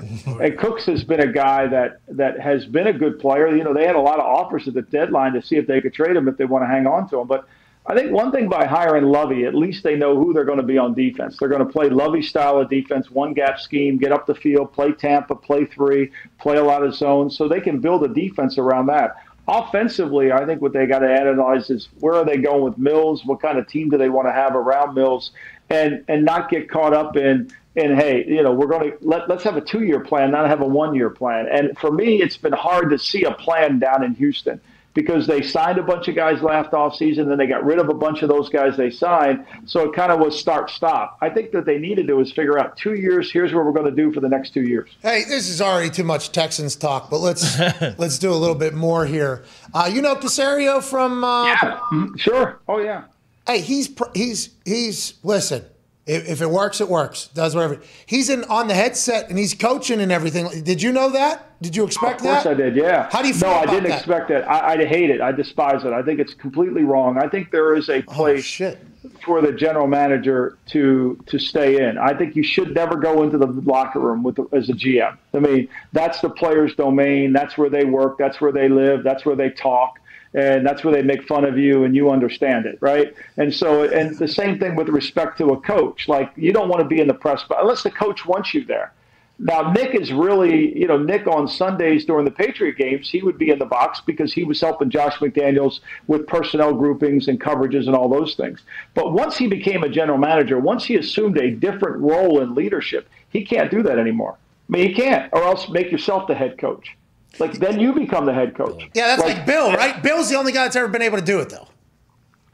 and Cooks has been a guy that, that has been a good player. You know, they had a lot of offers at the deadline to see if they could trade him if they want to hang on to him. But I think one thing by hiring Lovey, at least they know who they're going to be on defense. They're going to play Lovey style of defense, one gap scheme, get up the field, play Tampa, play three, play a lot of zones, so they can build a defense around that. Offensively, I think what they got to analyze is where are they going with Mills, what kind of team do they want to have around Mills, and and not get caught up in And hey, you know, we're going to let, let's have a two year plan, not have a one year plan. And for me, it's been hard to see a plan down in Houston, because they signed a bunch of guys last offseason, then they got rid of a bunch of those guys they signed. So it kind of was start-stop. I think that they needed to was figure out two years, here's what we're going to do for the next two years. Hey, this is already too much Texans talk, but let's let's do a little bit more here. Uh, you know Caserio from uh, – Yeah, sure. Oh, yeah. Hey, he's he's – he's listen, if, if it works, it works. Does whatever. He's in on the headset, and he's coaching and everything. Did you know that? Did you expect that? Of course that? I did, yeah. How do you feel about that? No, I didn't that? expect that. I, I hate it. I despise it. I think it's completely wrong. I think there is a place oh, shit. for the general manager to to stay in. I think you should never go into the locker room with the, as a G M. I mean, that's the player's domain. That's where they work. That's where they live. That's where they talk. And that's where they make fun of you and you understand it, right? And so, and the same thing with respect to a coach. Like, you don't want to be in the press, but unless the coach wants you there. Now, Nick is really, you know, Nick on Sundays during the Patriot games, he would be in the box because he was helping Josh McDaniels with personnel groupings and coverages and all those things. But once he became a general manager, once he assumed a different role in leadership, he can't do that anymore. I mean, he can't, or else make yourself the head coach. Like, then you become the head coach. Yeah, that's like, like Bill, right? Bill's the only guy that's ever been able to do it, though.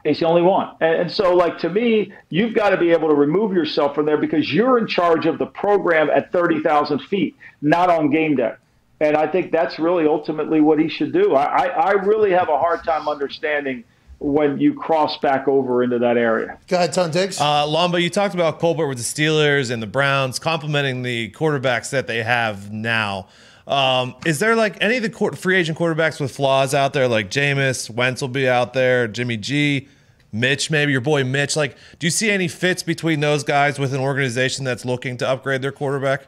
It's the only one. And so, like, to me, you've got to be able to remove yourself from there because you're in charge of the program at thirty thousand feet, not on game day. And I think that's really ultimately what he should do. I, I really have a hard time understanding when you cross back over into that area. Go ahead, Tom Diggs. Uh, Lomba, you talked about Colbert with the Steelers and the Browns, complimenting the quarterbacks that they have now. Um, is there like any of the free agent quarterbacks with flaws out there, like Jameis, Wentz will be out there, Jimmy G, Mitch, maybe your boy Mitch? Like, do you see any fits between those guys with an organization that's looking to upgrade their quarterback?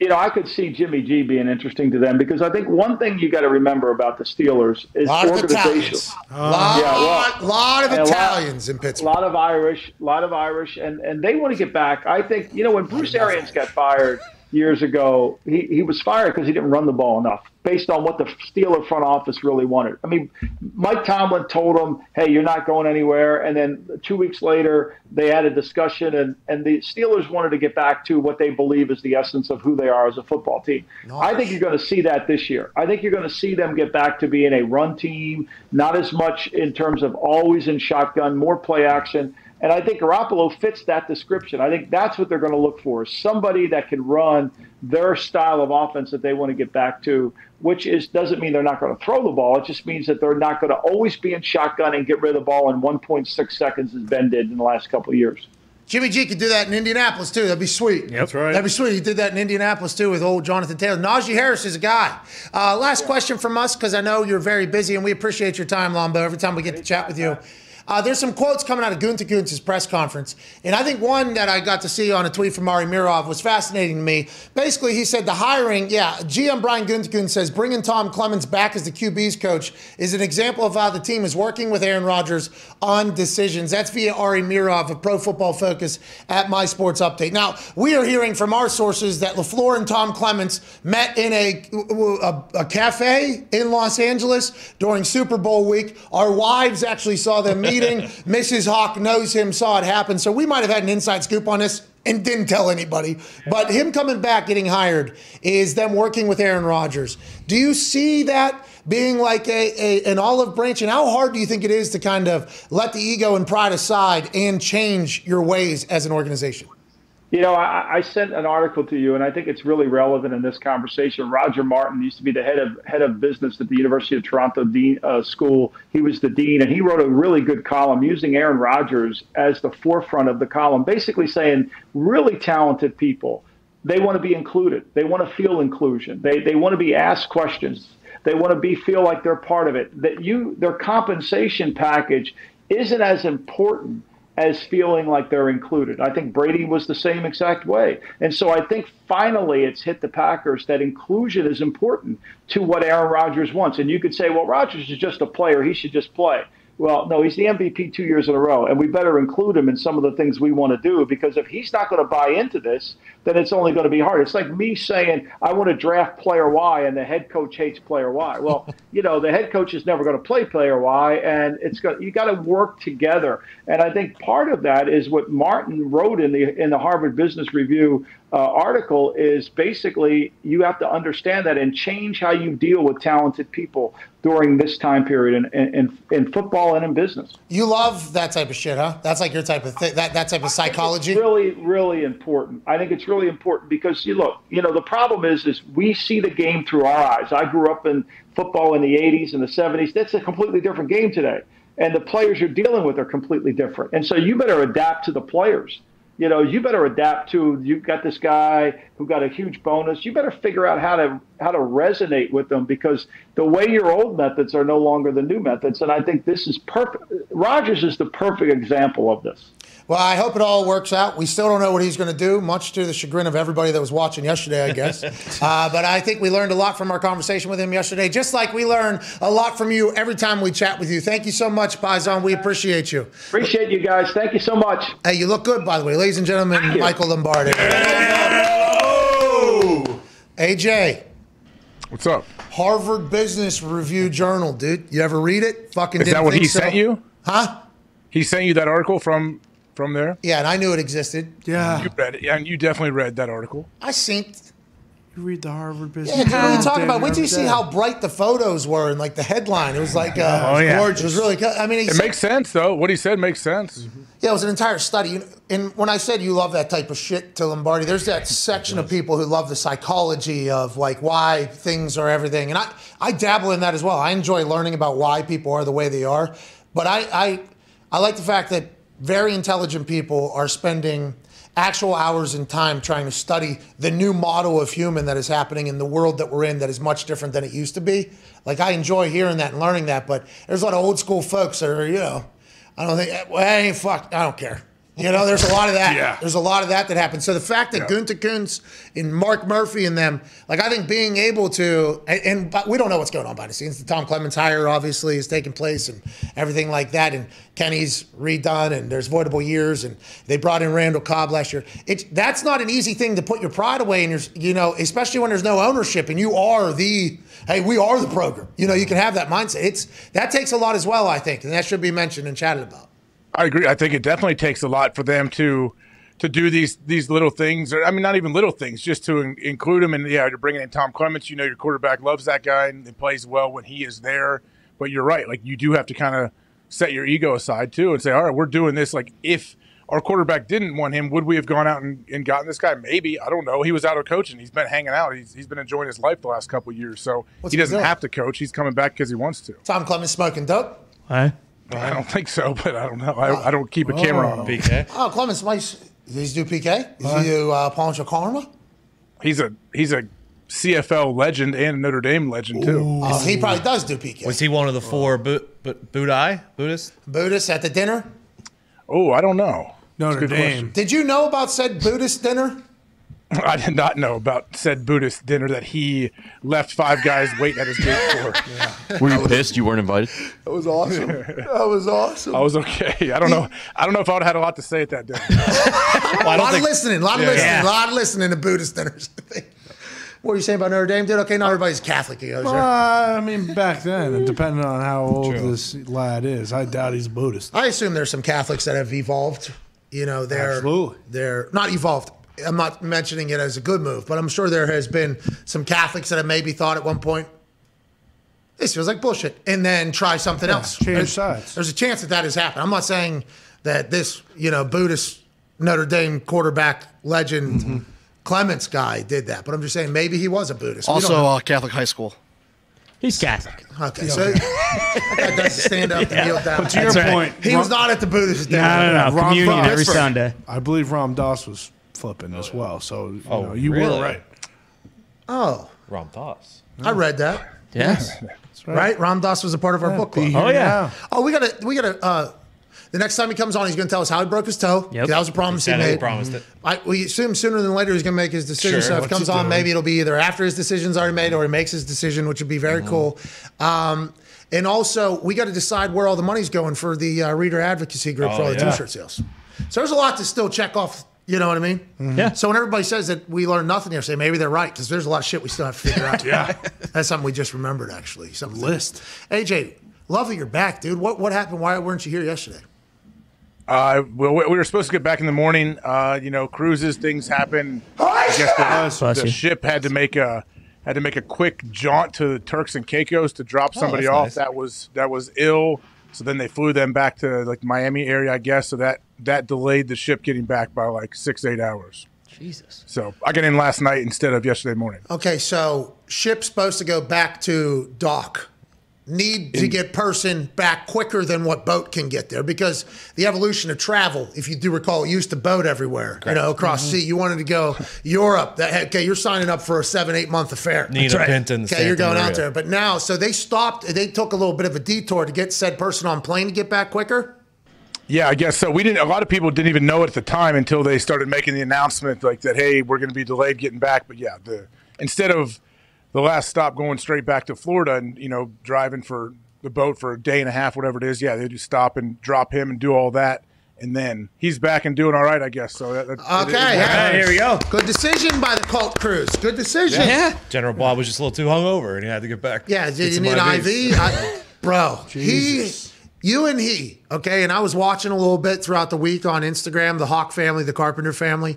You know, I could see Jimmy G being interesting to them because I think one thing you got to remember about the Steelers is organization. A lot, yeah, lot, lot of Italians lot, in Pittsburgh. A lot of Irish, a lot of Irish, and, and they want to get back. I think, you know, when Bruce Arians got fired – years ago, he, he was fired because he didn't run the ball enough based on what the Steeler front office really wanted. I mean, Mike Tomlin told him, hey, you're not going anywhere. And then two weeks later, they had a discussion, and, and the Steelers wanted to get back to what they believe is the essence of who they are as a football team. Nice. I think you're going to see that this year. I think you're going to see them get back to being a run team, not as much in terms of always in shotgun, more play action. And I think Garoppolo fits that description. I think that's what they're going to look for, is somebody that can run their style of offense that they want to get back to, which is doesn't mean they're not going to throw the ball. It just means that they're not going to always be in shotgun and get rid of the ball in one point six seconds as Ben did in the last couple of years. Jimmy G could do that in Indianapolis, too. That'd be sweet. Yep. That's right. That'd be sweet. He did that in Indianapolis, too, with old Jonathan Taylor. Najee Harris is a guy. Uh, last yeah. question from us, because I know you're very busy, and we appreciate your time, Lombo, every time we get to chat with you. Uh, there's some quotes coming out of Gunther Kuntz's press conference. And I think one that I got to see on a tweet from Ari Mirov was fascinating to me. Basically, he said the hiring, yeah, G M Brian Gunther Kuntz says bringing Tom Clemens back as the Q B's coach is an example of how the team is working with Aaron Rodgers on decisions. That's via Ari Mirov of Pro Football Focus at My Sports Update. Now, we are hearing from our sources that LaFleur and Tom Clemens met in a, a, a cafe in Los Angeles during Super Bowl week. Our wives actually saw them meet. Missus Hawk knows him, saw it happen. So we might have had an inside scoop on this and didn't tell anybody. But him coming back, getting hired, is them working with Aaron Rodgers. Do you see that being like a, a an olive branch? And how hard do you think it is to kind of let the ego and pride aside and change your ways as an organization? You know, I, I sent an article to you, and I think it's really relevant in this conversation. Roger Martin used to be the head of head of business at the University of Toronto Dean, uh, School. He was the dean, and he wrote a really good column using Aaron Rodgers as the forefront of the column, basically saying really talented people, they want to be included. They want to feel inclusion. They, they want to be asked questions. They want to be feel like they're part of it. That you their compensation package isn't as important as feeling like they're included. I think Brady was the same exact way. And so I think finally it's hit the Packers that inclusion is important to what Aaron Rodgers wants. And you could say, well, Rodgers is just a player. He should just play. Well, no, he's the M V P two years in a row, and we better include him in some of the things we want to do, because if he's not going to buy into this, then it's only going to be hard. It's like me saying, I want to draft player Y, and the head coach hates player Y. Well, you know, the head coach is never going to play player Y, and it's got, you got to work together. And I think part of that is what Martin wrote in the in the Harvard Business Review uh, article is basically you have to understand that and change how you deal with talented people during this time period in, in, in football and in business. You love that type of shit, huh? That's like your type of thing, that, that type of psychology? It's really, really important. I think it's really important because, you look, you know, the problem is, is we see the game through our eyes. I grew up in football in the eighties and the seventies. That's a completely different game today. And the players you're dealing with are completely different. And so you better adapt to the players. You know, you better adapt to, you've got this guy who got a huge bonus. You better figure out how to how to resonate with them, because the way your old methods are no longer the new methods. And I think this is perfect. Rodgers is the perfect example of this. Well, I hope it all works out. We still don't know what he's going to do, much to the chagrin of everybody that was watching yesterday, I guess. uh, but I think we learned a lot from our conversation with him yesterday, just like we learn a lot from you every time we chat with you. Thank you so much, Bison. We appreciate you. Appreciate you guys. Thank you so much. Hey, you look good, by the way. Ladies and gentlemen, Michael Lombardi. Yeah. Oh. A J. What's up? Harvard Business Review Journal, dude. You ever read it? Fucking didn't think so. Is that what he sent you? Huh? He sent you that article from... From there? Yeah, and I knew it existed. Yeah. You read it. Yeah, and you definitely read that article. I seen. You read the Harvard Business. Yeah, yeah. We talk about, wait till you see how bright the photos were and like the headline. It was like, uh, oh, it was yeah. gorgeous. It was really good. I mean, he It said, makes sense, though. What he said makes sense. Mm-hmm. Yeah, it was an entire study. And when I said you love that type of shit to Lombardi, there's that section of people who love the psychology of like why things are everything. And I, I dabble in that as well. I enjoy learning about why people are the way they are. But I, I, I like the fact that very intelligent people are spending actual hours and time trying to study the new model of human that is happening in the world that we're in that is much different than it used to be. Like, I enjoy hearing that and learning that, but there's a lot of old school folks that are, you know, I don't think, well, hey, fuck, I don't care. You know, there's a lot of that. Yeah. There's a lot of that that happens. So the fact that yeah. Gunther Kuntz and Mark Murphy and them, like I think being able to, and, and but we don't know what's going on by the scenes. The Tom Clements hire obviously is taking place and everything like that. And Kenny's redone and there's voidable years and they brought in Randall Cobb last year. It, that's not an easy thing to put your pride away. And, you're, you know, especially when there's no ownership and you are the, hey, we are the program. You know, you can have that mindset. It's, that takes a lot as well, I think. And that should be mentioned and chatted about. I agree. I think it definitely takes a lot for them to to do these these little things. Or, I mean, not even little things, just to in, include them. And, yeah, you're bringing in Tom Clements. You know your quarterback loves that guy and, and plays well when he is there. But you're right. Like, you do have to kind of set your ego aside, too, and say, all right, we're doing this. Like, if our quarterback didn't want him, would we have gone out and, and gotten this guy? Maybe. I don't know. He was out of coaching. He's been hanging out. He's, he's been enjoying his life the last couple of years. So What's he doesn't have to coach. He's coming back because he wants to. Tom Clements smoking dope. Hi. I don't think so, but I don't know. I, I don't keep a camera oh. on him. P K. Oh, Clements, he's do P K. He's uh, do uh, Pancho Karma. He's a he's a C F L legend and Notre Dame legend too. Ooh. Oh, he probably does do P K. Was he one of the four bu bu Budai Buddhists? Buddhists at the dinner. Oh, I don't know. Notre Dame. Did you know about said Buddhist dinner? I did not know about said Buddhist dinner that he left five guys waiting at his gate for. Yeah. Were you pissed you weren't invited? That was awesome. That was awesome. I was okay. I don't know. I don't know if I would have had a lot to say at that dinner. well, a lot think... of listening. A lot of yeah. listening. A lot of listening to Buddhist dinners. What are you saying about Notre Dame, dude? Okay, not everybody's Catholic. Well, I mean, back then, depending on how old True. this lad is, I doubt he's Buddhist. I assume there's some Catholics that have evolved. You know, they're Absolutely. they're not evolved. I'm not mentioning it as a good move, but I'm sure there has been some Catholics that have maybe thought at one point, this feels like bullshit, and then try something yeah, else. Change there's, sides. There's a chance that that has happened. I'm not saying that this, you know, Buddhist Notre Dame quarterback legend mm-hmm. Clements guy did that, but I'm just saying maybe he was a Buddhist. Also, uh, Catholic high school. He's Catholic. Okay, so that doesn't stand up yeah. and kneel down. But to That's your right. point, he Ram was not at the Buddhist. No, no, no. no. Ram Communion Ram every Sunday. I believe Ram Dass was flipping as well, so you, oh, know, you really? were right. Oh, Ram Dass. I read that. Yes, That's right. right. Ram Dass was a part of our yeah, book club. Oh yeah. Oh, we gotta, we gotta. Uh, the next time he comes on, he's gonna tell us how he broke his toe. Yep. That was a promise he made. Promised it. I, we assume sooner than later he's gonna make his decision. Sure. So if he comes on, doing? maybe it'll be either after his decision's already made or he makes his decision, which would be very mm-hmm. cool. Um, And also, we got to decide where all the money's going for the uh, reader advocacy group oh, for all the yeah. T-shirt sales. So there's a lot to still check off. You know what I mean? Mm-hmm. Yeah. So when everybody says that we learned nothing here, say maybe they're right, because there's a lot of shit we still have to figure out. Yeah. That's something we just remembered, actually. Some list. A J, love that you're back, dude. What what happened? Why weren't you here yesterday? Uh, well, we were supposed to get back in the morning. Uh, you know, cruises, things happen. I guess the, uh, the ship had to make a had to make a quick jaunt to the Turks and Caicos to drop somebody oh, off. Nice. That was that was ill. So then they flew them back to like the Miami area, I guess. So that that delayed the ship getting back by like six, eight hours. Jesus. So I got in last night instead of yesterday morning. Okay, so ship's supposed to go back to dock. Need to get person back quicker than what boat can get there, because the evolution of travel, if you do recall, it used to boat everywhere, Correct. you know, across mm-hmm. sea. You wanted to go Europe. That, okay, you're signing up for a seven, eight month affair. Nina right. Pinton. Okay, you're going area. out there. But now, so they stopped. They took a little bit of a detour to get said person on plane to get back quicker. Yeah, I guess so. We didn't. A lot of people didn't even know it at the time until they started making the announcement, like that. Hey, we're going to be delayed getting back. But yeah, the instead of the last stop going straight back to Florida and, you know, driving for the boat for a day and a half, whatever it is. Yeah, they just stop and drop him and do all that. And then he's back and doing all right, I guess. So that, that, okay, that yeah. here we go. Good decision by the Cult Cruise. Good decision. Yeah. General Bob was just a little too hungover and he had to get back. Yeah, you need an I V? I, bro, Jesus. he... You and he, okay? And I was watching a little bit throughout the week on Instagram, the Hawk family, the Carpenter family.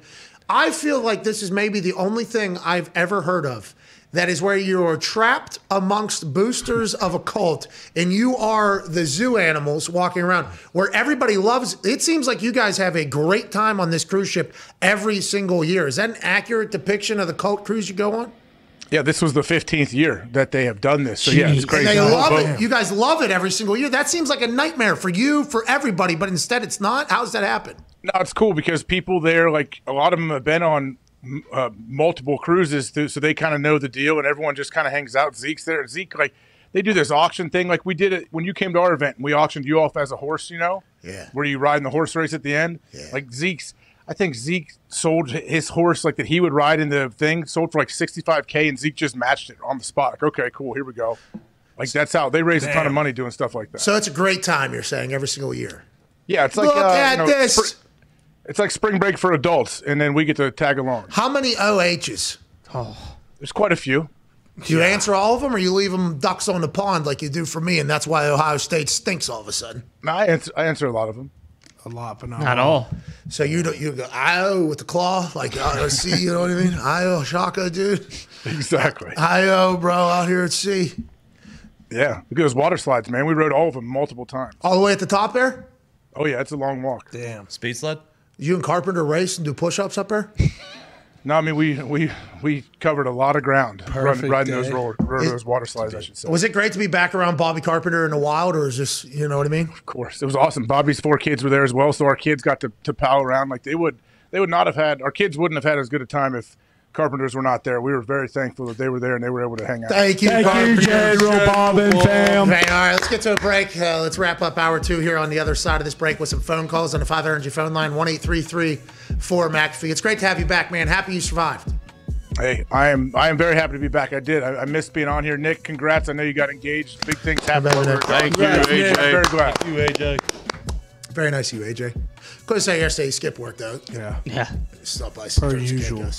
I feel like this is maybe the only thing I've ever heard of that is where you are trapped amongst boosters of a cult and you are the zoo animals walking around where everybody loves. It seems like you guys have a great time on this cruise ship every single year. Is that an accurate depiction of the cult cruise you go on? Yeah, this was the fifteenth year that they have done this. So, yeah, it's crazy. They love it. You guys love it every single year. That seems like a nightmare for you, for everybody, but instead it's not. How does that happen? No, it's cool because people there, like a lot of them have been on uh, multiple cruises, too, so they kind of know the deal, and everyone just kind of hangs out. Zeke's there. Zeke, like, they do this auction thing. Like, we did it when you came to our event, and we auctioned you off as a horse, you know? Yeah. Where you ride in the horse race at the end. Yeah. Like, Zeke's. I think Zeke sold his horse like that he would ride in the thing, sold for like sixty-five K, and Zeke just matched it on the spot. Like, okay, cool, here we go. Like, that's how they raise Damn. a ton of money doing stuff like that. So it's a great time, you're saying, every single year. Yeah, it's like Look uh, at you know, this. It's like spring break for adults, and then we get to tag along. How many O H's? Oh, there's quite a few. Do you yeah. answer all of them, or you leave them ducks on the pond like you do for me, and that's why Ohio State stinks all of a sudden? No, I answer, I answer a lot of them. A lot, but not, not all. So you don't you go I O with the claw, like I O sea, you know what I mean? I O Shaka, dude. Exactly. I O bro, out here at sea. Yeah, look at those water slides, man. We rode all of them multiple times. All the way at the top there? Oh yeah, it's a long walk. Damn. Speed sled? You and Carpenter race and do push-ups up there? No, I mean we we we covered a lot of ground riding, riding those roller, roller, it, those water slides. I should say. Was it great to be back around Bobby Carpenter in the wild, or is this you know what I mean? Of course, it was awesome. Bobby's four kids were there as well, so our kids got to to pal around. Like they would they would not have had our kids wouldn't have had as good a time if Carpenters were not there. We were very thankful that they were there and they were able to hang out. Thank you, thank Carpenter. you, General Bob and fam. Man, all right, let's get to a break. Uh, let's wrap up hour two here on the other side of this break with some phone calls on the Five Energy phone line one eight three three. For McAfee, it's great to have you back, man. Happy you survived. Hey, I am. I am very happy to be back. I did. I, I missed being on here. Nick, congrats. I know you got engaged. Big things happened. Over. Thank congrats. you, A J. Very glad. Thank you, A J. Very nice of you, A J. Couldn't say yesterday you skipped work though. Yeah. Yeah. Stop by. Per usual.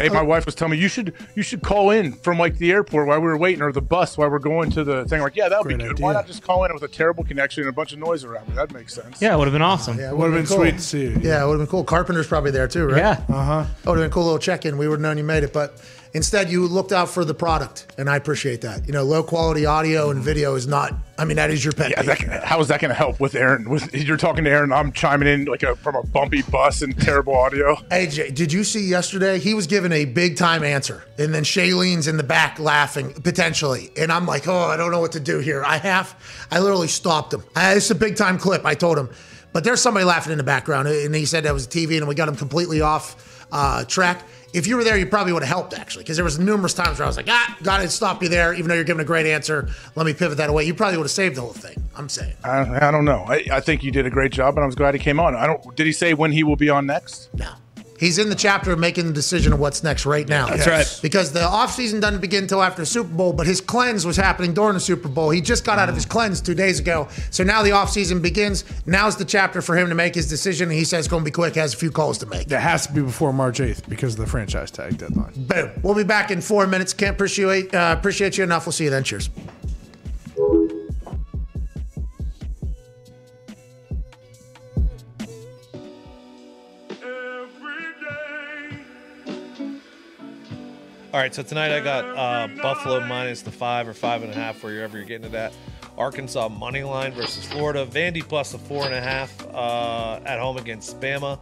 Hey, my wife was telling me you should you should call in from like the airport while we were waiting, or the bus while we're going to the thing. Like, yeah, that would be good. Idea. Why not just call in with a terrible connection and a bunch of noise around me? That makes sense. Yeah, it would have been awesome. Uh, yeah, it would have been, been cool. sweet to see you. Yeah, yeah it would have been cool. Carpenter's probably there too, right? Yeah. Uh huh. It would have been a cool little check-in. We would have known you made it, but instead you looked out for the product, and I appreciate that. You know, low quality audio and video is not. I mean, that is your pet. Yeah, that can, how is that going to help with Aaron? With you're talking to Aaron, I'm chiming in like a, from a bumpy bus and terrible audio. A J, did you see yesterday? He was giving a big time answer, and then Shailene's in the back laughing potentially, and I'm like, oh, I don't know what to do here. I have, I literally stopped him. I, it's a big time clip. I told him, but there's somebody laughing in the background, and he said that was T V, and we got him completely off uh, track. If you were there, you probably would have helped, actually, because there was numerous times where I was like, ah, got to stop you there, even though you're giving a great answer. Let me pivot that away. You probably would have saved the whole thing, I'm saying. I, I don't know. I, I think you did a great job, and I was glad he came on. I don't. Did he say when he will be on next? No. He's in the chapter of making the decision of what's next right now. That's yes. right. Because the offseason doesn't begin until after the Super Bowl, but his cleanse was happening during the Super Bowl. He just got mm. out of his cleanse two days ago. So now the offseason begins. Now's the chapter for him to make his decision. And he says it's going to be quick. Has a few calls to make. That has to be before March eighth because of the franchise tag deadline. Boom. We'll be back in four minutes. Can't appreciate, uh, appreciate you enough. We'll see you then. Cheers. All right, so tonight I got uh, Buffalo minus the five or five and a half, wherever you're getting to that. Arkansas money line versus Florida. Vandy plus the four and a half uh, at home against Bama,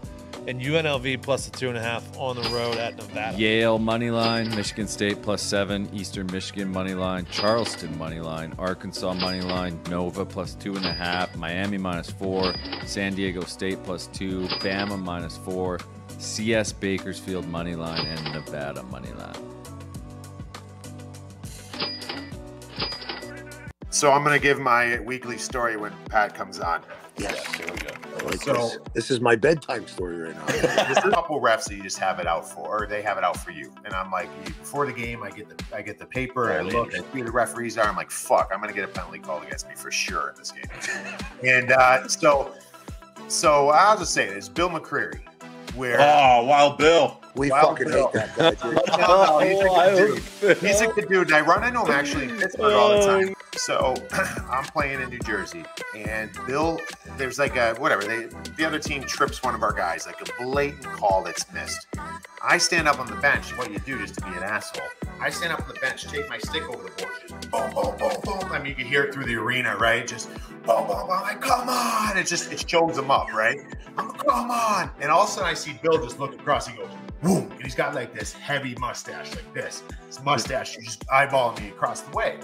and U N L V plus the two and a half on the road at Nevada. Yale money line, Michigan State plus seven, Eastern Michigan money line, Charleston money line, Arkansas money line, Nova plus two and a half, Miami minus four, San Diego State plus two, Bama minus four, C S Bakersfield money line, and Nevada money line. So I'm going to give my weekly story when Pat comes on. Yes. Yeah, there we go. Like so this. this is my bedtime story right now. There's a couple refs that you just have it out for, or they have it out for you. And I'm like, before the game, I get the I get the paper, yeah, I look, I see who the referees are. I'm like, fuck, I'm going to get a penalty called against me for sure in this game. and uh, so, so I'll just say this: Bill McCreary. Where, oh, Wild Bill. We Wild fucking Bill. hate that guy, dude. no, no, he's a good dude. He's a good dude. I run into him actually in Pittsburgh all the time. So I'm playing in New Jersey, and Bill, there's like a whatever. They, the other team trips one of our guys, like a blatant call that's missed. I stand up on the bench. What you do just to be an asshole. I stand up on the bench, take my stick over the board, just boom, boom, boom, boom. I mean, you can hear it through the arena, right? Just boom, boom, boom. Like, come on! It just it shows them up, right? I'm, come on! And all of a sudden, I see Bill just look across. He goes, whoom! And he's got like this heavy mustache, like this. His mustache, you just eyeballing me across the way.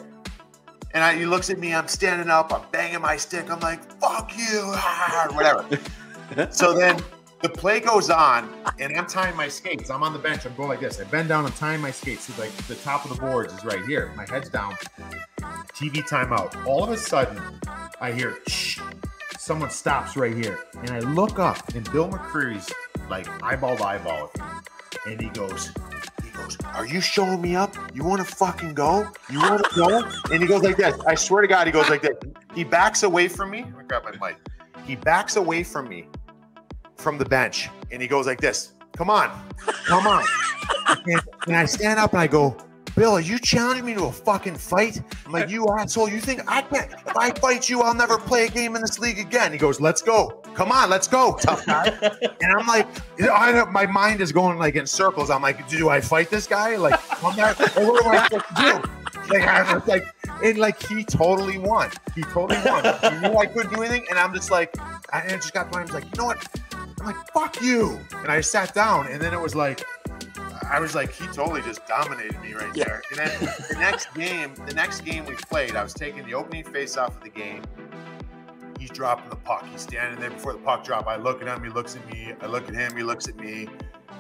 And I, he looks at me. I'm standing up. I'm banging my stick. I'm like, fuck you, ah, whatever. So then. The play goes on, and I'm tying my skates. I'm on the bench. I'm going like this. I bend down and tying my skates. It's like the top of the boards is right here. My head's down. T V timeout. All of a sudden, I hear, shh. Someone stops right here. And I look up, and Bill McCreary's like eyeball to eyeball. And he goes, he goes, are you showing me up? You want to fucking go? You want to go? And he goes like this. I swear to God, he goes like this. He backs away from me. I'm going to grab my mic. He backs away from me. From the bench, and he goes like this, come on, come on. and, and I stand up and I go, Bill, are you challenging me to a fucking fight? I'm like, you asshole, you think I can't, if I fight you, I'll never play a game in this league again. He goes, let's go, come on, let's go, tough guy. and I'm like, I, my mind is going like in circles. I'm like, do I fight this guy? Like, I'm not, what am I supposed to do? Like, I was like, and like he totally won. He totally won. He knew I couldn't do anything, and I'm just like, I just got behind. I was like, you know what? I'm like, fuck you. And I sat down, and then it was like, I was like, he totally just dominated me right yeah. there. And then the next game, the next game we played, I was taking the opening face off of the game. He's dropping the puck. He's standing there before the puck drop. I look at him. He looks at me. I look at him. He looks at me.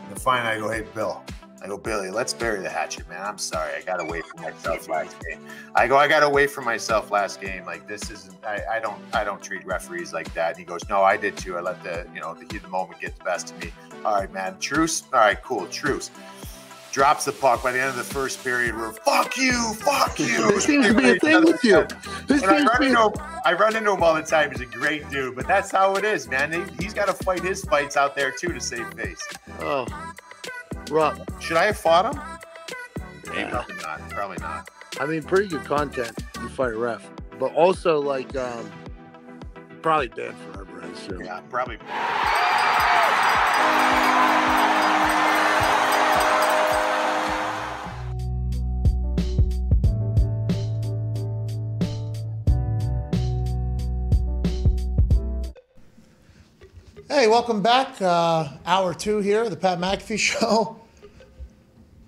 And finally, I go, hey, Bill. I go, Billy, let's bury the hatchet, man. I'm sorry. I got away from myself last game. I go, I got away from myself last game. Like, this isn't, I, I don't, I don't treat referees like that. And he goes, no, I did too. I let the, you know, the heat of the moment get the best of me. All right, man. Truce. All right, cool. Truce. Drops the puck by the end of the first period. We're fuck you, fuck you. This seems to be a thing with you. This and I run, into him, I run into him all the time. He's a great dude, but that's how it is, man. He, he's got to fight his fights out there too to save face. Oh. Rob, should I have fought him? Maybe yeah. probably not. Probably not. I mean, pretty good content. You fight a ref, but also like um, probably banned forever. I assume. Yeah, probably. Hey, welcome back. Uh, hour two here of the Pat McAfee Show.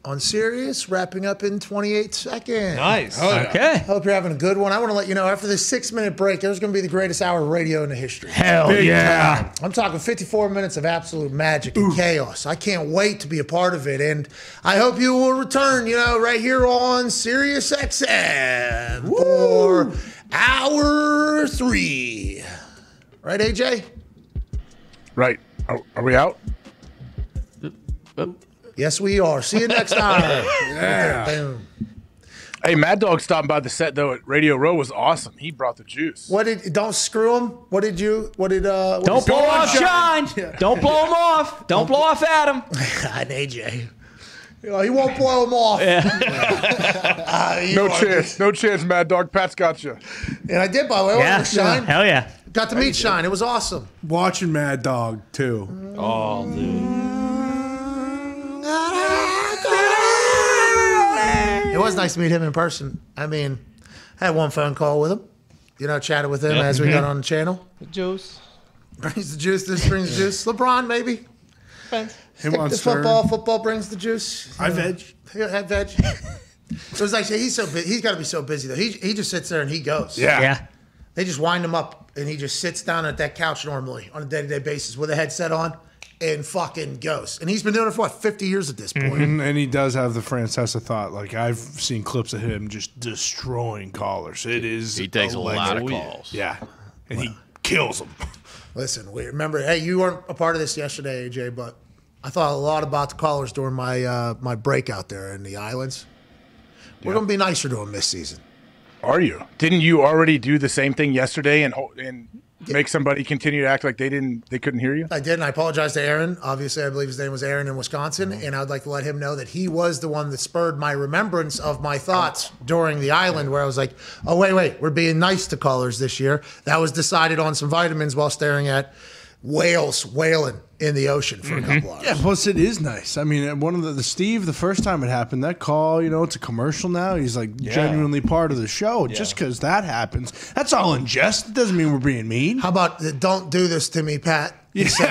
On Sirius, wrapping up in twenty-eight seconds. Nice. Oh, okay. Hope you're having a good one. I want to let you know, after this six-minute break, there's going to be the greatest hour of radio in the history. Hell Big yeah. Time. I'm talking fifty-four minutes of absolute magic and Oof. chaos. I can't wait to be a part of it, and I hope you will return, you know, right here on Sirius X M Woo. for hour three. Right, A J? Right. Are, are we out? Yes, we are. See you next time. Yeah. Boom. Hey, Mad Dog stopping by the set though at Radio Row was awesome. He brought the juice. What did? Don't screw him. What did you? What did? Uh, what don't, did blow John? John. don't blow him off, John. Don't blow him off. Don't blow off Adam. And A J. He won't blow him off. Yeah. uh, no chance. No chance, Mad Dog. Pat's got you. And I did, by the way. Yeah. Shine. Hell yeah. Got to meet Shine. It was awesome. Watching Mad Dog, too. Oh, dude. It was nice to meet him in person. I mean, I had one phone call with him. You know, chatted with him yeah. as we got on the channel. The juice. Brings the juice. This brings the juice. LeBron, maybe. Fence. Him on the football, football brings the juice. I veg. I had veg. It was like he's so bu- he's got to be so busy though. He he just sits there and he goes. Yeah. yeah. They just wind him up and he just sits down at that couch normally on a day to day basis with a headset on and fucking goes. And he's been doing it for like fifty years at this point. Mm-hmm. And he does have the Francesa thought. Like I've seen clips of him just destroying callers. It is. He takes a, a lot of calls. Yeah. And well, he kills them. Listen, we remember. Hey, you weren't a part of this yesterday, A J, but. I thought a lot about the callers during my uh, my break out there in the islands. We're yep. going to be nicer to them this season. Are you? Didn't you already do the same thing yesterday and and yeah. make somebody continue to act like they didn't they couldn't hear you? I did, and I apologize to Aaron. Obviously, I believe his name was Aaron in Wisconsin, mm-hmm. and I'd like to let him know that he was the one that spurred my remembrance of my thoughts during the island where I was like, oh, wait, wait, we're being nice to callers this year. That was decided on some vitamins while staring at whales whaling in the ocean for mm-hmm. a couple hours. Yeah, plus it is nice. I mean, one of the, the Steve, the first time it happened, that call, you know, it's a commercial now. He's like yeah. genuinely part of the show. Yeah. Just because that happens, that's all in jest. It doesn't mean we're being mean. How about the, don't do this to me, Pat? Yeah. yeah.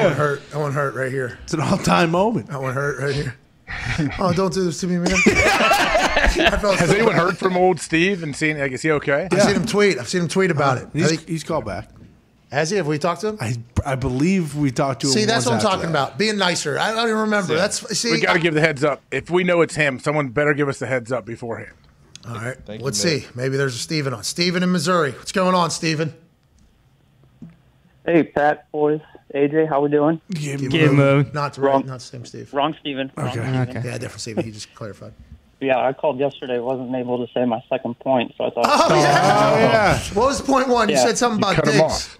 I want hurt. I want hurt right here. It's an all-time moment. I want hurt right here. Oh, don't do this to me, man. Has so anyone bad. heard from old Steve and seen, like, is he okay? Yeah. I've seen him tweet. I've seen him tweet about uh, it. He's, think, he's called back. Has he? Have we talked to him? I, I believe we talked to him. See, that's what I'm talking that. about. Being nicer. I don't even remember. Yeah. That's see. We got to give the heads up. If we know it's him, someone better give us the heads up beforehand. All right. Thank Let's you, see. Maybe there's a Steven on. Steven in Missouri. What's going on, Steven? Hey, Pat, boys. A J, how we doing? Give him a... Not wrong. Not same Steve. Wrong Steven. Okay. Wrong Steven. Okay. Yeah, different Steven. He just clarified. Yeah, I called yesterday. Wasn't able to say my second point, so I thought... Oh, oh yeah. yeah. What was point one? Yeah. You said something about dicks.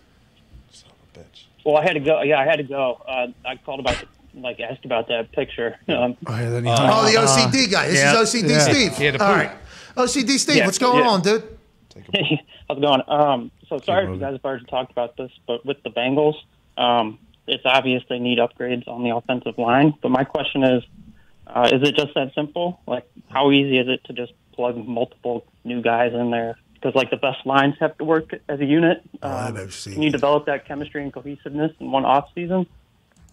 Well, I had to go. Yeah, I had to go. Uh, I called about, the, like, asked about that picture. Um, oh, yeah, then he uh, oh, the O C D guy. This yeah, is O C D yeah. Steve. Yeah, all right, O C D Steve. Yeah, what's going yeah. on, dude? How's it going? Um, so sorry if you guys have already talked about this, but with the Bengals, um, it's obvious they need upgrades on the offensive line. But my question is, uh, is it just that simple? Like, how easy is it to just plug multiple new guys in there? Because, like, the best lines have to work as a unit. Um, oh, can you develop that chemistry and cohesiveness in one off season?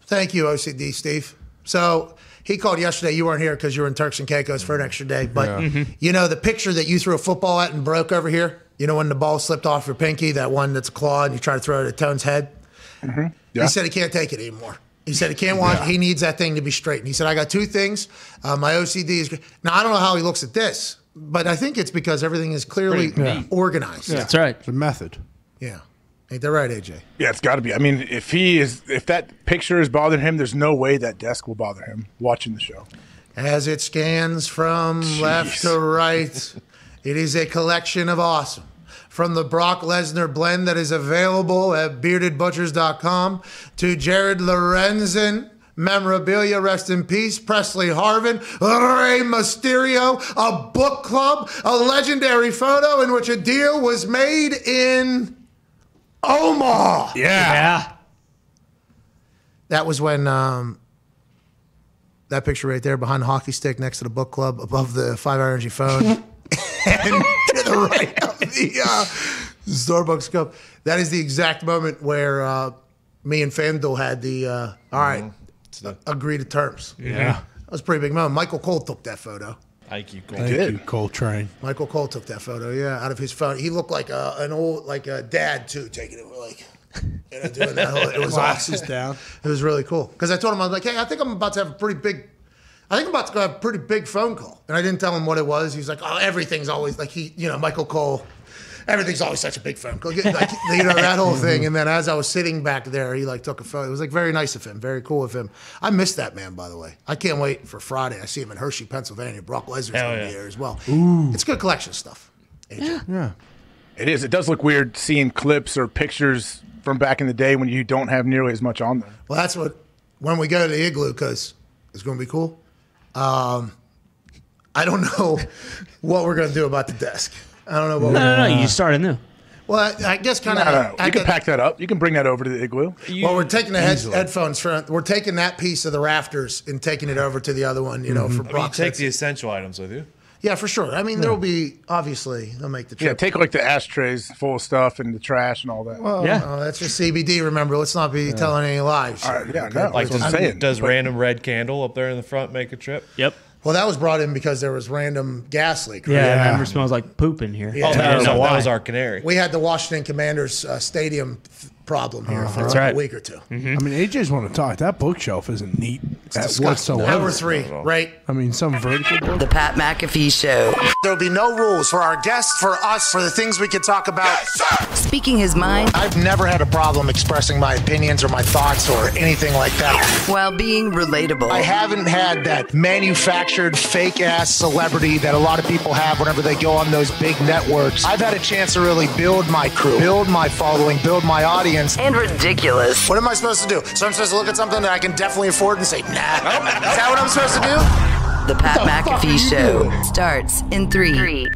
Thank you, O C D Steve. So he called yesterday. You weren't here because you were in Turks and Caicos for an extra day. But, yeah. mm-hmm. you know, the picture that you threw a football at and broke over here, you know, when the ball slipped off your pinky, that one that's clawed and you try to throw it at Tone's head? Mm-hmm. Yeah. He said he can't take it anymore. He said he can't watch. Yeah. He needs that thing to be straightened. He said, I got two things. Uh, my O C D is great. Now, I don't know how he looks at this. But I think it's because everything is clearly yeah. organized. Yeah. That's right. It's a method. Yeah. Ain't that right, A J? Yeah, it's got to be. I mean, if he is, if that picture is bothering him, there's no way that desk will bother him watching the show. As it scans from Jeez. left to right, it is a collection of awesome. From the Brock Lesnar blend that is available at bearded butchers dot com to Jared Lorenzen. Memorabilia, rest in peace, Presley Harvin, Rey Mysterio, a book club, a legendary photo in which a deal was made in Omaha. Yeah. yeah. That was when um, that picture right there behind the hockey stick next to the book club above the Five Energy phone and to the right of the uh, Starbucks cup. That is the exact moment where uh, me and FanDuel had the, uh, all right, mm-hmm. So. Agree to terms. Yeah. yeah. That was a pretty big moment. Michael Cole took that photo. Thank you, Cole. Thank you, Cole Train. Michael Cole took that photo, yeah, out of his phone. He looked like a, an old, like a dad, too, taking it. We're like, you know, doing that whole, it was glasses down. It was really cool. Because I told him, I was like, hey, I think I'm about to have a pretty big, I think I'm about to have a pretty big phone call. And I didn't tell him what it was. He was like, oh, everything's always, like he, you know, Michael Cole. everything's always such a big phone call. Like, you know, that whole thing. And then as I was sitting back there, he like took a photo. It was like very nice of him, very cool of him. I missed that man, by the way. I can't wait for Friday. I see him in Hershey, Pennsylvania. Brock Lesnar's going to be there as well. Ooh. It's good collection stuff. Yeah. yeah. It is. It does look weird seeing clips or pictures from back in the day when you don't have nearly as much on there. Well, that's what, when we go to the Igloo, because it's going to be cool. Um, I don't know what we're going to do about the desk. I don't know what no, we're going to do. No, no, no. You start anew. Well, I, I guess kind of. No, no, no. You I can get, pack that up. You can bring that over to the Igloo. You, well, we're taking the head, headphones from, we're taking that piece of the rafters and taking it over to the other one, you know, mm-hmm. for I mean, you take the essential items with you. Yeah, for sure. I mean, yeah. there will be, obviously, they'll make the trip. Yeah, take like the ashtrays full of stuff and the trash and all that. Well, yeah. Oh, that's just C B D, remember. Let's not be yeah. telling any lies. All right, yeah, okay. no, like does, I'm saying, does random red candle up there in the front make a trip? Yep. Well, that was brought in because there was random gas leak. Right? Yeah, yeah, I remember it smells like poop in here. Yeah. Oh, that, was, no, that was our canary. We had the Washington Commanders uh, stadium th problem here uh-huh. for like right. a week or two. Mm-hmm. I mean, A J's want to talk. That bookshelf isn't neat at whatsoever. Number three, right? I mean, some vertical book. The Pat McAfee Show. There'll be no rules for our guests, for us, for the things we can talk about. Yes, sir! Speaking his mind. I've never had a problem expressing my opinions or my thoughts or anything like that. While being relatable. I haven't had that manufactured fake-ass celebrity that a lot of people have whenever they go on those big networks. I've had a chance to really build my crew, build my following, build my audience. And ridiculous. What am I supposed to do? So I'm supposed to look at something that I can definitely afford and say, nah. Is that what I'm supposed to do? The Pat the McAfee Show doing? starts in three, three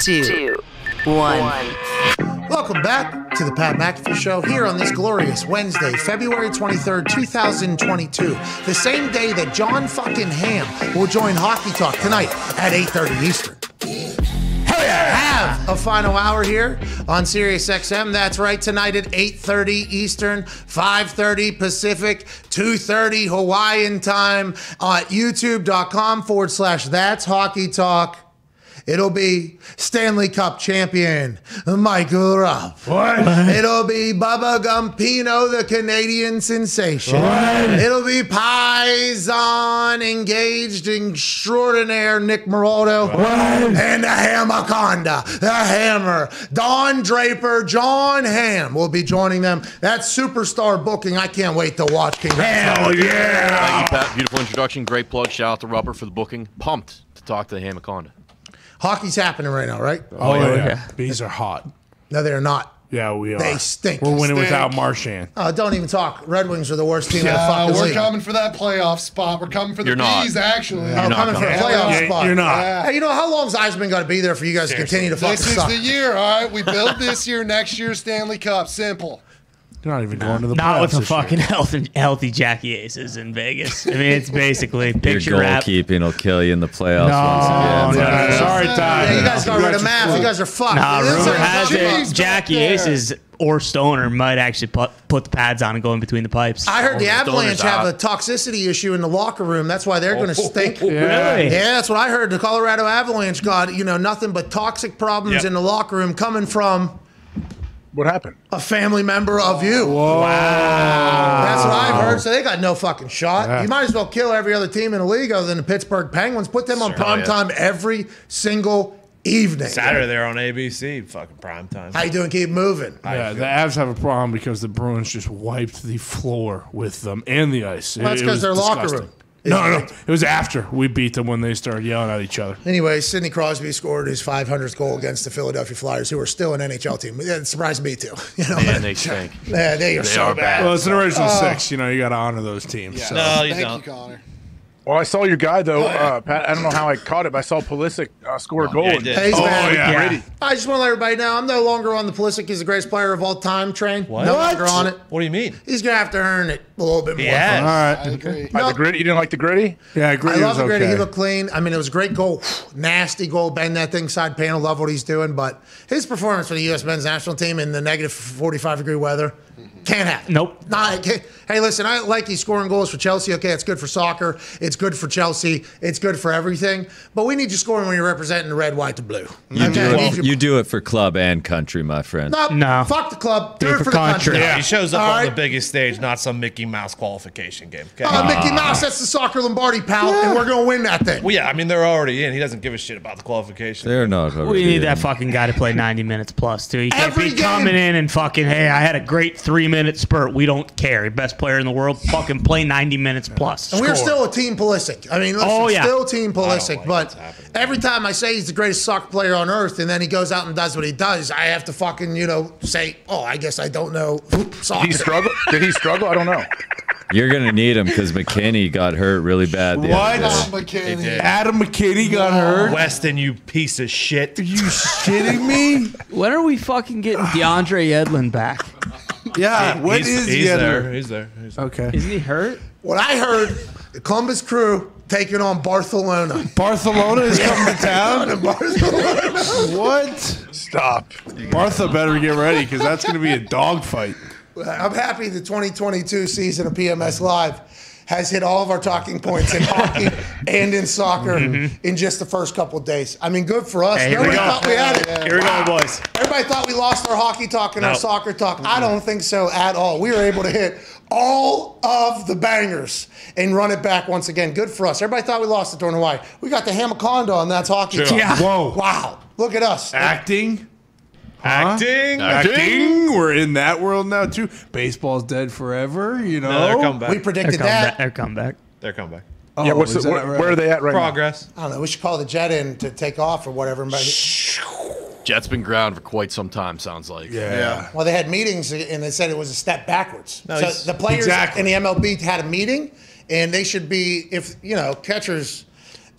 two, two, one. one. Welcome back to the Pat McAfee Show here on this glorious Wednesday, February twenty-third, two thousand twenty-two. The same day that John fucking Hamm will join Hockey Talk tonight at eight thirty Eastern. Hell yeah! Have a final hour here on Sirius X M. That's right, tonight at eight thirty Eastern, five thirty Pacific, two thirty Hawaiian time at youtube.com forward slash That's Hockey Talk. It'll be Stanley Cup champion Michael Ruff. What? It'll be Bubba Gumpino, the Canadian sensation. What? It'll be Paisan, engaged extraordinaire Nick Maroldo. What? And the Hammerconda, the Hammer, Don Draper, John Hamm will be joining them. That's superstar booking. I can't wait to watch. Congrats. Hell yeah! Thank you, Pat. Beautiful introduction. Great plug. Shout out to Robert for the booking. Pumped to talk to the Hammerconda. Hockey's happening right now, right? Oh, oh yeah, yeah. yeah. Bees are hot. No, they're not. Yeah, we are. They stink. We're winning stink. without Marchand. Oh, don't even talk. Red Wings are the worst team yeah, in the fucking league. We're coming for that playoff spot. We're coming for the Bees, actually. You're not coming for the playoff spot. You're not. Hey, you know, how long's Eisman got to be there for you guys to continue to fucking suck? This is the year, all right? We build this year, next year, Stanley Cup. Simple. You're not even going to the playoffs. Not with a fucking healthy, healthy Jackie Aces in Vegas. I mean, it's basically picture Your goalkeeping will kill you in the playoffs no, once again. No, no. Sorry, Ty. Yeah, you guys got rid of math. You guys are fucked. Nah, rumor has it Jackie Aces or Stoner might actually put, put the pads on and go in between the pipes. I heard oh, the Avalanche have a toxicity issue in the locker room. That's why they're oh, going to stink. Oh, oh, oh, yeah. Really? Yeah, that's what I heard. The Colorado Avalanche got, you know, nothing but toxic problems yep. in the locker room coming from... What happened? A family member of you. Whoa. Wow. That's what I've heard. So they got no fucking shot. Yeah. You might as well kill every other team in the league other than the Pittsburgh Penguins. Put them on sure, prime yeah. time every single evening. Saturday they're on A B C. Fucking prime time. How you doing? Keep moving. Yeah, the Avs have a problem because the Bruins just wiped the floor with them and the ice. Well, that's because their disgusting. locker room. No, no, no. It was after we beat them when they started yelling at each other. Anyway, Sidney Crosby scored his five hundredth goal against the Philadelphia Flyers, who are still an N H L team. It surprised me, too. You know? Man, they stink. Yeah, they are they so are bad. bad. Well, it's an original uh, six. You know, you got to honor those teams. Yeah. So. No, you Thank don't. you, Connor. Well, I saw your guy, though, uh, Pat. I don't know how I caught it, but I saw Pulisic uh, score a goal. Oh, yeah. Oh, yeah. yeah. I just want to let everybody know I'm no longer on the Pulisic is the greatest player of all time train. What? No longer on it. What do you mean? He's going to have to earn it a little bit more. Yeah. All right. I agree. No, the gritty, you didn't like the gritty? Yeah, gritty I love was the gritty. Okay. He looked clean. I mean, it was a great goal. Nasty goal. Bend that thing side panel. Love what he's doing. But his performance for the U S men's national team in the negative forty-five degree weather. Mm-hmm. Can't happen. Nope. Nah, can't. Hey, listen, I like these scoring goals for Chelsea. Okay, it's good for soccer. It's good for Chelsea. It's good for everything. But we need you scoring when you're representing the red, white, and blue. You, okay? do, it. Well, you, you do it for club and country, my friend. Nope. No. Fuck the club. Do, do it for, for the country. country. Yeah. He shows up all on right? the biggest stage, not some Mickey Mouse qualification game. Okay? Uh, Mickey Mouse, that's the soccer Lombardi, pal, yeah. and we're going to win that thing. Well, yeah, I mean, they're already in. He doesn't give a shit about the qualification. They're not over. We need that fucking guy to play ninety minutes plus, too. He can't Every be game. coming in and fucking, hey, I had a great three-minute spurt. We don't care. Best player in the world, fucking play ninety minutes plus. And Score. we're still a team Pulisic. I mean, listen, oh, yeah. still team Pulisic. Like but every time I say he's the greatest soccer player on earth and then he goes out and does what he does, I have to fucking, you know, say, oh, I guess I don't know soccer. Did he struggle? Did he struggle? I don't know. You're going to need him because McKinney got hurt really bad. The what? Adam McKinney. Adam McKinney got no. hurt? Weston, you piece of shit. Are you kidding me? When are we fucking getting DeAndre Yedlin back? Yeah, what is he? He's there. He's there. Okay. Isn't he hurt? What I heard, the Columbus Crew taking on Barcelona. Barcelona is coming to town? Barcelona. What? Stop. Bartha better get ready because that's going to be a dogfight. I'm happy the twenty twenty-two season of P M S Live has hit all of our talking points in hockey and in soccer mm-hmm. in just the first couple of days. I mean, good for us. Hey, Nobody we thought we had it. Yeah, yeah. Here we wow. go, boys. Everybody thought we lost our hockey talk and no. our soccer talk. Mm-hmm. I don't think so at all. We were able to hit all of the bangers and run it back once again. Good for us. Everybody thought we lost it during Hawaii. We got the Hamaconda on That's Hockey sure. Talk. Yeah. Whoa. Wow. Look at us. Acting. Huh? Acting, acting, we're in that world now too. Baseball's dead forever, you know. No, they're coming back. We predicted they're that. Back. They're coming back. They're coming back. Oh, yeah, what's the, where, right? where are they at right Progress. now? Progress. I don't know. We should call the jet in to take off or whatever. Jet's been grounded for quite some time. Sounds like. Yeah. yeah. Well, they had meetings and they said it was a step backwards. No, so the players exactly. in the M L B had a meeting, and they should be if you know catchers.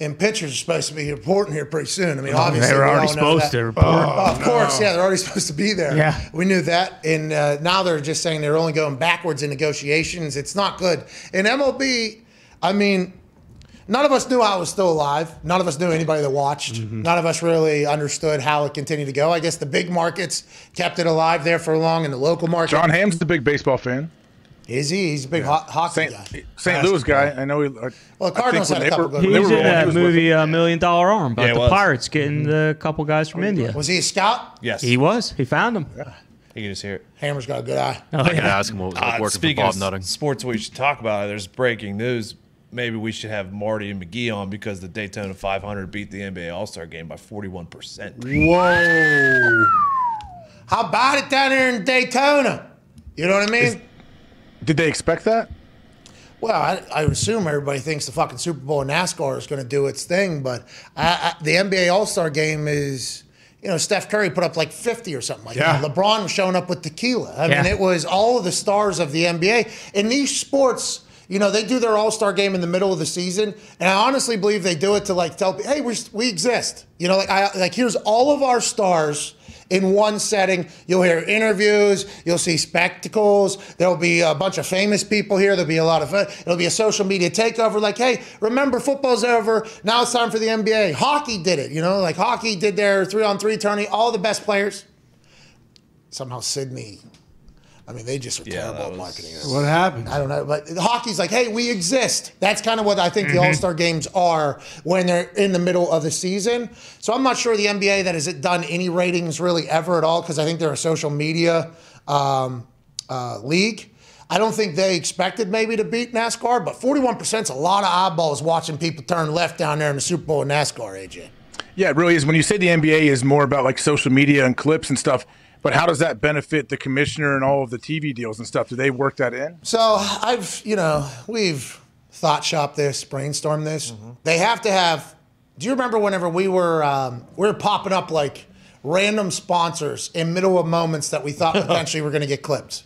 And pitchers are supposed to be reporting here pretty soon. I mean, obviously, they're already supposed to report. Oh, of course, yeah, they're already supposed to be there. Yeah, we knew that. And uh, now they're just saying they're only going backwards in negotiations. It's not good. And M L B, I mean, none of us knew I was still alive. None of us knew anybody that watched. Mm-hmm. None of us really understood how it continued to go. I guess the big markets kept it alive there for long, and the local market. John Hamm's the big baseball fan. Is he? He's a big yeah. hockey guy. St. Louis guy. I know he. I, well, the Cardinals had a couple guys. He was in that movie uh, Million Dollar Arm about yeah, the was. Pirates getting mm-hmm. the couple guys from oh, India. Was he a scout? Yes. He was. He found them. Yeah. You can just hear it. Hammer's got a good eye. Oh, yeah. I can ask him what was like uh, working for Bob Nutting. Sports we should talk about. There's breaking news. Maybe we should have Marty and McGee on because the Daytona five hundred beat the N B A All-Star game by forty-one percent. Whoa. How about it down here in Daytona? You know what I mean? It's Did they expect that? Well, I, I assume everybody thinks the fucking Super Bowl and NASCAR is going to do its thing, but I, I, the N B A All-Star game is, you know, Steph Curry put up like fifty or something like yeah. that. LeBron was showing up with tequila. I yeah. mean, it was all of the stars of the N B A. In these sports, you know, they do their All-Star game in the middle of the season, and I honestly believe they do it to, like, tell people, hey, we, we exist. You know, like, I, like here's all of our stars. In one setting, you'll hear interviews, you'll see spectacles, there'll be a bunch of famous people here, there'll be a lot of fun, it'll be a social media takeover, like, hey, remember, football's over, now it's time for the N B A. Hockey did it, you know, like hockey did their three-on-three tourney, all the best players. Somehow Sydney, I mean, they just are yeah, terrible at marketing. What happened? I don't know, but hockey's like, hey, we exist. That's kind of what I think mm-hmm. the All-Star Games are when they're in the middle of the season. So I'm not sure the N B A that has done any ratings really ever at all because I think they're a social media um, uh, league. I don't think they expected maybe to beat NASCAR, but forty-one percent is a lot of eyeballs watching people turn left down there in the Super Bowl and NASCAR, A J. Yeah, it really is. When you say the N B A is more about like social media and clips and stuff, but how does that benefit the commissioner and all of the T V deals and stuff? Do they work that in? So I've, you know, we've thought shop this, brainstormed this. Mm-hmm. They have to have, do you remember whenever we were, um, we were popping up like random sponsors in middle of moments that we thought potentially were going to get clipped?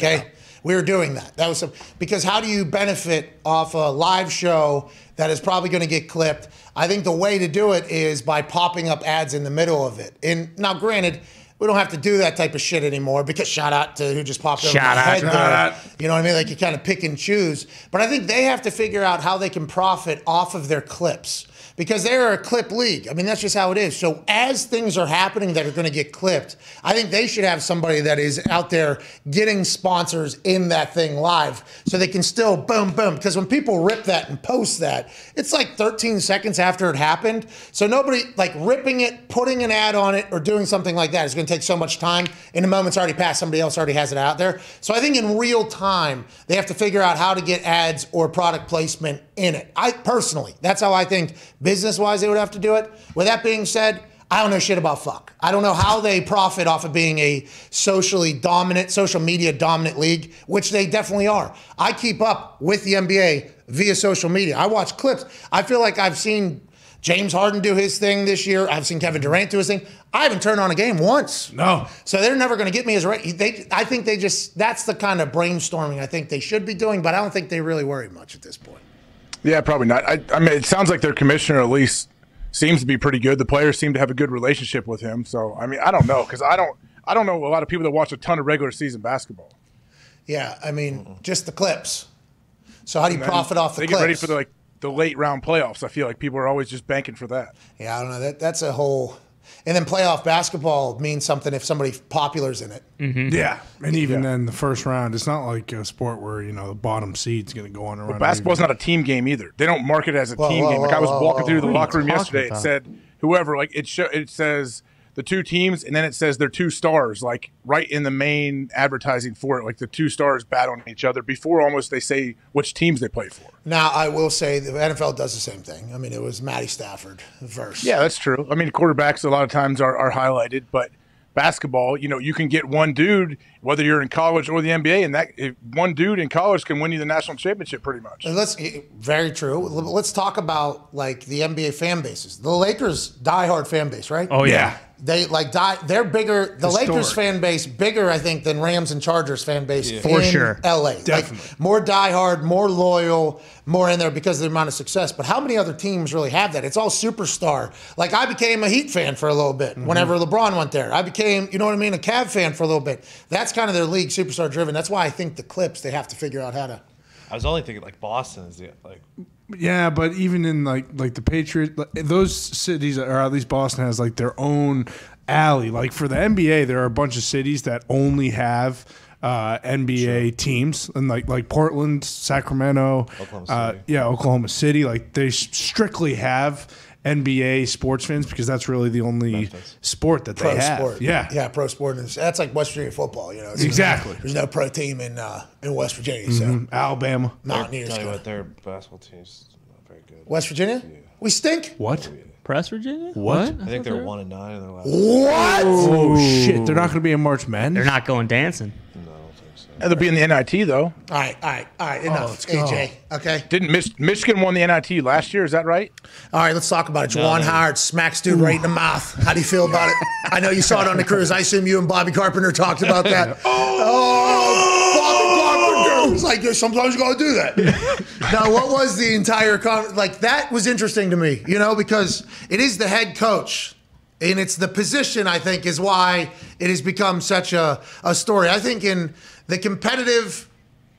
Okay. Yeah. We were doing that. That was some, because how do you benefit off a live show that is probably going to get clipped? I think the way to do it is by popping up ads in the middle of it. And now granted, We don't have to do that type of shit anymore because shout out to who just popped over my head there. You know what I mean? Like you kind of pick and choose. But I think they have to figure out how they can profit off of their clips because they are a clip league. I mean, that's just how it is. So as things are happening that are going to get clipped, I think they should have somebody that is out there getting sponsors in that thing live so they can still boom, boom. Because when people rip that and post that, it's like thirteen seconds after it happened. So nobody like ripping it, putting an ad on it or doing something like that is going take so much time. In a moment's already passed, somebody else already has it out there. So I think in real time, they have to figure out how to get ads or product placement in it. I personally, that's how I think business-wise they would have to do it. With that being said, I don't know shit about fuck. I don't know how they profit off of being a socially dominant, social media dominant league, which they definitely are. I keep up with the N B A via social media. I watch clips. I feel like I've seen James Harden do his thing this year. I've seen Kevin Durant do his thing. I haven't turned on a game once. No. So they're never going to get me as right. They, I think they just, that's the kind of brainstorming I think they should be doing, but I don't think they really worry much at this point. Yeah, probably not. I, I mean, it sounds like their commissioner at least seems to be pretty good. The players seem to have a good relationship with him. So, I mean, I don't know because I don't, I don't know a lot of people that watch a ton of regular season basketball. Yeah, I mean, mm-hmm. just the clips. So how do you profit off the they clips? They get ready for the, like, the late round playoffs. I feel like people are always just banking for that. Yeah, I don't know. That that's a whole. And then playoff basketball means something if somebody popular's in it. Mm-hmm. Yeah, and even yeah. then, the first round, it's not like a sport where you know the bottom seed's going to go on around. Well, basketball's not a team game either. They don't market it as a whoa, team whoa, game. Like whoa, I was whoa, walking whoa, through whoa, the locker room yesterday. About? It said whoever like it. Show, it says the two teams, and then it says their two stars, like right in the main advertising for it, like the two stars battling each other before almost they say which teams they play for. Now, I will say the N F L does the same thing. I mean, it was Matty Stafford versus. Yeah, that's true. I mean, quarterbacks a lot of times are, are highlighted, but basketball, you know, you can get one dude, whether you're in college or the N B A, and that if one dude in college can win you the national championship pretty much. And let's very true. Let's talk about, like, the N B A fan bases. The Lakers, diehard fan base, right? Oh, yeah. yeah. They like die. They're bigger. The Historic. Lakers fan base bigger, I think, than Rams and Chargers fan base yeah. in for sure. L A. Definitely like, more diehard, more loyal, more in there because of the amount of success. But how many other teams really have that? It's all superstar. Like I became a Heat fan for a little bit. Mm-hmm. Whenever LeBron went there, I became, you know what I mean, a Cav fan for a little bit. That's kind of their league, superstar driven. That's why I think the clips they have to figure out how to. I was only thinking like Boston is it like. Yeah, but even in like like the Patriots, those cities, or at least Boston has like their own alley. Like for the N B A, there are a bunch of cities that only have uh, N B A sure. teams, and like like Portland, Sacramento, Oklahoma City. Uh, yeah, Oklahoma City. Like they strictly have N B A sports fans because that's really the only Memphis. sport that they pro have. Sport. Yeah, yeah, pro sport. Is, that's like West Virginia football, you know. It's exactly. No, there's no pro team in uh, in West Virginia. So mm-hmm. Alabama, Mountaineers. Tell you what, their basketball team's not very good. West Virginia, yeah. we stink. What? Oh, yeah. Press Virginia? What? I think they're one and nine in their last. What? Oh shit! They're not going to be in March Madness. They're not going dancing. And they'll be in the N I T, though. All right, all right, all right. Enough, oh, A J. Go. Okay. Didn't Mich Michigan won the N I T last year? Is that right? All right, let's talk about it. Juwan no. Howard smacks dude right in the mouth. How do you feel about it? I know you saw it on the cruise. I assume you and Bobby Carpenter talked about that. oh, oh, Bobby Carpenter was like, yeah, sometimes you got to do that. Now, what was the entire conversation? Like, that was interesting to me, you know, because it is the head coach. And it's the position, I think, is why it has become such a, a story. I think in the competitive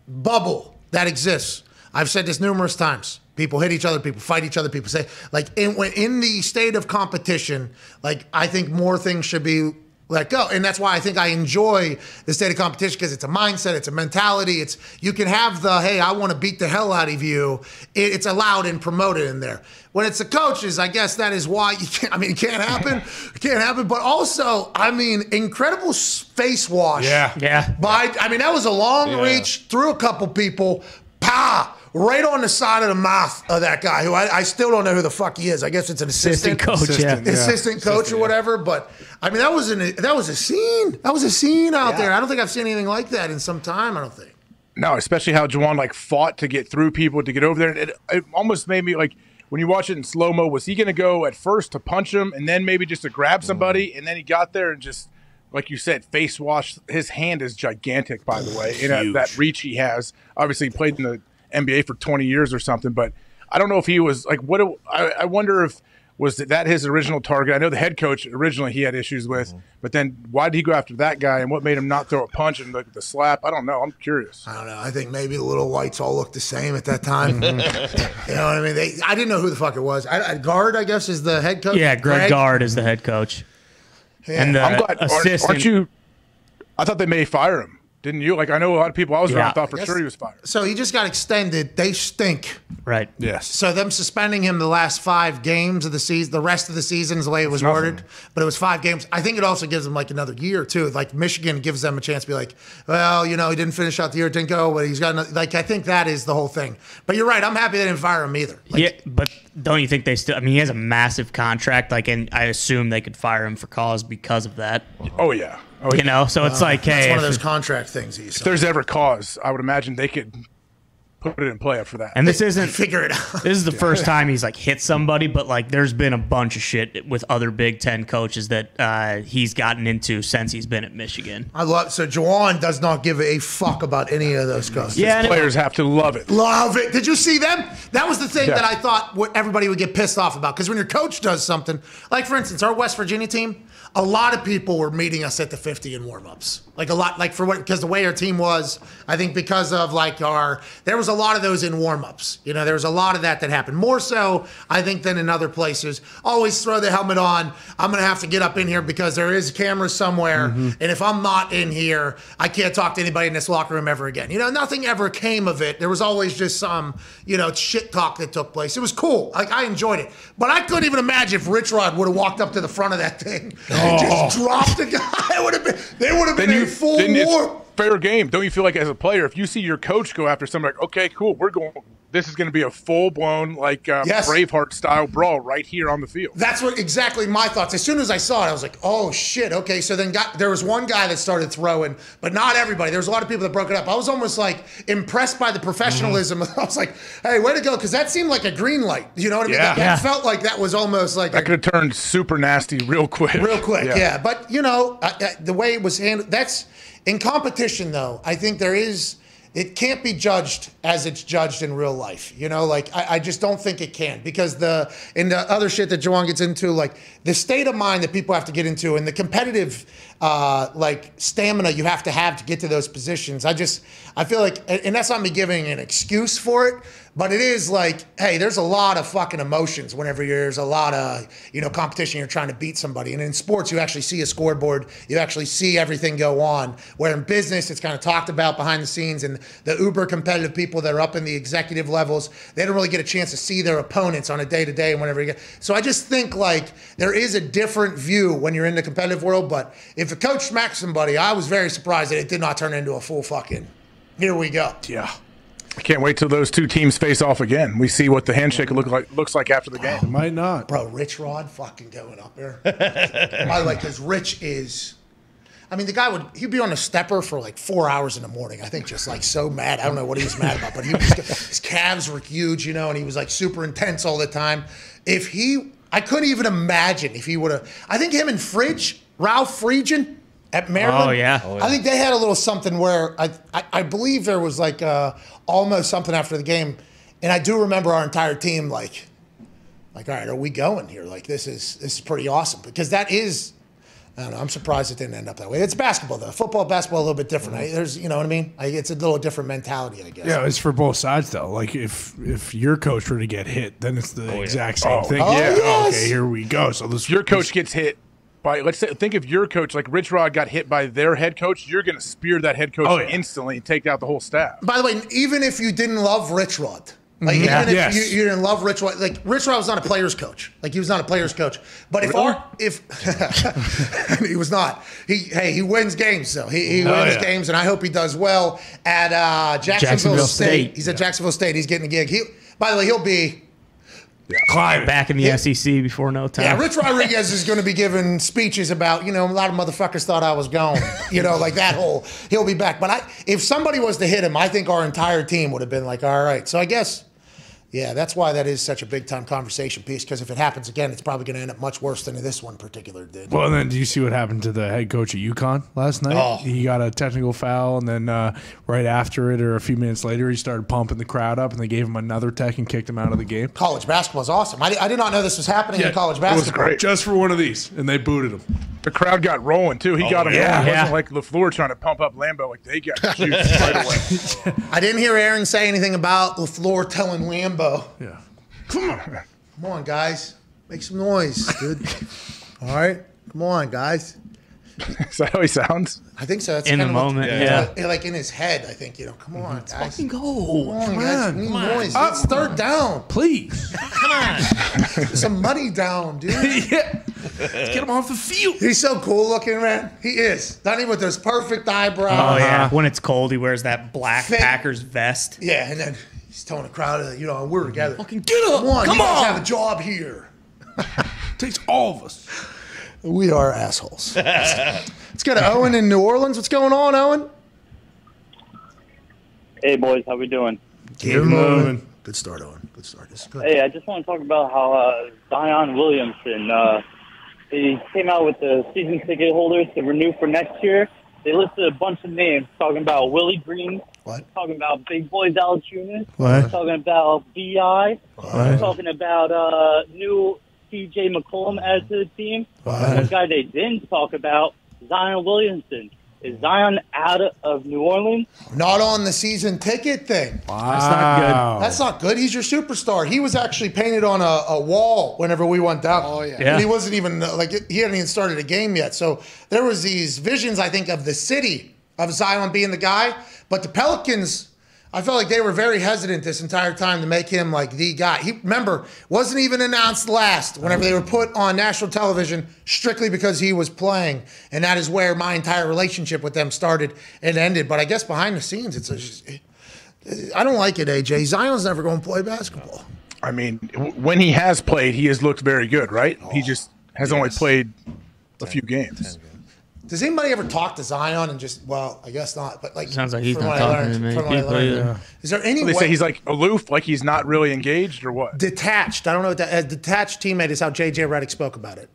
bubble that exists, I've said this numerous times, people hit each other, people fight each other, people say, like, in, when, in the state of competition, like, I think more things should be let go. And that's why I think I enjoy the state of competition because it's a mindset, it's a mentality. It's you can have the, hey, I want to beat the hell out of you. It, it's allowed and promoted in there. When it's the coaches, I guess that is why you can't, I mean, it can't happen. It can't happen. But also, I mean, incredible face wash. Yeah. Yeah. By, I mean, that was a long yeah. reach through a couple people. Pa! Right on the side of the mouth of that guy, who I, I still don't know who the fuck he is. I guess it's an assistant, assistant coach, assistant, yeah. assistant yeah. coach assistant, or whatever. Yeah. But I mean, that was an that was a scene. That was a scene out yeah. there. I don't think I've seen anything like that in some time. I don't think. No, especially how Juwan like fought to get through people to get over there. It, it almost made me like when you watch it in slow mo. Was he going to go at first to punch him and then maybe just to grab somebody mm. and then he got there and just like you said, face wash. His hand is gigantic, by the way. You know that reach he has. Obviously, he played in the N B A for twenty years or something, but I don't know if he was like, what, I, I wonder if Was that his original target? I know the head coach originally he had issues with, mm-hmm. but then why did he go after that guy, and what made him not throw a punch and look at the slap? I don't know. I'm curious. I don't know. I think maybe the little whites all looked the same at that time. You know what I mean? They, I didn't know who the fuck it was. I, I, Guard, I guess, is the head coach. Yeah, Greg, Greg? Guard is the head coach. Yeah. And the I'm glad. Assistant. Aren't, aren't you? I thought they may fire him. Didn't you? Like, I know a lot of people I was yeah. around thought for sure he was fired. So he just got extended. They stink. Right. Yes. So them suspending him the last five games of the season, the rest of the season is the way it was Nothing. worded. But it was five games. I think it also gives them, like, another year, too. Like, Michigan gives them a chance to be like, well, you know, he didn't finish out the year, didn't go, but he's got another. Like, I think that is the whole thing. But you're right. I'm happy they didn't fire him either. Like, yeah, but don't you think they still – I mean, he has a massive contract, like, and I assume they could fire him for cause because of that. Oh, yeah. Oh, you know, so it's uh, like, hey, it's one of those contract things. If there's ever cause, I would imagine they could put it in play up for that. And this isn't figure it out. This is the first time he's like hit somebody, but like there's been a bunch of shit with other Big Ten coaches that uh, he's gotten into since he's been at Michigan. I love so Juwan does not give a fuck about any of those coaches. Yeah, His players it, have to love it. Love it. Did you see them? That was the thing yeah. that I thought what everybody would get pissed off about, because when your coach does something, like for instance, our West Virginia team. A lot of people were meeting us at the fifty in warmups. Like a lot, like for what, because the way our team was, I think because of like our, there was a lot of those in warmups. You know, there was a lot of that that happened. More so, I think, than in other places. Always throw the helmet on. I'm going to have to get up in here because there is cameras somewhere. Mm-hmm. And if I'm not in here, I can't talk to anybody in this locker room ever again. You know, nothing ever came of it. There was always just some, you know, shit talk that took place. It was cool. Like, I enjoyed it. But I couldn't even imagine if Rich Rod would have walked up to the front of that thing. Oh. Just dropped the guy. It would have been, they would have been you, in full war. Fair game. Don't you feel like as a player, if you see your coach go after somebody, like, okay, cool, we're going. This is going to be a full blown like um, yes. Braveheart style brawl right here on the field. That's what exactly my thoughts. As soon as I saw it, I was like, oh shit, okay. So then got, there was one guy that started throwing, but not everybody. There was a lot of people that broke it up. I was almost like impressed by the professionalism. Mm-hmm. I was like, hey, way to go, because that seemed like a green light. You know what I mean? Yeah. That, that yeah. felt like that was almost like that could have turned super nasty real quick. Real quick, yeah. yeah. But you know, I, I, the way it was handled. That's in competition, though. I think there is. It can't be judged as it's judged in real life. You know, like, I, I just don't think it can, because the, and the other shit that Juwan gets into, like, the state of mind that people have to get into and the competitive, uh, like, stamina you have to have to get to those positions. I just, I feel like, and that's not me giving an excuse for it, but it is like, hey, there's a lot of fucking emotions whenever there's a lot of, you know, competition. You're trying to beat somebody. And in sports, you actually see a scoreboard. You actually see everything go on. Where in business, it's kind of talked about behind the scenes. And the uber competitive people that are up in the executive levels, they don't really get a chance to see their opponents on a day-to-day and whenever you get. So I just think, like, there is a different view when you're in the competitive world. But if a coach smacks somebody, I was very surprised that it did not turn into a full fucking, here we go. Yeah. I can't wait till those two teams face off again. We see what the handshake look like looks like after the game. Oh, it might not, bro. Rich Rod fucking going up there. I like because Rich is. I mean, the guy would he'd be on a stepper for like four hours in the morning. I think just like so mad. I don't know what he was mad about, but he was, his calves were huge, you know, and he was like super intense all the time. If he, I couldn't even imagine if he would have. I think him and Fridge, Ralph Friedgen. At Maryland, oh yeah. oh yeah, I think they had a little something where I I, I believe there was like uh, almost something after the game, and I do remember our entire team like, like all right, are we going here? Like this is this is pretty awesome, because that is, I don't know, I'm surprised it didn't end up that way. It's basketball though, football, basketball a little bit different. Mm-hmm. I, there's you know what I mean? I, it's a little different mentality, I guess. Yeah, it's for both sides though. Like if if your coach were to get hit, then it's the oh, exact yeah. same oh. thing. Oh, yeah, yes. Okay, here we go. So this your coach gets hit. By, let's say, think if your coach, like Rich Rod, got hit by their head coach, you're going to spear that head coach oh, yeah. instantly and take out the whole staff. By the way, even if you didn't love Rich Rod, like yeah. even if yes. you, you didn't love Rich Rod, like Rich Rod was not a player's coach, like he was not a player's coach. But if really? our, if he was not, he hey he wins games though. He, he oh, wins yeah. games, and I hope he does well at uh, Jacksonville, Jacksonville State. State. He's yeah. at Jacksonville State. He's getting a gig. He, by the way, he'll be. Yeah. Climb back in the yeah. S E C before no time. Yeah, Rich Rodriguez is going to be giving speeches about, you know, a lot of motherfuckers thought I was gone. You know, like that whole, he'll be back. But I, if somebody was to hit him, I think our entire team would have been like, all right. So I guess, Yeah, that's why that is such a big-time conversation piece, because if it happens again, it's probably going to end up much worse than this one particular did. Well, and then do you see what happened to the head coach at UConn last night? Oh. He got a technical foul, and then uh, right after it or a few minutes later, he started pumping the crowd up, and they gave him another tech and kicked him out of the game. College basketball is awesome. I, I did not know this was happening yeah, in college basketball. It was great. Just for one of these, and they booted him. The crowd got rolling, too. He oh, got him. Yeah, it yeah. wasn't like LaFleur trying to pump up Lambeau. Like, they got huge right away. I didn't hear Aaron say anything about LaFleur telling Lambeau. Yeah. Come on. Come on, guys. Make some noise, dude. All right. Come on, guys. Is that how he sounds? I think so. That's in the moment, like, yeah. Like, like in his head, I think, you know, come on, guys. Fucking go. Come on, come guys. On, come on. Noise. Up, it's third down. Please. Come on. Some money down, dude. Yeah. Let's get him off the field. He's so cool looking, man. He is. Not even with those perfect eyebrows. Oh, yeah. When it's cold, he wears that black Fit. Packers vest. Yeah, and then... he's telling the crowd, you know, we're together. Fucking get up. Come on. Come on. You guys have a job here. Takes all of us. We are assholes. Let's go to Owen in New Orleans. What's going on, Owen? Hey, boys. How we doing? Good morning. Good start, Owen. Good start. Good. Hey, I just want to talk about how uh, Zion Williamson, uh, he came out with the season ticket holders to renew for next year. They listed a bunch of names, talking about Willie Green, what? Talking about Big Boy Valanciunas, talking about B I, talking about uh, new C J McCollum as to the team. What? One guy they didn't talk about, Zion Williamson. Is Zion out of New Orleans? Not on the season ticket thing. Wow. That's not good. That's not good. He's your superstar. He was actually painted on a, a wall whenever we went down. Oh, yeah. yeah. And he wasn't even, like, he hadn't even started a game yet. So there was these visions, I think, of the city, of Zion being the guy. But the Pelicans, I felt like they were very hesitant this entire time to make him, like, the guy. He, remember, wasn't even announced last whenever they were put on national television strictly because he was playing. And that is where my entire relationship with them started and ended. But I guess behind the scenes, it's just, it, I don't like it, A J. Zion's never going to play basketball. I mean, when he has played, he has looked very good, right? Oh, he just has yes. only played a few games. Does anybody ever talk to Zion and just, well, I guess not, but like, sounds like he's not talking to me. Yeah. Is there any way? They say he's like aloof, like he's not really engaged or what? Detached. I don't know what that, a detached teammate is how J J Redick spoke about it.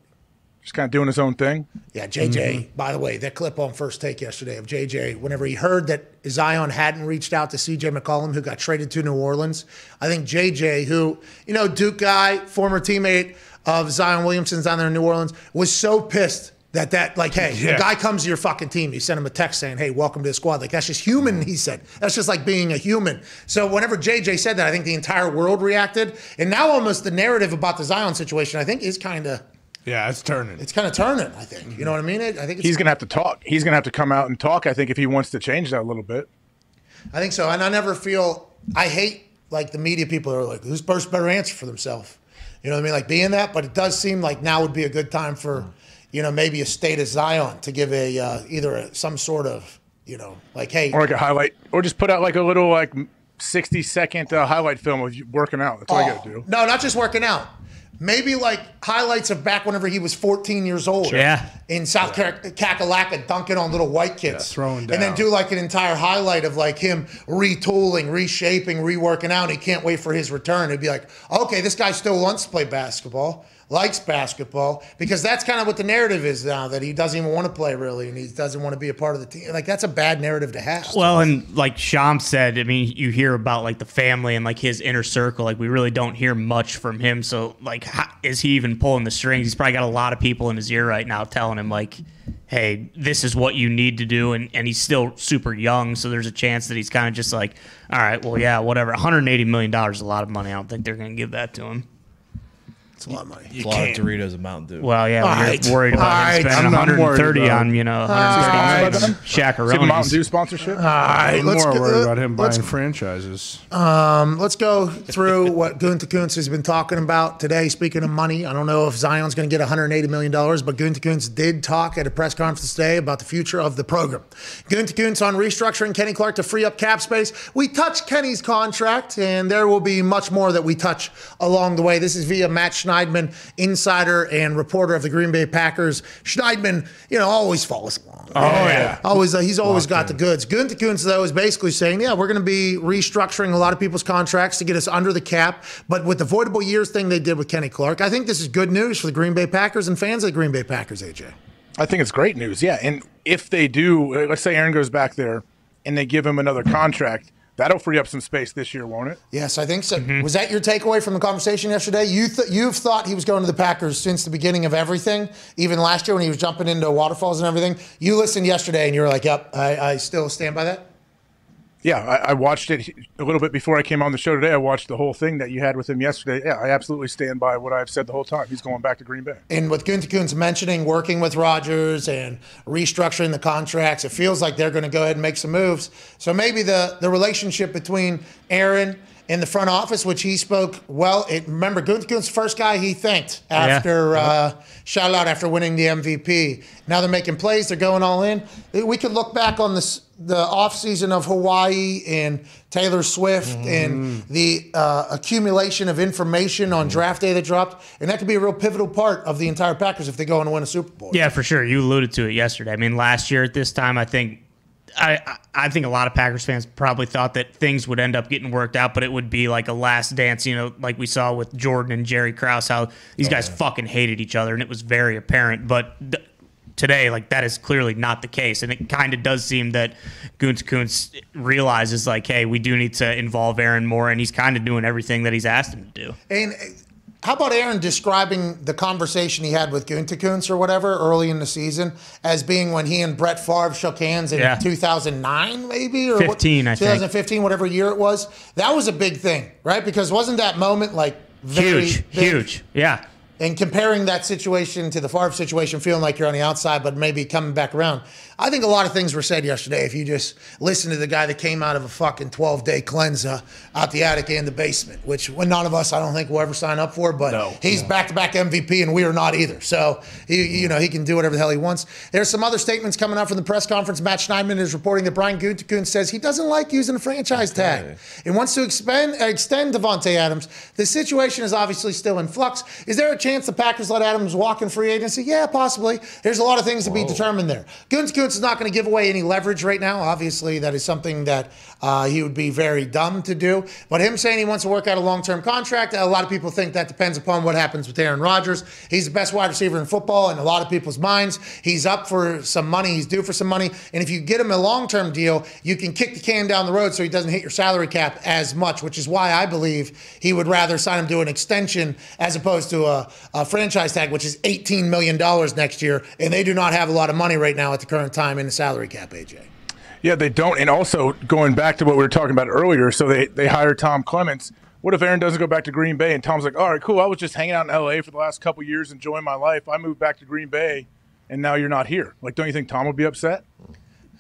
Just kind of doing his own thing? Yeah, J J, mm-hmm. by the way, that clip on First Take yesterday of J J, whenever he heard that Zion hadn't reached out to C J McCollum, who got traded to New Orleans, I think J J, who, you know, Duke guy, former teammate of Zion Williamson's down there in New Orleans, was so pissed That, that like, hey, yeah. a guy comes to your fucking team, you send him a text saying, hey, welcome to the squad. Like, that's just human, he said. That's just like being a human. So whenever J J said that, I think the entire world reacted. And now almost the narrative about the Zion situation, I think, is kind of – yeah, it's turning. It's kind of turning, I think. You know what I mean? I think it's, he's going to have to talk. He's going to have to come out and talk, I think, if he wants to change that a little bit. I think so. And I never feel – I hate, like, the media people are like, who's first better answer for themselves? You know what I mean? Like, being that. But it does seem like now would be a good time for mm. – you know, maybe a state of Zion to give a uh, either a, some sort of, you know, like, hey. Or like a highlight. Or just put out like a little like sixty-second uh, highlight film of you working out. That's all oh, you got to do. No, not just working out. Maybe like highlights of back whenever he was fourteen years old. Sure. Yeah. In South yeah. Kakalaka, dunking on little white kids. Yeah, throwing down. And then do like an entire highlight of like him retooling, reshaping, reworking out. And he can't wait for his return. It'd be like, okay, this guy still wants to play basketball. Likes basketball, because that's kind of what the narrative is now, that he doesn't even want to play really and he doesn't want to be a part of the team. Like, that's a bad narrative to have. Well, and like Shams said, I mean, you hear about like the family and like his inner circle. Like, we really don't hear much from him. So like, how, is he even pulling the strings? He's probably got a lot of people in his ear right now telling him like, hey, this is what you need to do. And, and he's still super young. So there's a chance that he's kind of just like, all right, well, yeah, whatever. one hundred eighty million dollars is a lot of money. I don't think they're going to give that to him. It's a lot of money. You it's a lot can't. Of Doritos and Mountain Dew. Well, yeah, right. You're worried about right. spending I'm one hundred thirty worried, on, you know, one hundred thirty right. Shaq around Mountain Dew sponsorship. All right. Let's more go, worried uh, about him buying franchises. Um, let's go through what Gunter Kuntz has been talking about today. Speaking of money, I don't know if Zion's going to get one hundred eighty million dollars, but Gunter Kuntz did talk at a press conference today about the future of the program. Gunter Kuntz on restructuring Kenny Clark to free up cap space. We touched Kenny's contract, and there will be much more that we touch along the way. This is via Match Schneidman, insider and reporter of the Green Bay Packers. Schneidman, you know, always follows along. Oh, yeah. yeah. Always, uh, he's always Locked got in. the goods. Gunther Kuntz, though, is basically saying, yeah, we're going to be restructuring a lot of people's contracts to get us under the cap. But with the voidable years thing they did with Kenny Clark, I think this is good news for the Green Bay Packers and fans of the Green Bay Packers, A J. I think it's great news, yeah. And if they do, let's say Aaron goes back there and they give him another contract, that'll free up some space this year, won't it? Yes, I think so. Mm-hmm. Was that your takeaway from the conversation yesterday? You th- you've thought he was going to the Packers since the beginning of everything, even last year when he was jumping into waterfalls and everything. You listened yesterday and you were like, yep, I, I still stand by that? Yeah, I, I watched it a little bit before I came on the show today. I watched the whole thing that you had with him yesterday. Yeah, I absolutely stand by what I've said the whole time. He's going back to Green Bay. And with Gunther Kuntz mentioning working with Rodgers and restructuring the contracts, it feels like they're going to go ahead and make some moves. So maybe the, the relationship between Aaron and the front office, which he spoke well. It, remember, Gunther Kuntz, first guy he thanked after yeah. uh, shout out after winning the M V P. Now they're making plays. They're going all in. We could look back on this. The offseason of Hawaii and Taylor Swift mm. and the uh, accumulation of information on draft day that dropped. And that could be a real pivotal part of the entire Packers if they go and win a Super Bowl. Yeah, for sure. You alluded to it yesterday. I mean, last year at this time, I think I, I think a lot of Packers fans probably thought that things would end up getting worked out, but it would be like a last dance, you know, like we saw with Jordan and Jerry Krause, how these oh, guys yeah. fucking hated each other, and it was very apparent. But th- Today, like, that is clearly not the case. And it kind of does seem that Gunther Kuntz realizes, like, hey, we do need to involve Aaron more, and he's kind of doing everything that he's asked him to do. And how about Aaron describing the conversation he had with Gunther Kuntz or whatever early in the season as being when he and Brett Favre shook hands in yeah. two thousand nine, maybe? Or fifteen, what, I think. twenty fifteen, whatever year it was. That was a big thing, right? Because wasn't that moment, like, very Huge, big? huge, yeah. And comparing that situation to the Favre situation, feeling like you're on the outside, but maybe coming back around. I think a lot of things were said yesterday. If you just listen to the guy that came out of a fucking twelve-day cleanse uh, out the attic and the basement, which none of us, I don't think, will ever sign up for, but no, he's no. back-to-back M V P, and we are not either. So, he, you know, he can do whatever the hell he wants. There's some other statements coming out from the press conference. Matt Schneidman is reporting that Brian Gunther Kuntz says he doesn't like using a franchise tag okay. and wants to expend, extend Devontae Adams. The situation is obviously still in flux. Is there a chance the Packers let Adams walk in free agency? Yeah, possibly. There's a lot of things to Whoa. be determined there. Gunther Kuntz is not going to give away any leverage right now. Obviously, that is something that uh, he would be very dumb to do. But him saying he wants to work out a long-term contract, a lot of people think that depends upon what happens with Aaron Rodgers. He's the best wide receiver in football in a lot of people's minds. He's up for some money. He's due for some money. And if you get him a long-term deal, you can kick the can down the road so he doesn't hit your salary cap as much, which is why I believe he would rather sign him to an extension as opposed to a Uh, franchise tag, which is eighteen million dollars next year, and they do not have a lot of money right now at the current time in the salary cap, A J. Yeah, they don't. And also, going back to what we were talking about earlier, so they, they hired Tom Clements. What if Aaron doesn't go back to Green Bay and Tom's like, all right, cool, I was just hanging out in L A for the last couple years enjoying my life. I moved back to Green Bay, and now you're not here. Like, don't you think Tom would be upset?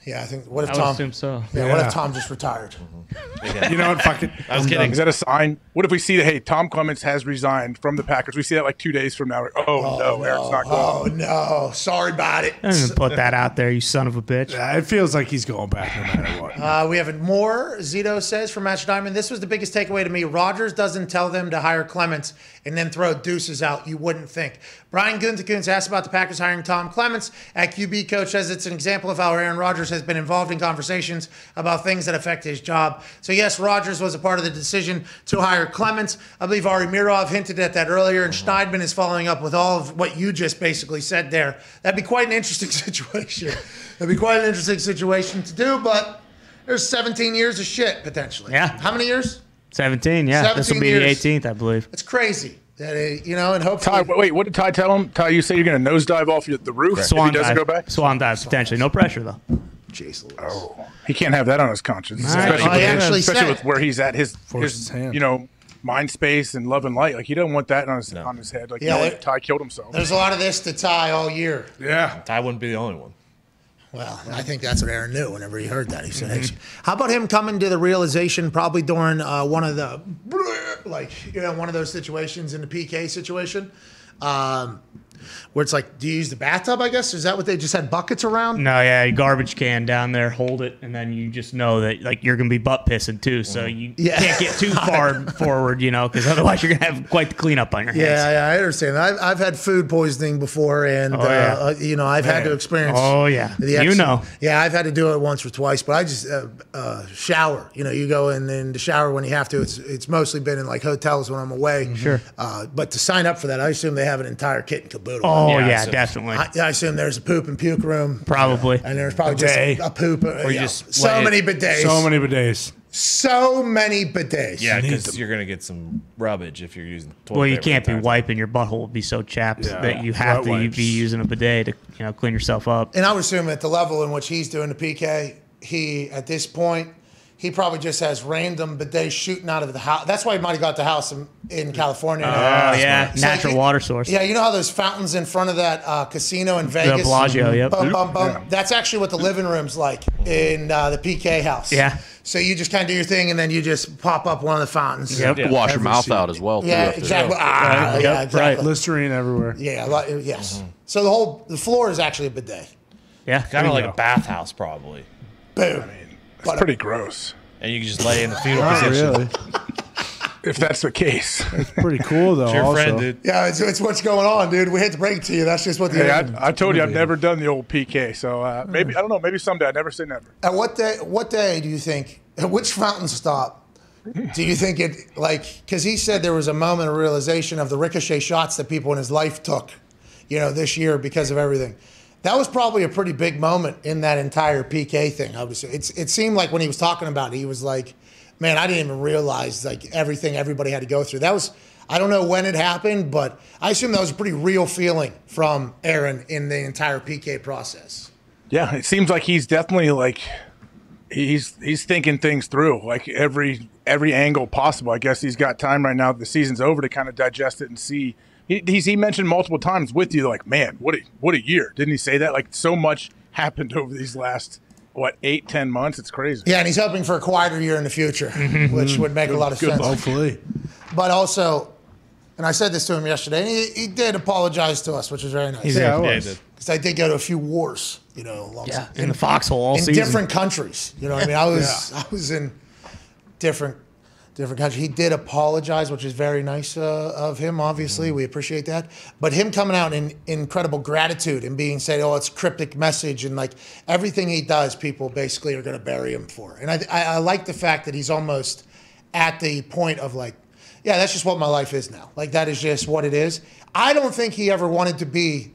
Yeah, I think. What if I Tom? I assume so. Yeah, yeah. What if Tom just retired? Mm-hmm. Yeah. You know what? Fuck it. I was I'm kidding. Done. Is that a sign? What if we see that? Hey, Tom Clements has resigned from the Packers. We see that like two days from now. Oh, oh no, no, Eric's not going. Oh no, sorry about it. I didn't even put that out there, you son of a bitch. Yeah, it feels like he's going back no matter what. Uh, we have more. Zito says from Matt Schneidman, this was the biggest takeaway to me. Rodgers doesn't tell them to hire Clements and then throw deuces out. You wouldn't think. Brian Gunther Kuntz asked about the Packers hiring Tom Clements. At Q B Coach says it's an example of how Aaron Rodgers has been involved in conversations about things that affect his job. So, yes, Rodgers was a part of the decision to hire Clements. I believe Ari Mirov hinted at that earlier, and mm-hmm. Schneidman is following up with all of what you just basically said there. That'd be quite an interesting situation. That'd be quite an interesting situation to do, but there's seventeen years of shit, potentially. Yeah. How many years? seventeen, yeah. seventeen this will be years. the eighteenth, I believe. It's crazy. That is, you know, and hopefully. Ty, wait, what did Ty tell him? Ty, you say you're going to nosedive off the roof if he doesn't go back? Swan dive, potentially. No pressure, though. Jeez Louis. Oh, he can't have that on his conscience, right. especially, oh, with, his, especially with where he's at, his, his, his you know, mind space and love and light. Like, he doesn't want that on his, no. on his head. Like, yeah, you know, it, Ty killed himself. There's a lot of this to Ty all year. Yeah. Ty wouldn't be the only one. Well, I think that's what Aaron knew whenever he heard that. He said, mm-hmm. how about him coming to the realization probably during uh, one of the, like, you know, one of those situations in the P K situation? Um, where it's like, do you use the bathtub, I guess? Is that what they just had buckets around? No, yeah, a garbage can down there, hold it, and then you just know that like you're going to be butt pissing too, so you yeah. can't get too far forward, you know, because otherwise you're going to have quite the cleanup on your hands. Yeah, yeah, I understand. I've, I've had food poisoning before, and, oh, yeah. uh, you know, I've Man. had to experience. Oh, yeah, the you know. Yeah, I've had to do it once or twice, but I just uh, uh, shower. You know, you go in, in the shower when you have to. It's, it's mostly been in, like, hotels when I'm away. Mm-hmm. Sure. Uh, but to sign up for that, I assume they have an entire kit and caboodle. Oh, yeah, yeah, so definitely. I, I assume there's a poop and puke room. Probably. Uh, and there's probably bidet. just a poop. Or you know, just so many bidets. So many bidets. So many bidets. Yeah, because you're going to get some rubbage if you're using toilet Well, you can't be wiping. Your butthole will be so chapped yeah. that you have Wet to wipes. be using a bidet to you know clean yourself up. And I would assume at the level in which he's doing the P K, he, at this point, he probably just has random bidets shooting out of the house. That's why he might have got the house in, in California. Oh, uh, yeah. So natural he, water source. Yeah, you know how those fountains in front of that uh, casino in Vegas? The Bellagio, yep. Bum, bum, bum. Yeah. That's actually what the living room's like in uh, the P K house. Yeah. So you just kind of do your thing, and then you just pop up one of the fountains. Yep. Yeah. Wash your mouth out as well. Yeah, exactly. Ah, right. Yeah, exactly. Right. Listerine everywhere. Yeah, yes. Mm-hmm. So the whole the floor is actually a bidet. Yeah. Kind of like go. a bathhouse, probably. Boom. I mean, It's but pretty gross. And you can just lay in the fetal position. Really. If that's the case. It's pretty cool, though. It's your also. friend, dude. Yeah, it's, it's what's going on, dude. We had to break it to you. That's just what the hey, I, I told you I've never done the old P K, so uh, maybe, I don't know, maybe someday. I never say never. At what day, what day do you think, at which fountain stop do you think it, like, because he said there was a moment of realization of the ricochet shots that people in his life took, you know, this year because of everything. That was probably a pretty big moment in that entire P K thing. I was, it's, it seemed like when he was talking about it, he was like, man, I didn't even realize like everything everybody had to go through. That was, I don't know when it happened, but I assume that was a pretty real feeling from Aaron in the entire P K process. Yeah, it seems like he's definitely like, he's he's thinking things through, like every every angle possible. I guess he's got time right now. The season's over to kind of digest it and see. He, he's, he mentioned multiple times with you, like, man, what a, what a year. Didn't he say that? Like, so much happened over these last, what, eight, ten months? It's crazy. Yeah, and he's hoping for a quieter year in the future, which would make good, a lot of good sense. Hopefully. But also, and I said this to him yesterday, and he, he did apologize to us, which was very nice. He's yeah, I did. Because I did go to a few wars, you know. Yeah, in, in the foxhole all in season. In different countries. You know what I mean? I was, yeah. I was in different Different country. He did apologize, which is very nice uh, of him, obviously. Mm-hmm. We appreciate that. But him coming out in incredible gratitude and being said, oh, it's cryptic message. And, like, everything he does, people basically are going to bury him for. And I, I, I like the fact that he's almost at the point of, like, yeah, that's just what my life is now. Like, that is just what it is. I don't think he ever wanted to be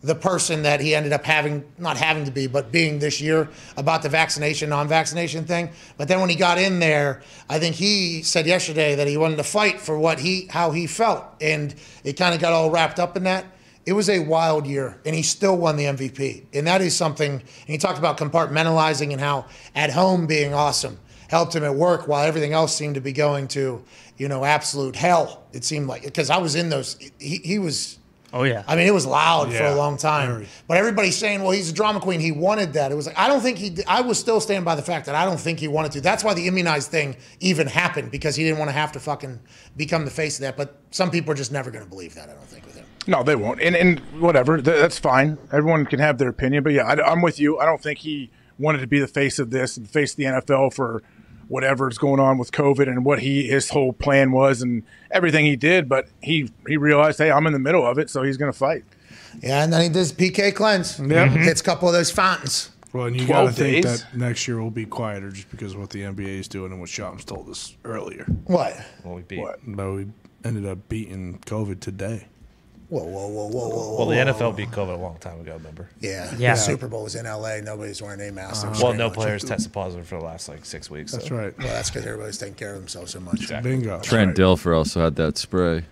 the person that he ended up having, not having to be, but being this year about the vaccination, non-vaccination thing. But then when he got in there, I think he said yesterday that he wanted to fight for what he, how he felt. And it kind of got all wrapped up in that. It was a wild year, and he still won the M V P. And that is something, and he talked about compartmentalizing and how at home being awesome helped him at work while everything else seemed to be going to, you know, absolute hell, it seemed like. Because I was in those, he, he was... Oh, yeah. I mean, it was loud yeah. for a long time. Very. But everybody's saying, well, he's a drama queen. He wanted that. It was like, I don't think he – I was still standing by the fact that I don't think he wanted to. That's why the immunized thing even happened, because he didn't want to have to fucking become the face of that. But some people are just never going to believe that, I don't think, with him. No, they won't. And, and whatever. That's fine. Everyone can have their opinion. But, yeah, I, I'm with you. I don't think he wanted to be the face of this and face the N F L for whatever's going on with COVID and what he his whole plan was and everything he did, but he he realized, hey, I'm in the middle of it, so he's going to fight. Yeah, and then he does P K cleanse. Yeah, mm-hmm. Hits a couple of those fountains. Well, and you got to think that next year will be quieter just because of what the N B A is doing and what Shams told us earlier. What? Well, we beat. What? But we ended up beating COVID today. Whoa, whoa, whoa, whoa, whoa. Well, the N F L beat COVID a long time ago, remember? Yeah. yeah. The Super Bowl was in L A. Nobody's wearing a mask. Uh, well, no much. players tested positive for the last, like, six weeks. That's so. right. Well, that's because everybody's taking care of themselves so much. Exactly. Bingo. Trent right. Dilfer also had that spray.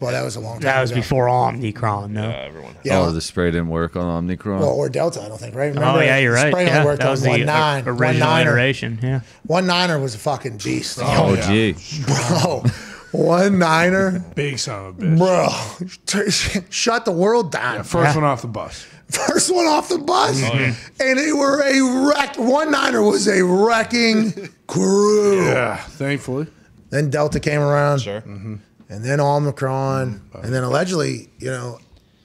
Well, that was a long time ago. That was ago. before Omicron, no? Yeah, everyone yeah. Oh, the spray didn't work on Omicron? Well, or Delta, I don't think, right? Remember, oh, yeah, you're right. Spray yeah, only worked that was on the one nine. Original one niner. Iteration, yeah. one niner was a fucking beast. Oh, oh yeah. gee. Bro. One niner. Big son of a bitch. Bro, shut the world down. Yeah, first yeah. one off the bus. First one off the bus? Oh, yeah. And they were a wreck. One niner was a wrecking crew. Yeah, thankfully. Then Delta came around. Sure. Mm-hmm. And then Omicron. Mm-hmm. And then allegedly, you know,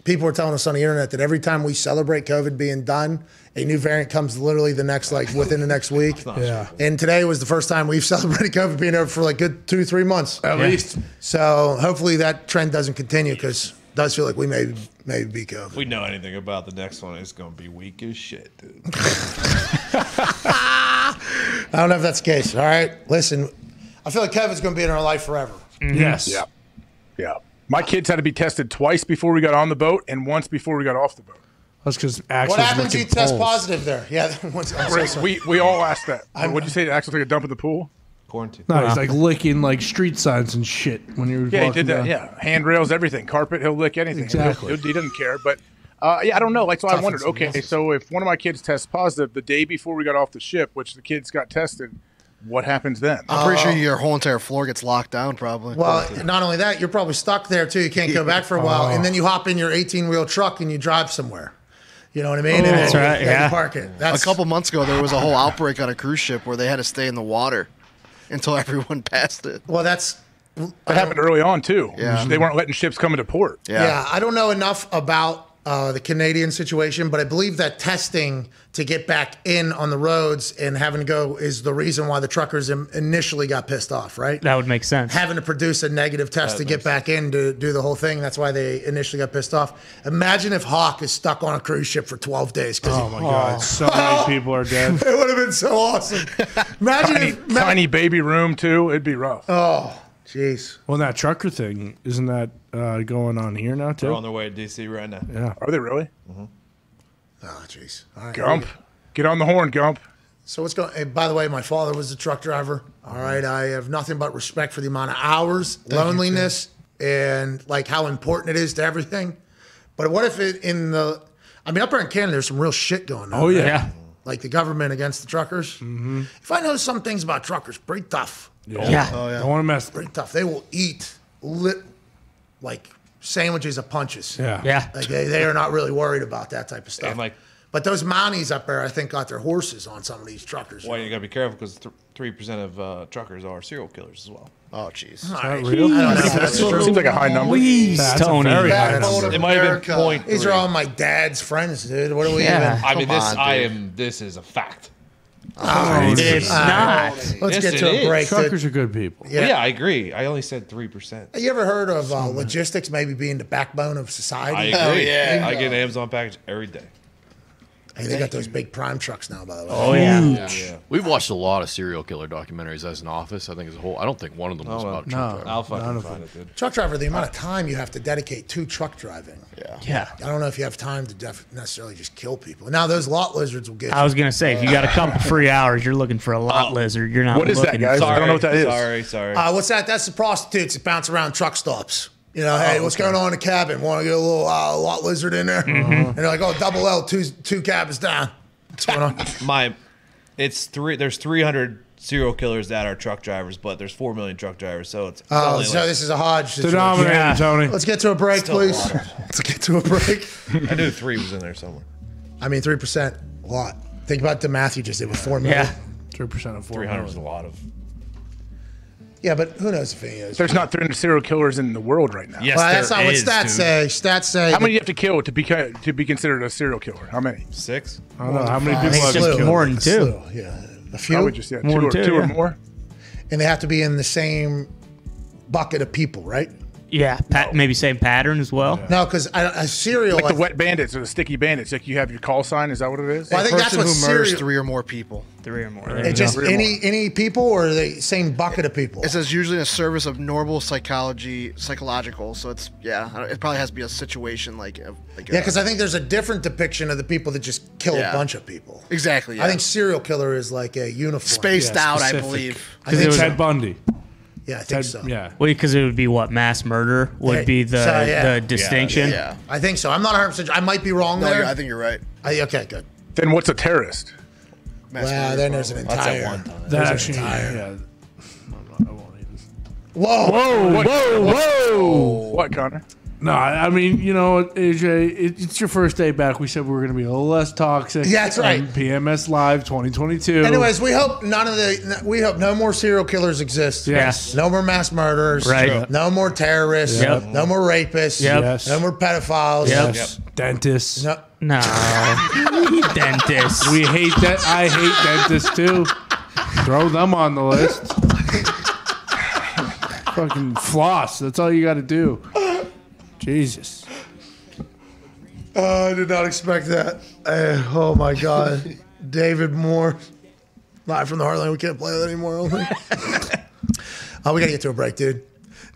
people are telling us on the internet that every time we celebrate COVID being done, a new variant comes literally the next, like within the next week. Yeah. And today was the first time we've celebrated COVID being over for like good two, three months. At yeah. least. So hopefully that trend doesn't continue, because it does feel like we may, may be COVID. If we know anything about the next one, it's going to be weak as shit, dude. I don't know if that's the case. All right. Listen, I feel like COVID's going to be in our life forever. Mm-hmm. Yes. Yeah. Yeah. My kids had to be tested twice before we got on the boat and once before we got off the boat. That's because Axel. What happened if you test positive there? Yeah. Right. we, we all asked that. What'd you say? Axel took a dump in the pool? Quarantine. No, wow. He's like licking like street signs and shit when you were yeah, walking he did that. Down. Yeah, handrails, everything. Carpet, he'll lick anything. Exactly. He'll, he'll, he doesn't care. But uh, yeah, I don't know. Like, so Tough I wondered, okay, messes. So if one of my kids tests positive the day before we got off the ship, which the kids got tested, what happens then? I'm pretty uh, sure your whole entire floor gets locked down, probably. Well, yeah. Not only that, you're probably stuck there, too. You can't yeah. go back for a while. Oh. And then you hop in your eighteen-wheel truck and you drive somewhere. You know what I mean? Oh, and that's right. You, yeah. You park it. That's a couple months ago, there was a whole outbreak on a cruise ship where they had to stay in the water until everyone passed it. Well, that's... That happened early on, too. Yeah. They weren't letting ships come into port. Yeah, yeah, I don't know enough about... Uh, the Canadian situation, but I believe that testing to get back in on the roads and having to go is the reason why the truckers im initially got pissed off, right? That would make sense. Having to produce a negative test to get back in to do the whole thing. That's why they initially got pissed off. Imagine if Hawk is stuck on a cruise ship for twelve days. Oh, my God. So many people are dead. It would have been so awesome. Imagine tiny, if... Tiny baby room, too. It'd be rough. Oh, jeez. Well, that trucker thing, isn't that uh, going on here now, too? They're on their way to D C right now. Yeah. Are they really? Mm-hmm. Oh, jeez. Right, Gump. Get on the horn, Gump. So what's going on? Hey, by the way, my father was a truck driver. All right. I have nothing but respect for the amount of hours, Thank loneliness, you, and like how important it is to everything. But what if it in the, I mean, up here in Canada, there's some real shit going on. Oh, yeah. Right? Like the government against the truckers. Mm-hmm. If I know some things about truckers, pretty tough. Yeah. yeah. Oh, yeah. Don't want to mess. Pretty tough. They will eat lit, like sandwiches of punches. Yeah. Yeah. Like they, they are not really worried about that type of stuff. And like, but those Mounties up there, I think, got their horses on some of these truckers. Well, you got to be careful because three percent of uh, truckers are serial killers as well. Oh, jeez. Right. Really? That seems like a high number. Please, that's Tony. A very high number. It might have been point These three. Are all my dad's friends, dude. What are we yeah. even? I mean, this, on, I am, this is a fact. Oh, it's, it's not. Let's yes, get to a is. break. Truckers are good people. Yeah. yeah, I agree. I only said three percent. Have you ever heard of uh, logistics maybe being the backbone of society? I agree. Oh, yeah. And, uh, I get an Amazon package every day. Hey, they got those big prime trucks now, by the way. Oh, yeah. yeah. yeah. We've watched a lot of serial killer documentaries as an office. I think as a whole, I don't think one of them was oh, about no, truck driver. I'll fucking find it, dude. Truck driver, the amount of time you have to dedicate to truck driving. Yeah. Yeah. I don't know if you have time to def necessarily just kill people. Now, those lot lizards will get I you. was going to say, if you got a couple free hours, you're looking for a lot oh. lizard. You're not What looking. is that, guys? Sorry, I don't know what that is. Sorry, sorry. Uh, what's that? That's the prostitutes that bounce around truck stops. You know, hey, oh, what's okay. going on in the cabin? Want to get a little uh, lot lizard in there? Mm-hmm. And they're like, oh, double L, two, two cabins down. What's going on? My, it's three. There's three hundred serial killers that are truck drivers, but there's four million truck drivers, so it's. Oh, so like, this is a hodge situation. Denominator, yeah. Tony. Let's get to a break, Still please. A Let's get to a break. I knew three was in there somewhere. I mean, three percent, a lot. Think about the math you just did with four million. Yeah, three percent of four million. Three hundred is a lot of. Yeah, but who knows if it is. There's not three hundred serial killers in the world right now. Yes, well, that's not is, what stats dude. say. Stats say. How many do you have to kill to be to be considered a serial killer? How many? Six. I don't know. How many people have to kill? More than two. Yeah, a few. I would just, yeah, more two, or, two, two yeah. or more. And they have to be in the same bucket of people, right? Yeah, pat no. maybe same pattern as well. Yeah. No, because a serial like, like the wet bandits or the sticky bandits, like you have your call sign. Is that what it is? Well, I think that's what who serial murders three or more people. Three or more. It's yeah. just any more. any people or the same bucket of people. It says usually in a service of normal psychology, psychological. So it's yeah, it probably has to be a situation like, like yeah, because I think there's a different depiction of the people that just kill yeah. a bunch of people. Exactly. Yeah. I think serial killer is like a uniform, spaced yeah, out. Specific. I believe because it was Ted Bundy. Yeah, I think so. Yeah. Well, because it would be what? Mass murder would yeah. be the, so, yeah. the distinction. Yeah, yeah, yeah. I think so. I'm not one hundred percent. I might be wrong no, there. I think you're right. I, okay, good. Then what's a terrorist? Mass well, murder then there's an entire. That's one that actually, entire, yeah. I won't even. Whoa. Whoa, whoa, whoa. What, Connor? No, I mean, you know, A J, it's your first day back. We said we were going to be a little less toxic. Yeah, that's right. P M S Live twenty twenty-two. Anyways, we hope none of the, we hope no more serial killers exist. Yes. No more mass murders. Right. No more terrorists. Yep. No more rapists. Yep. Yes. No more pedophiles. Yep. Yep. Dentists. No. No. Dentists. We hate that. I hate dentists too. Throw them on the list. Fucking floss. That's all you got to do. Jesus. Oh, I did not expect that. Uh, oh, my God. David Moore. Live from the Heartland. We can't play that anymore. Oh, uh, we got to get to a break, dude.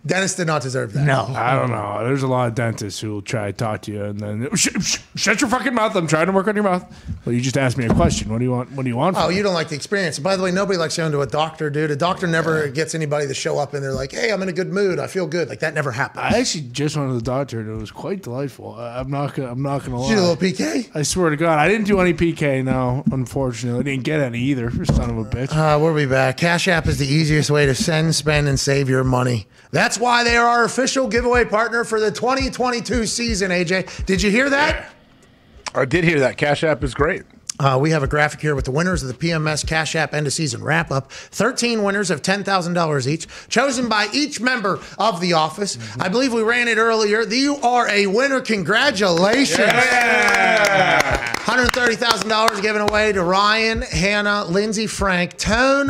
Dentists did not deserve that. No. I don't know. There's a lot of dentists who will try to talk to you and then, sh sh shut your fucking mouth. I'm trying to work on your mouth. Well, you just asked me a question. What do you want? What do you want from Oh, you me? Don't like the experience. By the way, nobody likes going to a doctor, dude. A doctor never gets anybody to show up and they're like, hey, I'm in a good mood. I feel good. Like, that never happens. I actually just went to the doctor and it was quite delightful. I'm not gonna, I'm not gonna lie. Did you do a little P K? I swear to God. I didn't do any P K, no, unfortunately. I didn't get any either. Son of a bitch. Uh, we'll be back. Cash App is the easiest way to send, spend, and save your money. That's why they are our official giveaway partner for the twenty twenty-two season, A J. Did you hear that? Yeah. I did hear that. Cash App is great. Uh, we have a graphic here with the winners of the P M S Cash App end-of-season wrap-up. thirteen winners of ten thousand dollars each, chosen by each member of the office. Mm-hmm. I believe we ran it earlier. You are a winner. Congratulations. Yeah. one hundred thirty thousand dollars given away to Ryan, Hannah, Lindsay, Frank, Tone,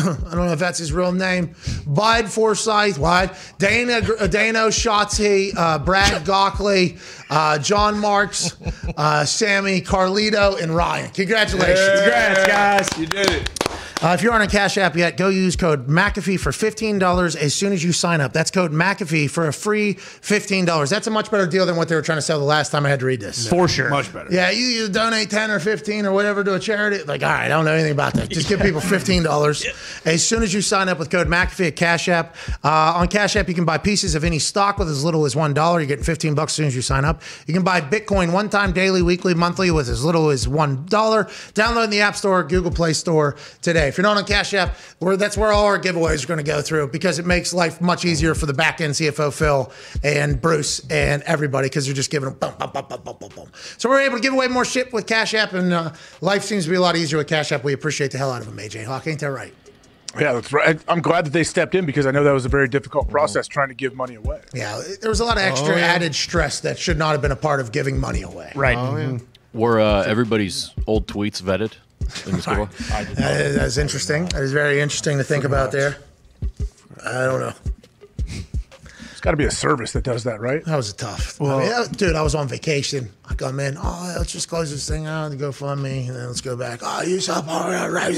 I don't know if that's his real name, Bud Forsyth, Wide, Dana, Dano Shotzi, uh, Brad Gockley, uh, John Marks, uh, Sammy, Carlito, and Ryan. Congratulations. Yeah. Congrats, guys. You did it. Uh, if you aren't on Cash App yet, go use code McAfee for fifteen dollars as soon as you sign up. That's code McAfee for a free fifteen dollars. That's a much better deal than what they were trying to sell the last time I had to read this. For sure. Much better. Yeah, you, you donate ten or fifteen or whatever to a charity. Like, all right, I don't know anything about that. Just give people fifteen dollars yeah. as soon as you sign up with code McAfee at Cash App. Uh, on Cash App, you can buy pieces of any stock with as little as one dollar. You're getting fifteen dollars as soon as you sign up. You can buy Bitcoin one time, daily, weekly, monthly with as little as one dollar. Download in the App Store, Google Play Store today. If you're not on Cash App, we're, that's where all our giveaways are going to go through because it makes life much easier for the back-end C F O, Phil, and Bruce, and everybody because you're just giving them boom, boom, boom, boom, boom, boom, boom. So we're able to give away more shit with Cash App, and uh, life seems to be a lot easier with Cash App. We appreciate the hell out of them, A J Hawk. Ain't that right? Yeah, that's right. I'm glad that they stepped in because I know that was a very difficult process trying to give money away. Yeah, there was a lot of extra oh, yeah. added stress that should not have been a part of giving money away. Right. Oh, yeah. Were uh, everybody's old tweets vetted? Right. That, that is interesting. That is very interesting to think about there. I don't know. It's got to be a service that does that, right? That was tough. Well, I mean, that, dude, I was on vacation. I come in. Oh, let's just close this thing out and go fund me. And then let's go back. Oh, you support it, right?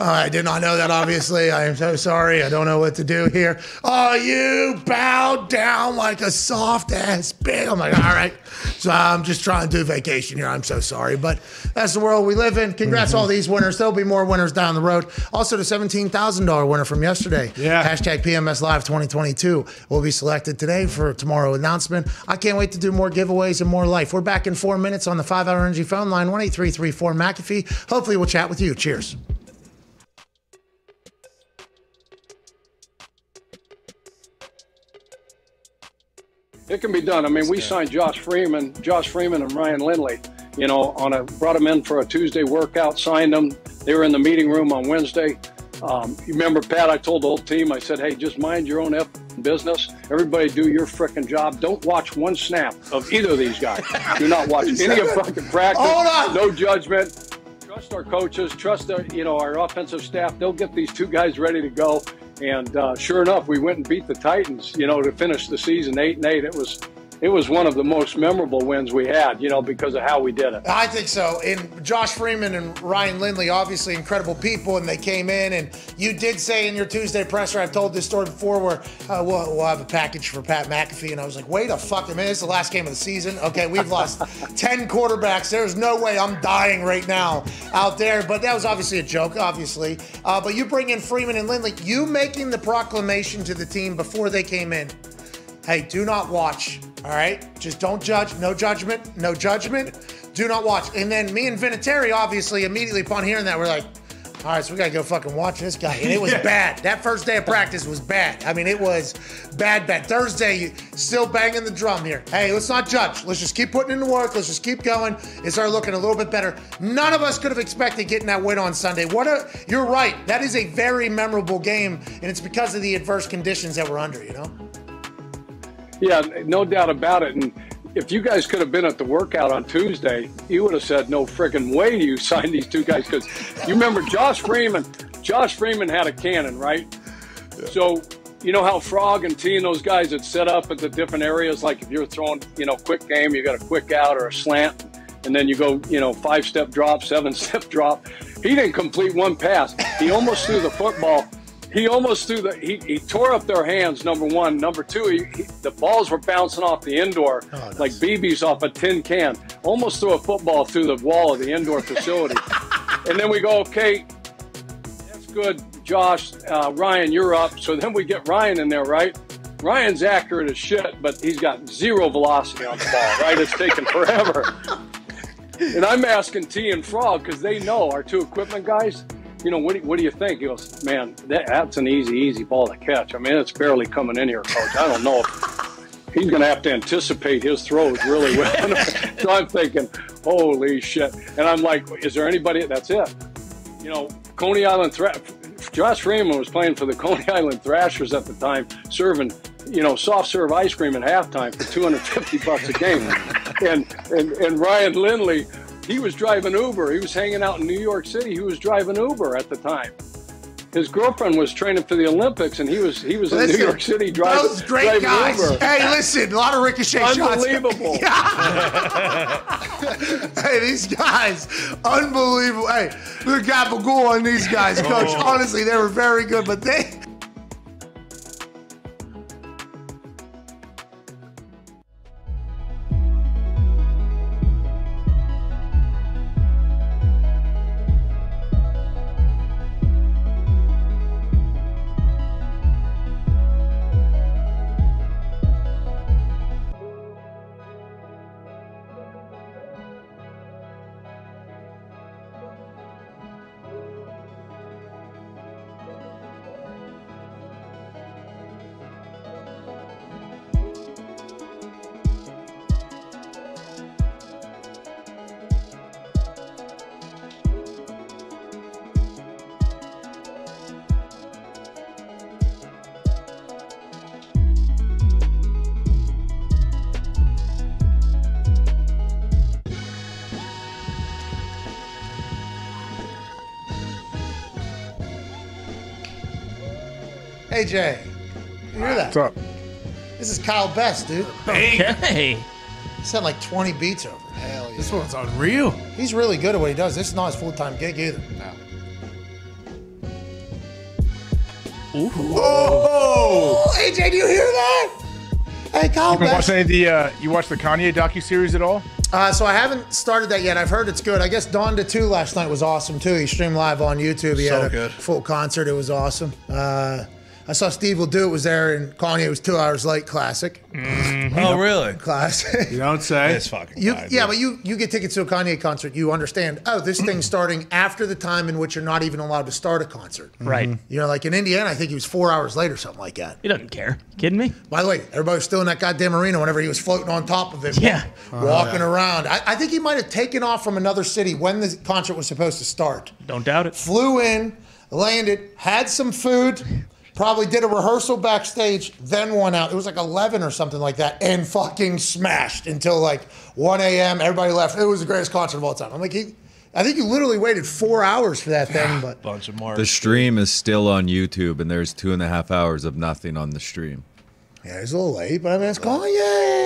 Oh, I did not know that, obviously. I am so sorry. I don't know what to do here. Oh, you bowed down like a soft ass bitch. I'm like, all right. So I'm just trying to do vacation here. I'm so sorry. But that's the world we live in. Congrats mm-hmm. to all these winners. There'll be more winners down the road. Also, the seventeen thousand dollar winner from yesterday. Yeah. Hashtag P M S Live twenty twenty-two. Will be selected today for tomorrow announcement. I can't wait to do more giveaways and more life. We're back in four minutes on the five hour energy phone line, one eight three three four McAfee. Hopefully we'll chat with you. Cheers. It can be done. I mean, we signed Josh Freeman, Josh Freeman and Ryan Lindley, you know, on a, brought them in for a Tuesday workout, signed them. They were in the meeting room on Wednesday. Um, you remember, Pat, I told the whole team, I said, hey, just mind your own effing business. Everybody do your frickin' job. Don't watch one snap of either of these guys. Do not watch any of fucking practice. Hold on. No judgment. Trust our coaches. Trust our, you know, our offensive staff. They'll get these two guys ready to go. And uh, sure enough, we went and beat the Titans, you know, to finish the season eight and eight. It was... It was one of the most memorable wins we had, you know, because of how we did it. I think so. And Josh Freeman and Ryan Lindley, obviously incredible people, and they came in. And you did say in your Tuesday presser, I've told this story before, where uh, we'll, we'll have a package for Pat McAfee. And I was like, wait a fucking minute. This is the last game of the season. Okay, we've lost ten quarterbacks. There's no way I'm dying right now out there. But that was obviously a joke, obviously. Uh, but you bring in Freeman and Lindley, you making the proclamation to the team before they came in. Hey, do not watch. All right, just don't judge. No judgment. No judgment. Do not watch. And then me and Vinatieri, obviously, immediately upon hearing that, we're like, all right, so we gotta go fucking watch this guy. And it was yeah. bad. That first day of practice was bad. I mean, it was bad, bad. Thursday, still banging the drum here. Hey, let's not judge. Let's just keep putting in the work. Let's just keep going. It started looking a little bit better. None of us could have expected getting that win on Sunday. What a, you're right. That is a very memorable game, and it's because of the adverse conditions that we're under, you know? Yeah, no doubt about it. And if you guys could have been at the workout on Tuesday, you would have said, no freaking way you signed these two guys. Because you remember Josh Freeman, Josh Freeman had a cannon, right? Yeah. So you know how Frog and T and those guys had set up at the different areas? Like if you're throwing, you know, quick game, you got a quick out or a slant, and then you go, you know, five-step drop, seven-step drop. He didn't complete one pass. He almost threw the football. He almost threw the, he, he tore up their hands, number one. Number two, he, he, the balls were bouncing off the indoor, oh, nice. Like B Bs off a tin can. Almost threw a football through the wall of the indoor facility. And then we go, okay, that's good, Josh. Uh, Ryan, you're up. So then we get Ryan in there, right? Ryan's accurate as shit, but he's got zero velocity on the ball, right? It's taken forever. And I'm asking T and Frog, because they know, our two equipment guys, you know, what do, what do you think? He goes, man, that, that's an easy, easy ball to catch. I mean, it's barely coming in here, coach. I don't know if he's going to have to anticipate his throws really well. So I'm thinking, holy shit. And I'm like, is there anybody? That's it. You know, Coney Island, Thra Josh Freeman was playing for the Coney Island Thrashers at the time, serving, you know, soft serve ice cream at halftime for two hundred fifty bucks a game. And, and, and Ryan Lindley, he was driving Uber. He was hanging out in New York City. He was driving Uber at the time. His girlfriend was training for the Olympics, and he was he was listen, in New York City driving, those great driving guys. Uber. Hey, listen, a lot of ricochet unbelievable. shots. Unbelievable. Hey, these guys, unbelievable. Hey, look at Gabagool on these guys, coach. Oh. Honestly, they were very good, but they... A J, you hear that? What's up? This is Kyle Best, dude. Okay. He sent like twenty beats over. Hell yeah. This one's unreal. He's really good at what he does. This is not his full-time gig either. No. Ooh. Whoa! A J, do you hear that? Hey, Kyle Best. You watch any of the, uh, you watch the Kanye docuseries at all? Uh, so I haven't started that yet. I've heard it's good. I guess Don DeToo last night was awesome, too. He streamed live on YouTube. He so had a good. full concert. It was awesome. Uh... I saw Steve Will Do It was there, and Kanye was two hours late. Classic. Mm-hmm. Oh, really? Classic. You don't say. It's fucking you, yeah, yeah, but you, you get tickets to a Kanye concert. You understand, oh, this thing's starting after the time in which you're not even allowed to start a concert. Right. Mm-hmm. You know, like in Indiana, I think he was four hours late or something like that. He doesn't care. You kidding me? By the way, everybody was still in that goddamn arena whenever he was floating on top of it. Yeah. Walking oh, yeah. around. I, I think he might have taken off from another city when the concert was supposed to start. Don't doubt it. Flew in, landed, had some food. Probably did a rehearsal backstage, then one out. It was like eleven or something like that, and fucking smashed until like one A M Everybody left. It was the greatest concert of all time. I'm like, he, I think you literally waited four hours for that thing. But bunch of marks. The stream is still on YouTube, and there's two and a half hours of nothing on the stream. Yeah, it's a little late, but I mean, it's Kanye.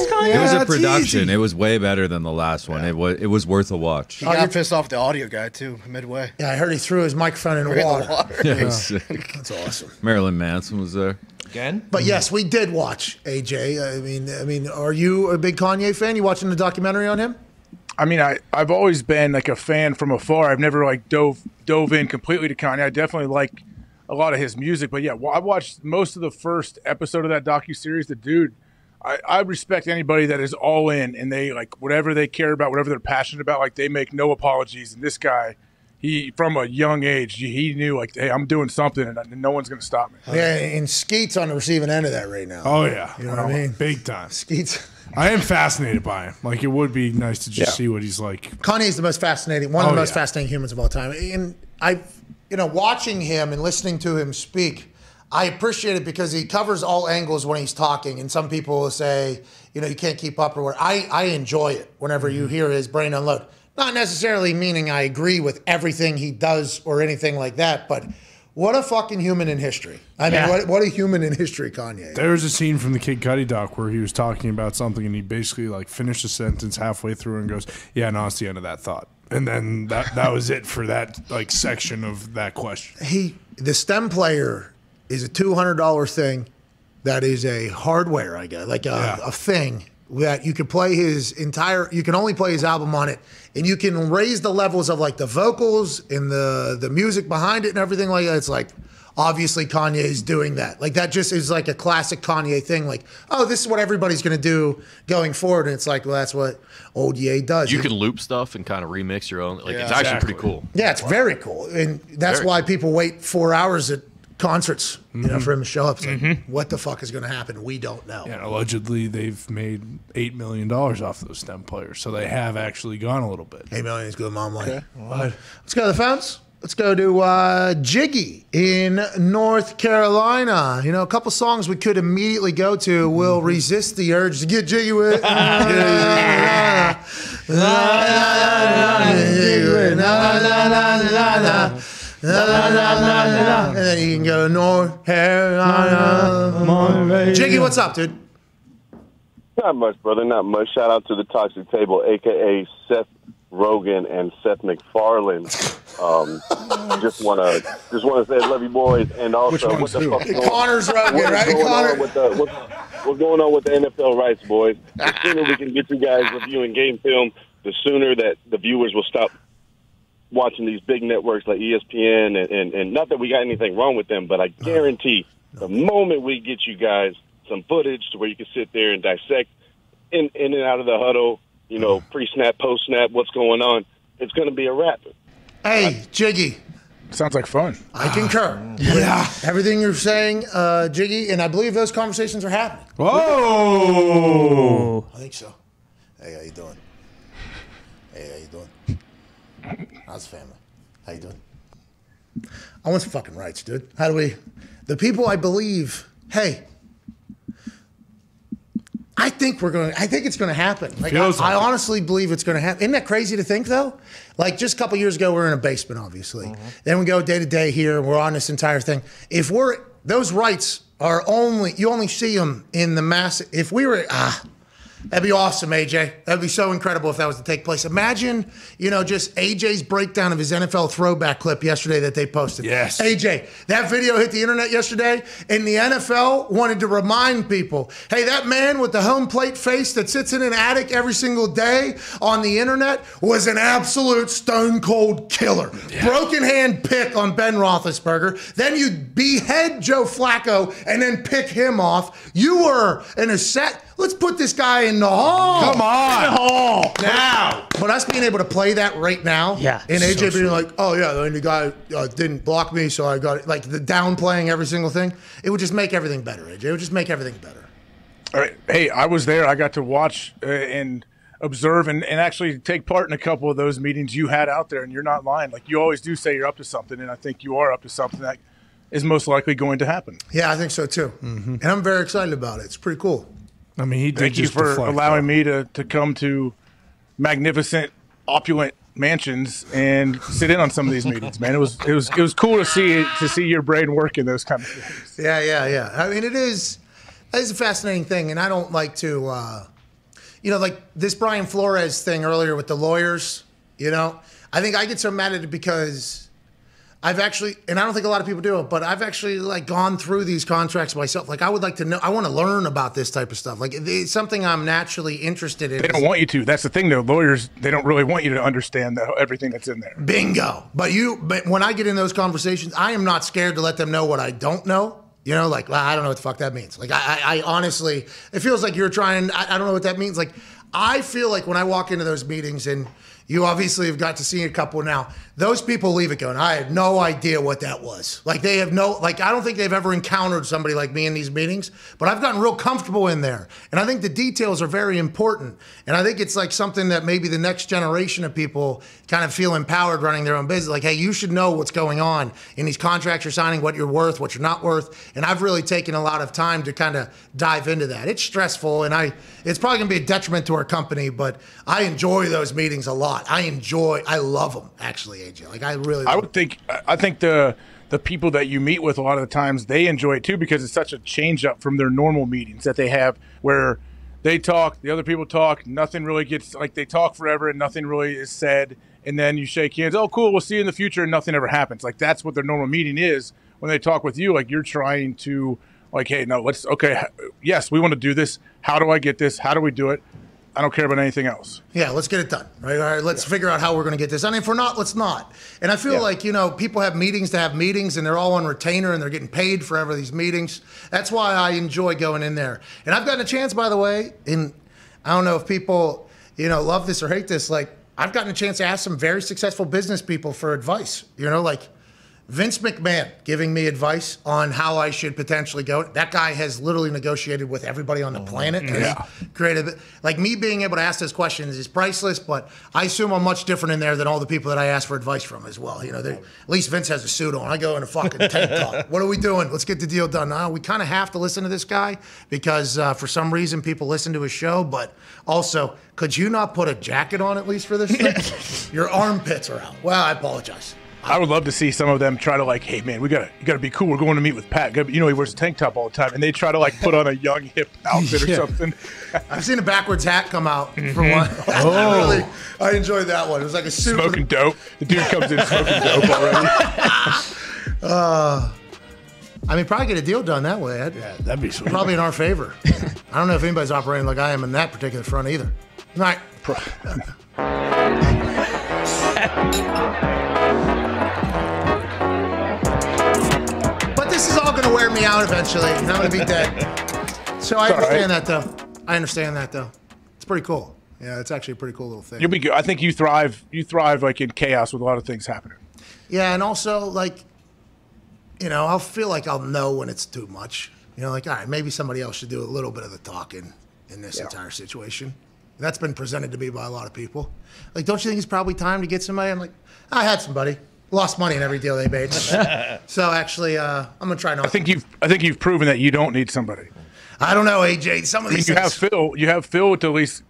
It's Kanye. It was a production. Easy. It was way better than the last one. Yeah. It was it was worth a watch. He got I pissed off the audio guy, too, midway. Yeah, I heard he threw his microphone in the water. water. Yeah, yeah. That's awesome. Marilyn Manson was there. Again? But yes, we did watch, A J. I mean, I mean, are you a big Kanye fan? You watching the documentary on him? I mean, I, I've always been like a fan from afar. I've never like dove, dove in completely to Kanye. I definitely like a lot of his music, but yeah, I watched most of the first episode of that docuseries. The dude, I, I respect anybody that is all in and they like whatever they care about, whatever they're passionate about, like they make no apologies. And this guy, he from a young age, he knew like, hey, I'm doing something, and no one's going to stop me. Yeah, and Skeet's on the receiving end of that right now. Oh yeah, you know what I mean, big time. Skeet's. I am fascinated by him. Like, it would be nice to just yeah. see what he's like. Kanye's the most fascinating, one of the oh, most yeah. fascinating humans of all time. And I, you know, watching him and listening to him speak, I appreciate it because he covers all angles when he's talking. And some people will say, you know, you can't keep up or whatever. I, I enjoy it whenever you hear his brain unload. Not necessarily meaning I agree with everything he does or anything like that, but what a fucking human in history. I mean, yeah. what, what a human in history, Kanye. There was a scene from the Kid Cudi doc where he was talking about something, and he basically like finished a sentence halfway through and goes, yeah, no, it's the end of that thought. And then that, that was it for that like section of that question. He, the stem player is a two hundred dollar thing that is a hardware, I guess, like a, yeah. a thing that you can play his entire, you can only play his album on it, and you can raise the levels of like the vocals and the the music behind it and everything like that. It's like, obviously Kanye is doing that. Like, that just is like a classic Kanye thing. Like, oh, this is what everybody's going to do going forward. And it's like, well, that's what old Ye does. You can loop stuff and kind of remix your own. Like, yeah, it's exactly. actually pretty cool. Yeah, it's wow. very cool. And that's very why cool. people wait four hours at concerts, you mm-hmm. know, for him to show up. It's like, mm-hmm. what the fuck is going to happen? We don't know. Yeah, allegedly, they've made eight million dollars off those stem players, so they have actually gone a little bit. Eight million is good, mom. Like, okay. Right. Let's go to the phones. Let's go to uh, Jiggy in North Carolina. You know, a couple songs we could immediately go to. We'll resist the urge to get jiggy with. La, la, la, la, la. And then you can go North Carolina. Jiggy, what's up, dude? Not much, brother. Not much. Shout out to the Toxic Table, a k a. Seth Rogen and Seth McFarlane. Um, just want to just want to say I love you boys. And also, what the who? fuck going, Connor's Rogen, right? Going Connor. on with the, what's, what's going on with the N F L rights, boys? The sooner we can get you guys reviewing game film, the sooner that the viewers will stop watching these big networks like E S P N, and, and, and not that we got anything wrong with them, but I guarantee the moment we get you guys some footage to where you can sit there and dissect in, in and out of the huddle, you know, pre-snap, post-snap, what's going on, it's going to be a wrap. Hey, Jiggy. Sounds like fun. I concur. Uh, yeah. Everything you're saying, uh, Jiggy, and I believe those conversations are happening. Whoa. I think so. Hey, how you doing? Hey, how you doing? How's family? How you doing? I want some fucking rights, dude. How do we... The people I believe... Hey, I think we're going to... I think it's going to happen. Like, I, I honestly believe it's going to happen. Isn't that crazy to think, though? Like, just a couple years ago, we were in a basement, obviously. Mm-hmm. Then we go day to day here, and we're on this entire thing. If we're... Those rights are only... You only see them in the mass... If we were... Ah... That'd be awesome, A J. That'd be so incredible if that was to take place. Imagine, you know, just A J's breakdown of his N F L throwback clip yesterday that they posted. Yes. A J, that video hit the internet yesterday, and the N F L wanted to remind people, hey, that man with the home plate face that sits in an attic every single day on the internet was an absolute stone cold killer. Yeah. Broken hand pick on Ben Roethlisberger. Then you behead Joe Flacco and then pick him off. You were in a set. Let's put this guy in the hall. Come on. In the hall. Now. But us being able to play that right now. Yeah. And A J so being sweet. Like, oh, yeah, and the guy uh, didn't block me, so I got it. Like, the downplaying every single thing. It would just make everything better, A J. It would just make everything better. All right. Hey, I was there. I got to watch uh, and observe and, and actually take part in a couple of those meetings you had out there, and you're not lying. Like, you always do say you're up to something, and I think you are up to something that is most likely going to happen. Yeah, I think so, too. Mm-hmm. And I'm very excited about it. It's pretty cool. I mean, he did. Thank you for allowing me to, to come to magnificent, opulent mansions and sit in on some of these meetings, man. It was it was it was cool to see to see your brain work in those kind of things. Yeah, yeah, yeah. I mean, it is it is a fascinating thing, and I don't like to, uh, you know, like this Brian Flores thing earlier with the lawyers. You know, I think I get so mad at it because I've actually, and I don't think a lot of people do it, but I've actually like gone through these contracts myself. Like I would like to know, I want to learn about this type of stuff. Like it's something I'm naturally interested in. They don't want you to. That's the thing though. Lawyers, they don't really want you to understand the, everything that's in there. Bingo. But you, but when I get in those conversations, I am not scared to let them know what I don't know. You know, like, well, I don't know what the fuck that means. Like I, I honestly, it feels like you're trying, I, I don't know what that means. Like I feel like when I walk into those meetings, and you obviously have got to see a couple now, those people leave it going, I had no idea what that was. Like they have no, like I don't think they've ever encountered somebody like me in these meetings, but I've gotten real comfortable in there. And I think the details are very important. And I think it's like something that maybe the next generation of people kind of feel empowered running their own business. Like, hey, you should know what's going on in these contracts you're signing, what you're worth, what you're not worth. And I've really taken a lot of time to kind of dive into that. It's stressful, and I, it's probably gonna be a detriment to our company, but I enjoy those meetings a lot. I enjoy, I love them, actually, A J. Like, I really I would think, I think the the people that you meet with a lot of the times, they enjoy it, too, because it's such a change up from their normal meetings that they have where they talk, the other people talk, nothing really gets, like, they talk forever and nothing really is said, and then you shake hands, oh, cool, we'll see you in the future, and nothing ever happens. Like, that's what their normal meeting is. When they talk with you, like, you're trying to, like, hey, no, let's, okay, yes, we want to do this. How do I get this? How do we do it? I don't care about anything else. Yeah, let's get it done, right? All right, let's yeah. figure out how we're going to get this. I mean, if we're not, let's not. And I feel yeah. like, you know, people have meetings to have meetings, and they're all on retainer, and they're getting paid for every these meetings. That's why I enjoy going in there. And I've gotten a chance, by the way, and I don't know if people, you know, love this or hate this. Like, I've gotten a chance to ask some very successful business people for advice, you know, like Vince McMahon giving me advice on how I should potentially go. That guy has literally negotiated with everybody on the planet. Yeah. Created, like, me being able to ask those questions is priceless, but I assume I'm much different in there than all the people that I ask for advice from as well. You know, at least Vince has a suit on. I go in a fucking tank top. What are we doing? Let's get the deal done. Now, we kind of have to listen to this guy because uh, for some reason people listen to his show, but also, could you not put a jacket on at least for this thing? Your armpits are out. Well, I apologize. I would love to see some of them try to, like, hey, man, we gotta, you gotta be cool. We're going to meet with Pat. You know, he wears a tank top all the time, and they try to, like, put on a young hip outfit or yeah. something. I've seen a backwards hat come out mm-hmm. for one. Oh. I really, I enjoyed that one. It was like a super smoking dope. The dude comes in smoking dope already. uh, I mean, probably get a deal done that way. I'd, yeah, that'd be sweet. Probably in our favor. I don't know if anybody's operating like I am in that particular front either. All right. This is all gonna wear me out eventually, and I'm gonna be dead. So I understand right. that though. I understand that though. It's pretty cool. Yeah, it's actually a pretty cool little thing. You'll be good. I think you thrive. You thrive like in chaos with a lot of things happening. Yeah, and also, like, you know, I'll feel like I'll know when it's too much. You know, like, all right, maybe somebody else should do a little bit of the talking in this yeah. entire situation. And that's been presented to me by a lot of people. Like, don't you think it's probably time to get somebody? I'm like, I had somebody. Lost money in every deal they made. So actually, uh, I'm gonna try not. I think you've, I think you've proven that you don't need somebody. I don't know, A J. Some of these. I mean, you things... have Phil. You have Phil to at least.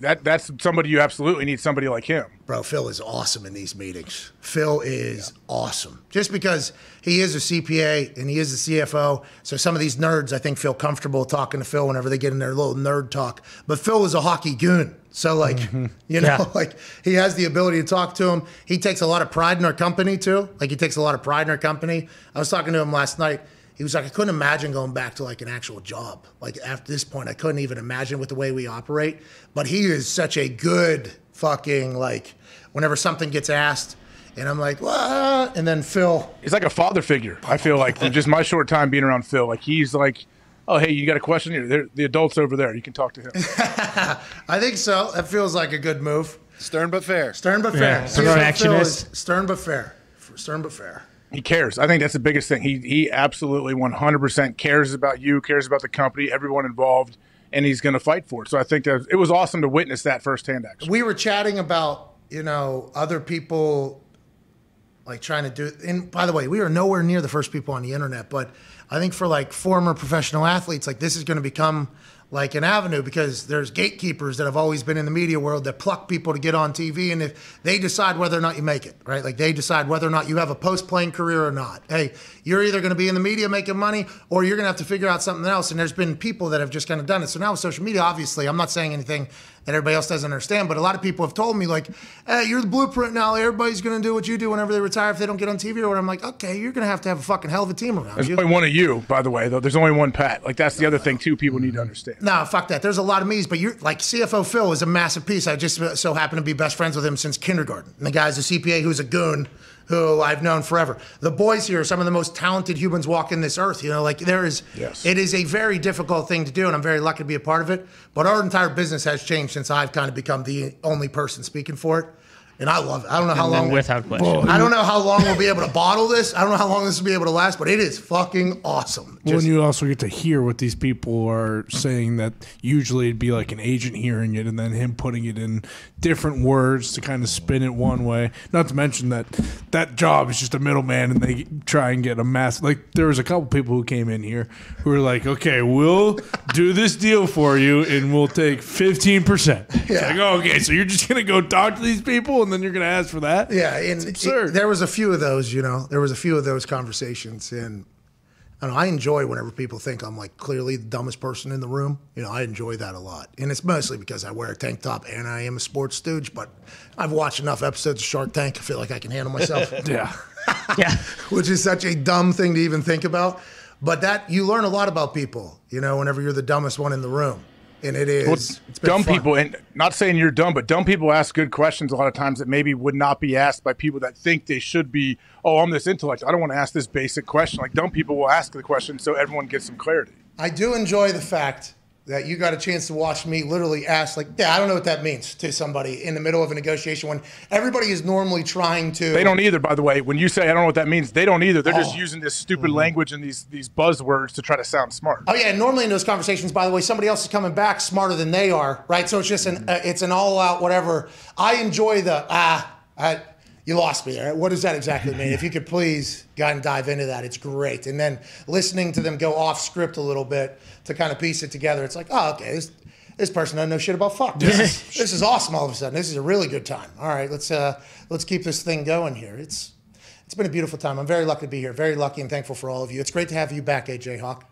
That that's somebody you absolutely need. Somebody like him. Bro, Phil is awesome in these meetings. Phil is yeah. awesome. Just because he is a C P A and he is the C F O, so some of these nerds, I think, feel comfortable talking to Phil whenever they get in their little nerd talk. But Phil is a hockey goon. So, like, mm-hmm. you know, yeah. like, he has the ability to talk to him. He takes a lot of pride in our company, too. Like, he takes a lot of pride in our company. I was talking to him last night. He was like, I couldn't imagine going back to, like, an actual job. Like, at this point, I couldn't even imagine with the way we operate. But he is such a good fucking, like, whenever something gets asked, and I'm like, what? And then Phil. He's like a father figure, I feel like, from just my short time being around Phil. Like, he's like, oh, hey, you got a question here? They're, the adult's over there. You can talk to him. I think so. That feels like a good move. Stern but fair. Stern but fair. Yeah. Stern, so action is stern but fair. Stern but fair. He cares. I think that's the biggest thing. He he absolutely one hundred percent cares about you, cares about the company, everyone involved, and he's going to fight for it. So I think that it was awesome to witness that firsthand, actually. We were chatting about, you know, other people like trying to do – and by the way, we are nowhere near the first people on the internet, but – I think for, like, former professional athletes, like, this is going to become like an avenue because there's gatekeepers that have always been in the media world that pluck people to get on T V, and if they decide whether or not you make it, right? Like, they decide whether or not you have a post-playing career or not. Hey, you're either going to be in the media making money or you're going to have to figure out something else, and there's been people that have just kind of done it. So now with social media, obviously, I'm not saying anything that everybody else doesn't understand, but a lot of people have told me, like, hey, you're the blueprint now. Everybody's going to do what you do whenever they retire if they don't get on T V or whatever. I'm like, okay, you're going to have to have a fucking hell of a team around you. There's only one of you, by the way, though. There's only one Pat. Like, that's the other thing, too, people need to understand. No, fuck that. There's a lot of me's, but you're like C F O Phil is a massive piece. I just so happen to be best friends with him since kindergarten. And the guy's a C P A who's a goon who I've known forever. The boys here are some of the most talented humans walking this earth. You know, like there is, yes. It is a very difficult thing to do, and I'm very lucky to be a part of it. But our entire business has changed since I've kind of become the only person speaking for it. And I love it. I don't know how and long. Without question. Well, I don't know how long we'll be able to bottle this. I don't know how long this will be able to last, but it is fucking awesome. Just, well, and you also get to hear what these people are saying that usually it'd be like an agent hearing it and then him putting it in different words to kind of spin it one way. Not to mention that that job is just a middleman and they try and get a mass. Like there was a couple people who came in here who were like, okay, we'll do this deal for you and we'll take fifteen percent. Yeah. Like, oh, okay, so you're just going to go talk to these people and and then you're going to ask for that? Yeah. And it, it, there was a few of those, you know, there was a few of those conversations. And I, don't know, I enjoy whenever people think I'm like clearly the dumbest person in the room. You know, I enjoy that a lot. And it's mostly because I wear a tank top and I am a sports stooge, but I've watched enough episodes of Shark Tank. I feel like I can handle myself. Yeah. Yeah. Which is such a dumb thing to even think about. But that you learn a lot about people, you know, whenever you're the dumbest one in the room. And it is well, it's dumb fun. People, and not saying you're dumb, but dumb people ask good questions a lot of times that maybe would not be asked by people that think they should be. Oh, I'm this intellect. I don't want to ask this basic question. Like dumb people will ask the question so everyone gets some clarity. I do enjoy the fact that you got a chance to watch me literally ask, like, yeah, I don't know what that means to somebody in the middle of a negotiation when everybody is normally trying to. They don't either, by the way. When you say, I don't know what that means, they don't either. They're oh. just using this stupid mm-hmm. language and these these buzzwords to try to sound smart. Oh, yeah. Normally in those conversations, by the way, somebody else is coming back smarter than they are, right? So it's just an, mm-hmm. uh, it's an all-out whatever. I enjoy the, ah, I, you lost me there. What does that exactly mean? If you could please go and dive into that, it's great. And then listening to them go off script a little bit to kind of piece it together, it's like, oh, okay, this, this person doesn't know shit about fuck. This is, this is awesome all of a sudden. This is a really good time. All right, let's uh, let's keep this thing going here. It's It's been a beautiful time. I'm very lucky to be here. Very lucky and thankful for all of you. It's great to have you back, A J Hawk.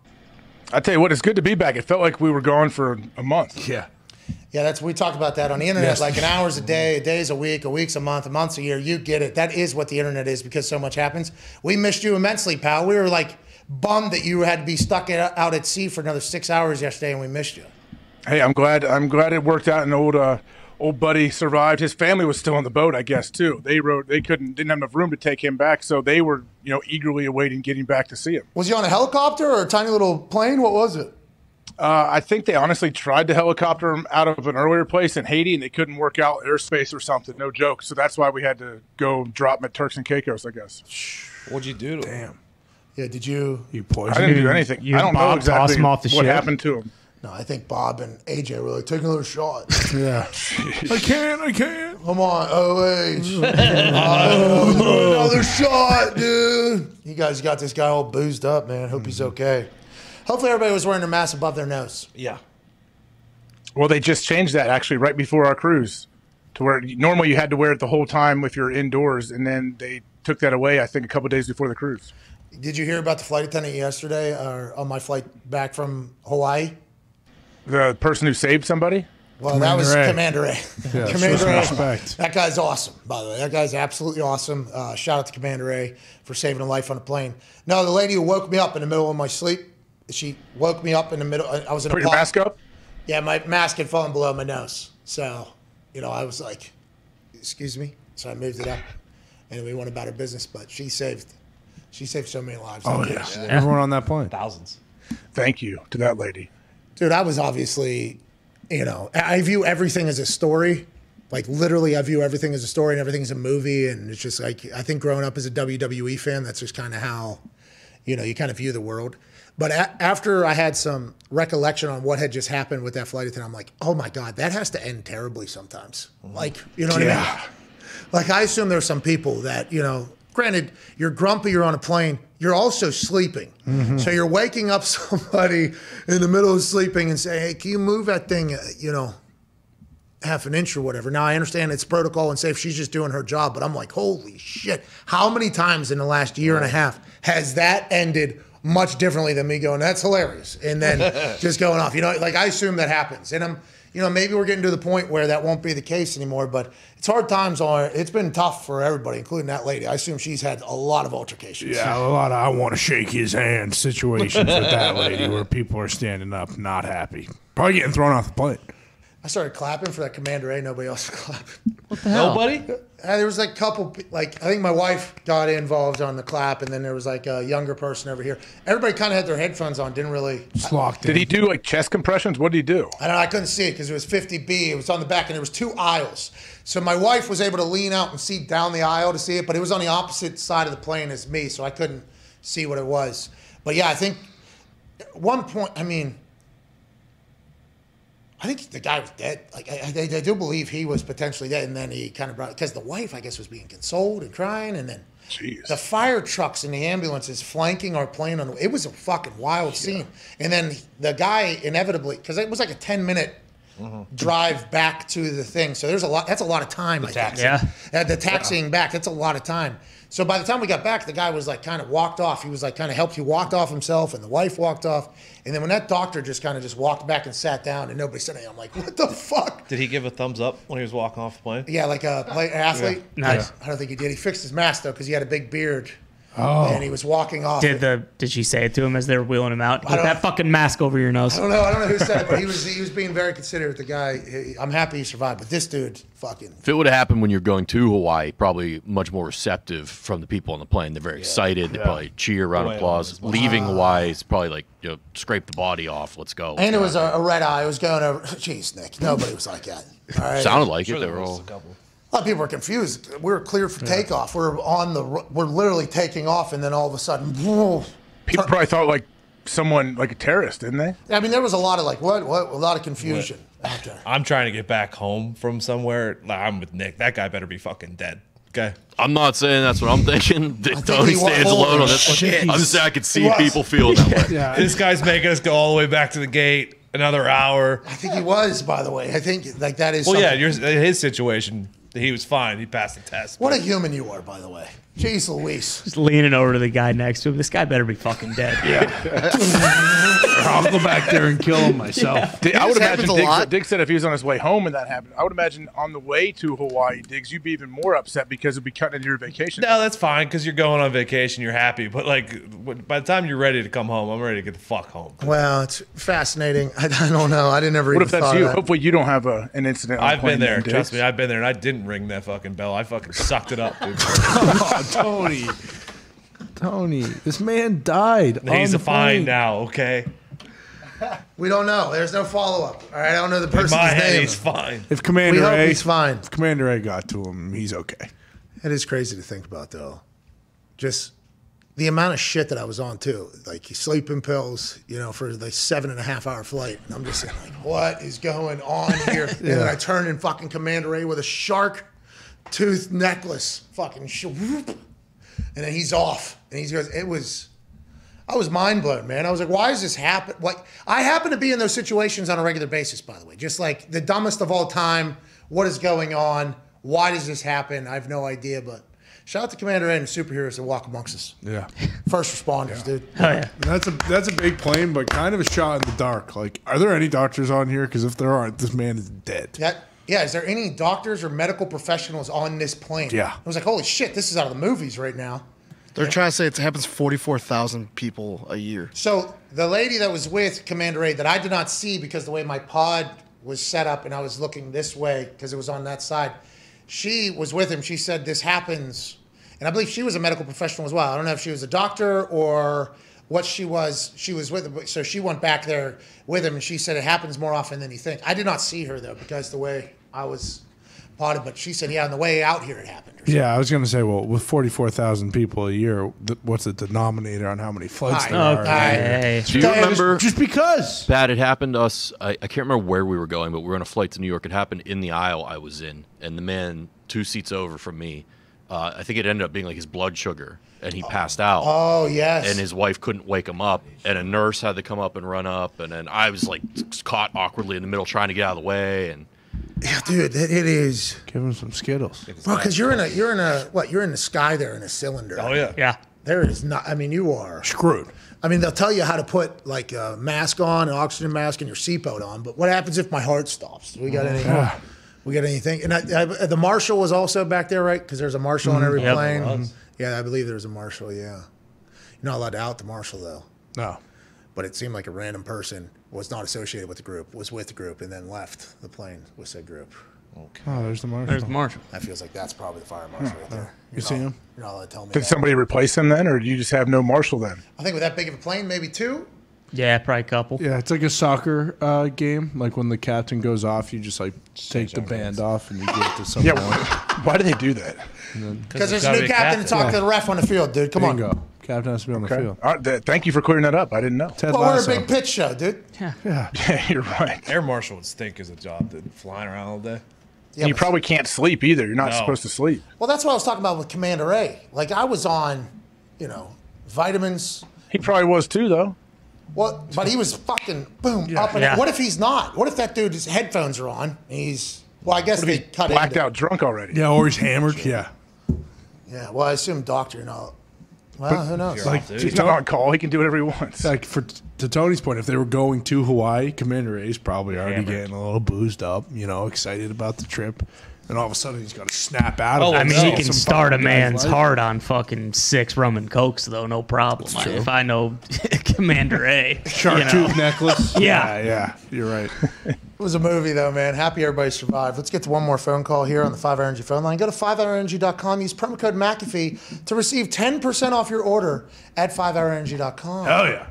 I tell you what, it's good to be back. It felt like we were gone for a month. Yeah. Yeah, that's we talked about that on the internet, yes. Like an hour's a day, a day's a week, a week's a month, a month's a year. You get it. That is what the internet is because so much happens. We missed you immensely, pal. We were like bummed that you had to be stuck out at sea for another six hours yesterday, and we missed you. Hey, I'm glad. I'm glad it worked out. An old uh, old buddy survived. His family was still on the boat, I guess, too. They rode. They couldn't didn't have enough room to take him back, so they were you know eagerly awaiting getting back to see him. Was he on a helicopter or a tiny little plane? What was it? Uh, I think they honestly tried to helicopter him out of an earlier place in Haiti, and they couldn't work out airspace or something. No joke. So that's why we had to go drop him at Turks and Caicos, I guess. What'd you do to Damn. him? Damn. Yeah, did you? You poisoned him? I didn't do anything. You I don't Bob know exactly him off the what ship? happened to him. No, I think Bob and A J were like, take another shot. Yeah. I can't, I can't. Come on, O H. Another shot, dude. You guys got this guy all boozed up, man. Hope mm-hmm. he's okay. Hopefully everybody was wearing a mask above their nose. Yeah. Well, they just changed that actually right before our cruise to where normally you had to wear it the whole time if you're indoors. And then they took that away, I think, a couple of days before the cruise. Did you hear about the flight attendant yesterday or on my flight back from Hawaii? The person who saved somebody? Well, Commander that was a. Commander A. Yeah, Commander A. Respect. That guy's awesome, by the way. That guy's absolutely awesome. Uh, shout out to Commander A for saving a life on a plane. No, the lady who woke me up in the middle of my sleep. She woke me up in the middle. I was in Put a your mask up? Yeah, my mask had fallen below my nose. So, you know, I was like, excuse me. So I moved it up and we went about our business. But she saved she saved so many lives. Oh, yeah. yeah. Everyone on that plane. Thousands. Thank you to that lady. Dude, I was obviously, you know, I view everything as a story. Like, literally, I view everything as a story and everything as a movie. And it's just like, I think growing up as a W W E fan, that's just kind of how, you know, you kind of view the world. But a after I had some recollection on what had just happened with that flight attendant, I'm like, oh my God, that has to end terribly sometimes. Like, you know what yeah. I mean? Like, I assume there's some people that, you know, granted, you're grumpy, you're on a plane, you're also sleeping. Mm-hmm. So you're waking up somebody in the middle of sleeping and say, hey, can you move that thing, uh, you know, half an inch or whatever. Now, I understand it's protocol and safe. She's just doing her job. But I'm like, holy shit. How many times in the last year and a half has that ended much differently than me going, that's hilarious. And then just going off, you know, like I assume that happens. And I'm, you know, maybe we're getting to the point where that won't be the case anymore, but it's hard times on. It's been tough for everybody, including that lady. I assume she's had a lot of altercations. Yeah, a lot of I want to shake his hand situations with that lady where people are standing up not happy. Probably getting thrown off the plate. I started clapping for that Commander A. Nobody else was clapping. What the hell? Nobody? There was like a couple, like, I think my wife got involved on the clap, and then there was like a younger person over here. Everybody kind of had their headphones on, didn't really. Just locked in. Did he do like chest compressions? What did he do? I don't know. I couldn't see it because it was fifty B. It was on the back, and there was two aisles. So my wife was able to lean out and see down the aisle to see it, but it was on the opposite side of the plane as me, so I couldn't see what it was. But yeah, I think at one point, I mean, I think the guy was dead. Like I, I, I do believe he was potentially dead, and then he kind of brought because the wife, I guess, was being consoled and crying, and then Jeez. The fire trucks and the ambulances flanking our plane. On it was a fucking wild scene. Yeah. And then the guy inevitably, because it was like a ten minute mm-hmm. drive back to the thing, so there's a lot. That's a lot of time. The I taxi. Yeah, uh, the taxiing yeah. back. That's a lot of time. So by the time we got back, the guy was like kind of walked off. He was like kind of helped. He walked off himself, and the wife walked off. And then when that doctor just kind of just walked back and sat down, and nobody said anything, I'm like, what the fuck? Did he give a thumbs up when he was walking off the plane? Yeah, like a play, athlete. Yeah. Nice. I don't think he did. He fixed his mask though because he had a big beard. Oh. And he was walking off. Did the did she say it to him as they were wheeling him out? Get that fucking mask over your nose. I don't know. I don't know who said it, but he was he was being very considerate. The guy. I'm happy he survived, but this dude fucking. If it would have happened when you're going to Hawaii, probably much more receptive from the people on the plane. They're very yeah. excited. They yeah. probably cheer, round applause. Leaving wow. Hawaii is probably like you know, scrape the body off. Let's go. Let's and it was a, a red eye. It was going over. Jeez, Nick. Nobody was like that. All right. Sounded like I'm it. Sure they were all. A lot of people are confused. We were cleared for takeoff. Yeah. We're on the. We're literally taking off, and then all of a sudden, whoa, people probably thought like someone like a terrorist, didn't they? I mean, there was a lot of like what, what, a lot of confusion what? Out there. I'm trying to get back home from somewhere. I'm with Nick. That guy better be fucking dead. Okay. I'm not saying that's what I'm thinking. Think Tony stands alone on this. I'm just saying I could see people feel that way. Yeah. This guy's making us go all the way back to the gate. Another hour. I think he was. By the way, I think like that is. Well, something. Yeah, your, his situation. He was fine. He passed the test. What a human you are, by the way. Jeez Louise. Just leaning over to the guy next to him. This guy better be fucking dead. Yeah. I'll go back there and kill him myself. Yeah. I would imagine Diggs, Diggs said if he was on his way home and that happened, I would imagine on the way to Hawaii, Diggs, you'd be even more upset because it'd be cutting into your vacation. No, that's fine because you're going on vacation. You're happy. But like by the time you're ready to come home, I'm ready to get the fuck home. Well, it's fascinating. I, I don't know. I didn't ever even thought of that. What if that's you? Hopefully you don't have a, an incident. I've been there. Trust me. I've been there. And I didn't ring that fucking bell. I fucking sucked it up, dude. Oh, Tony, Tony, this man died. He's a fine now, okay? We don't know. There's no follow-up. All right, I don't know the person's name. In my head, he's fine. If Commander A, he's fine. If Commander A got to him, he's okay. It is crazy to think about, though. Just the amount of shit that I was on too, like sleeping pills, you know, for the seven and a half hour flight. And I'm just saying, like, what is going on here? Yeah. And then I turn in fucking Commander A with a shark tooth necklace, fucking shit, and then he's off, and he goes. It was, I was mind blown, man. I was like, why is this happen? Like, I happen to be in those situations on a regular basis, by the way. Just like the dumbest of all time. What is going on? Why does this happen? I have no idea. But shout out to Commander A and superheroes that walk amongst us. Yeah, first responders, yeah. dude. Oh yeah, that's a that's a big plane, but kind of a shot in the dark. Like, are there any doctors on here? Because if there aren't, this man is dead. That, Yeah, is there any doctors or medical professionals on this plane? Yeah. I was like, holy shit, this is out of the movies right now. They're yeah. trying to say it happens to forty-four thousand people a year. So the lady that was with Commander A that I did not see because the way my pod was set up and I was looking this way because it was on that side, she was with him. She said this happens. And I believe she was a medical professional as well. I don't know if she was a doctor or what she was, she was with him. So she went back there with him and she said it happens more often than you think. I did not see her though because the way I was potted, but she said, yeah, on the way out here it happened. Yeah, I was going to say, well, with forty-four thousand people a year, th what's the denominator on how many flights I, there okay. are? Hey. Do you no, remember? Just because. That it happened to us, I, I can't remember where we were going, but we were on a flight to New York. It happened in the aisle I was in, and the man two seats over from me, uh, I think it ended up being like his blood sugar, and he oh. passed out. Oh, yes. And his wife couldn't wake him up, and a nurse had to come up and run up, and then I was like caught awkwardly in the middle trying to get out of the way, and... Yeah, dude, it, it is. Give him some Skittles, bro. Because you're in a, you're in a, what? You're in the sky there in a cylinder. Oh yeah, yeah. There is not. I mean, you are screwed. I mean, they'll tell you how to put like a mask on, an oxygen mask, and your seatbelt on. But what happens if my heart stops? Do we got any? We got anything? And I, I, the marshal was also back there, right? Because there's a marshal on every yep, plane. And, yeah, I believe there's a marshal. Yeah, you're not allowed to out the marshal though. No. But it seemed like a random person was not associated with the group, was with the group, and then left the plane with said group. Okay. Oh, there's the marshal. There's the marshal. That feels like that's probably the fire marshal yeah, right there. You you're see not, him? You're not allowed to tell me. Did that. somebody replace him then, or do you just have no marshal then? I think with that big of a plane, maybe two. Yeah, probably a couple. Yeah, it's like a soccer uh, game. Like when the captain goes off, you just like take the band off and you give it to someone. Yeah, why do they do that? Because there's a new captain to talk to the ref on the field, dude. Come on. Go. Captain has to be on the field. All right, th thank you for clearing that up. I didn't know. Ted well, Lasso. We're a big pitch show, dude. Yeah. Yeah, yeah you're right. Air marshal would stink as a job, dude. Flying around all day. Yeah, you probably can't sleep either. You're not no. supposed to sleep. Well, that's what I was talking about with Commander A. Like, I was on, you know, vitamins. He probably was too, though. Well, but he was fucking boom yeah. up and yeah. What if he's not? What if that dude, his headphones are on? And he's well, I guess they cut blacked into... out, drunk already. Yeah, or he's hammered. Yeah, yeah. Well, I assume doctor and all. Well, but who knows? Like off, he's not on call. He can do whatever he wants. Like for to Tony's point, if they were going to Hawaii, Commander A's probably already hammered. Getting a little boozed up. You know, excited about the trip. And all of a sudden, he's got to snap out of it. Oh, I mean, he can start a man's heart on fucking six rum and cokes, though, no problem. I, if I know Commander A. Shark you know. Tooth necklace. Yeah. yeah. Yeah, you're right. It was a movie, though, man. Happy everybody survived. Let's get to one more phone call here on the five hour energy phone line. Go to five hour energy dot com. Use promo code McAfee to receive ten percent off your order at five hour energy dot com. Hell yeah.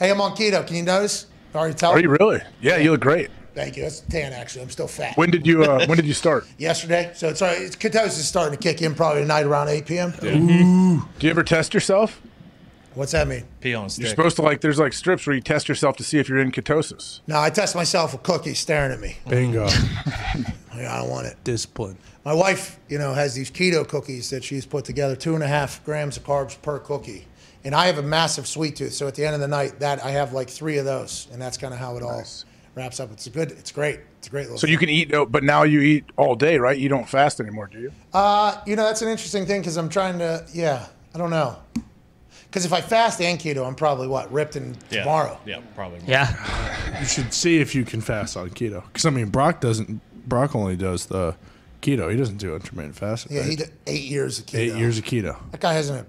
Hey, I'm on keto. Can you notice? Are you telling? Are you really? Yeah, you look great. Thank you. That's tan, actually. I'm still fat. When did you uh, When did you start? Yesterday. So it's, it's ketosis is starting to kick in probably tonight around eight P M Yeah. Ooh. Do you ever test yourself? What's that mean? Pee on a stick. You're supposed to like. There's like strips where you test yourself to see if you're in ketosis. No, I test myself with cookies staring at me. Bingo. I don't want it. Discipline. My wife, you know, has these keto cookies that she's put together. Two and a half grams of carbs per cookie. And I have a massive sweet tooth, so at the end of the night, that I have like three of those, and that's kind of how it nice. all. Wraps up. It's a good. It's great. It's a great little. So thing. You can eat, but now you eat all day, right? You don't fast anymore, do you? Uh, you know, that's an interesting thing because I'm trying to. Yeah, I don't know. Because if I fast and keto, I'm probably what ripped in yeah. tomorrow. Yeah, probably. More. Yeah. You should see if you can fast on keto. Because I mean, Brock doesn't. Brock only does the keto. He doesn't do intermittent fasting. Yeah, right? He did eight years of keto. Eight years of keto. That guy hasn't.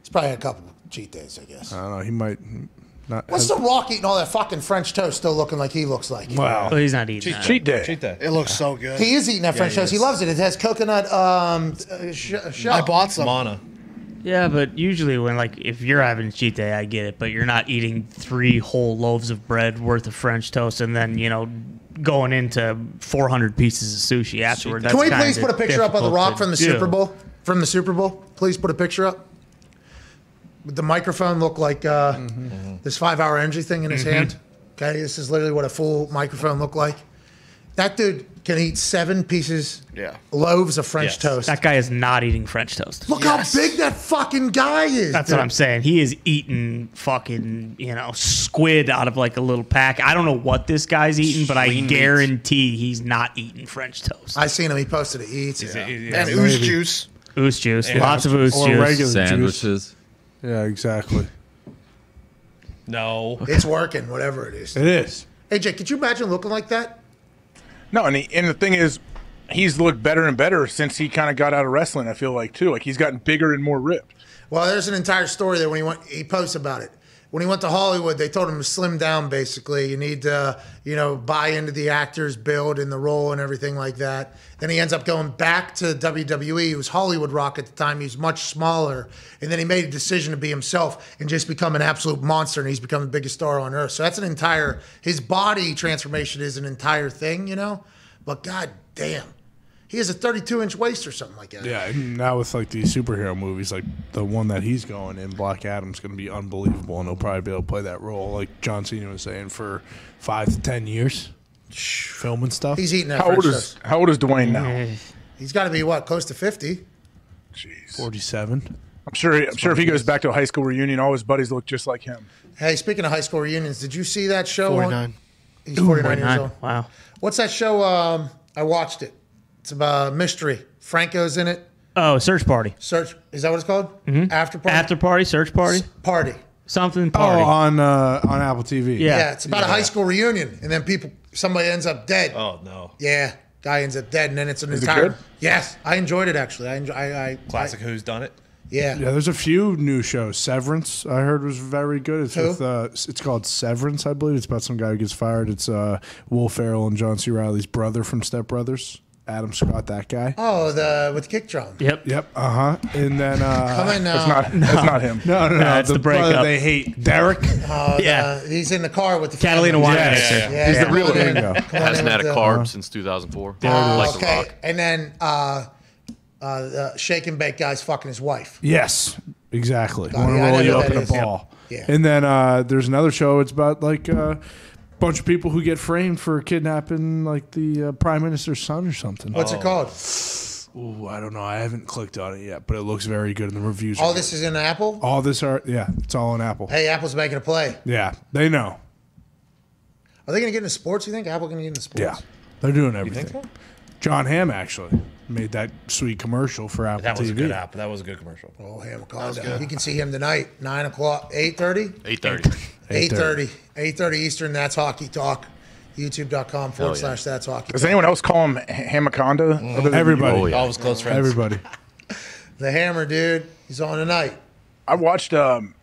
He's probably had a couple of cheat days, I guess. I don't know. He might. Not What's the Rock eating all that fucking French toast still looking like he looks like? Wow. Well, he's not eating cheat, that. Cheat day. Cheat day. It looks yeah. so good. He is eating that yeah, French toast. He, he loves it. It has coconut um, uh, shell. I bought some. Mana. Yeah, but usually when, like, if you're having cheat day, I get it, but you're not eating three whole loaves of bread worth of French toast and then, you know, going into four hundred pieces of sushi afterward. That's Can we please put a picture up of The Rock from the do. Super Bowl? From the Super Bowl? Please put a picture up. The microphone looked like uh, mm-hmm. this five-hour energy thing in his mm-hmm. hand. Okay, this is literally what a full microphone looked like. That dude can eat seven pieces, yeah. loaves of French yes. toast. That guy is not eating French toast. Look yes. how big that fucking guy is. That's dude. What I'm saying. He is eating fucking, you know, squid out of like a little pack. I don't know what this guy's eating, but Sweet I guarantee meat. He's not eating French toast. I seen him. He posted it. He eats it. Yeah. Yeah. And ooze juice. Ooze juice. Yeah. Lots of ooze or juice. Regular Sandwiches. Juice. Yeah, exactly. No. It's working, whatever it is. It is. A J, could you imagine looking like that? No, and, he, and the thing is, he's looked better and better since he kind of got out of wrestling, I feel like, too. Like, he's gotten bigger and more ripped. Well, there's an entire story there when he went, he posts about it. When he went to Hollywood, they told him to slim down, basically. You need to, you know, buy into the actor's build and the role and everything like that. Then he ends up going back to W W E. He was Hollywood Rock at the time. He was much smaller. And then he made a decision to be himself and just become an absolute monster, and he's become the biggest star on earth. So that's an entire – his body transformation is an entire thing, you know? But God damn. He has a thirty-two inch waist or something like that. Yeah, now with like these superhero movies, like the one that he's going in, Black Adam's going to be unbelievable, and he'll probably be able to play that role, like John Cena was saying, for five to ten years, filming stuff. He's eating that. How old is How old is Dwayne now? He's got to be what, close to fifty. Jeez, forty-seven. I'm sure. I'm sure if he goes back to a high school reunion, all his buddies look just like him. Hey, speaking of high school reunions, did you see that show? forty-nine. He's forty-nine years old. Wow. What's that show? Um, I watched it. It's about mystery. Franco's in it. Oh, search party. Search, is that what it's called? Mm-hmm. After party. After party, search party. S party. Something party. Oh, on uh, on Apple T V. Yeah, yeah it's about yeah. a high school reunion, and then people, somebody ends up dead. Oh no. Yeah, guy ends up dead, and then it's an is entire. It good? Yes, I enjoyed it actually. I enjoy. I, I classic I, Who's Done It. Yeah. Yeah, there's a few new shows. Severance, I heard, was very good. It's Who? With uh, it's called Severance, I believe. It's about some guy who gets fired. It's uh, Will Ferrell and John C. Reilly's brother from Step Brothers. Adam Scott, that guy. Oh, the with the kick drum. Yep. Yep. Uh huh. And then uh, come on now. It's not. It's no. not him. No, no, no. That's no, the, the breakup. They hate Derek. Oh, yeah. The, he's in the car with the Catalina wine. Yes. Yeah, yeah. yeah. He's yeah. the real bingo. Hasn't had a carb uh, since two thousand four. Uh, uh, like okay. Rock. And then uh, uh, the shake and bake guy's fucking his wife. Yes. Exactly. God, want to yeah, roll you up in a ball. Yep. Yeah. And then uh, there's another show. It's about like. Uh, bunch of people who get framed for kidnapping like the uh, prime minister's son or something. What's oh. it called? Ooh, I don't know. I haven't clicked on it yet, but it looks very good in the reviews. All this good. Is in Apple? All this are yeah, it's all on Apple. Hey, Apple's making a play. Yeah, they know. Are they going to get into sports, you think? Apple going to get into sports? Yeah. They're doing everything. You think so? John Hamm actually made that sweet commercial for Apple that T V. That was a good app. That was a good commercial. Oh, Hamm called it. You can see him tonight, nine o'clock, eight thirty? eight thirty. eight thirty. eight thirty Eastern, that's Hockey Talk. YouTube.com forward yeah. slash that's Hockey Does Talk. anyone else call him Hammaconda? Mm. Everybody. Oh, yeah. All his close friends. Everybody. The Hammer, dude. He's on tonight. I watched, um,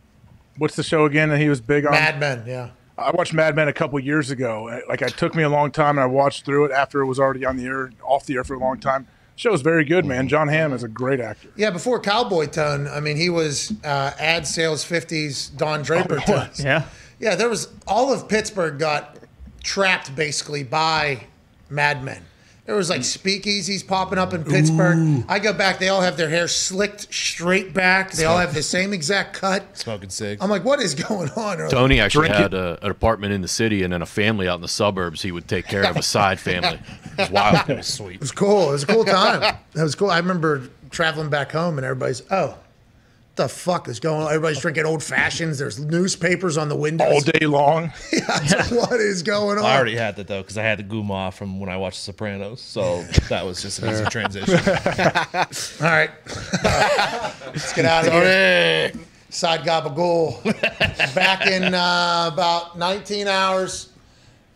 what's the show again that he was big on? Mad Men, yeah. I watched Mad Men a couple years ago. Like, it took me a long time, and I watched through it after it was already on the air, off the air for a long time. The show's very good, man. John Hamm is a great actor. Yeah, before Cowboy Tone, I mean, he was uh, ad sales fifties Don Draper. Oh, tons. Yeah. Yeah, there was all of Pittsburgh got trapped basically by Mad Men. There was like speakeasies popping up in Pittsburgh. Ooh. I go back, they all have their hair slicked straight back. They all have the same exact cut. Smoking cigs. I'm like, what is going on? They're Tony like, actually had a, an apartment in the city and then a family out in the suburbs he would take care of, a side family. It was wild. It was sweet. It was cool. It was a cool time. That was cool. I remember traveling back home and everybody's, oh. What the fuck is going on? Everybody's drinking old fashions. There's newspapers on the windows all day long. Yeah, yeah. What is going on? I already had that though because I had the Guma from when I watched The Sopranos, so that was just an easy transition. All right, uh, let's get out of here. Side Gabagool. Back in uh, about nineteen hours,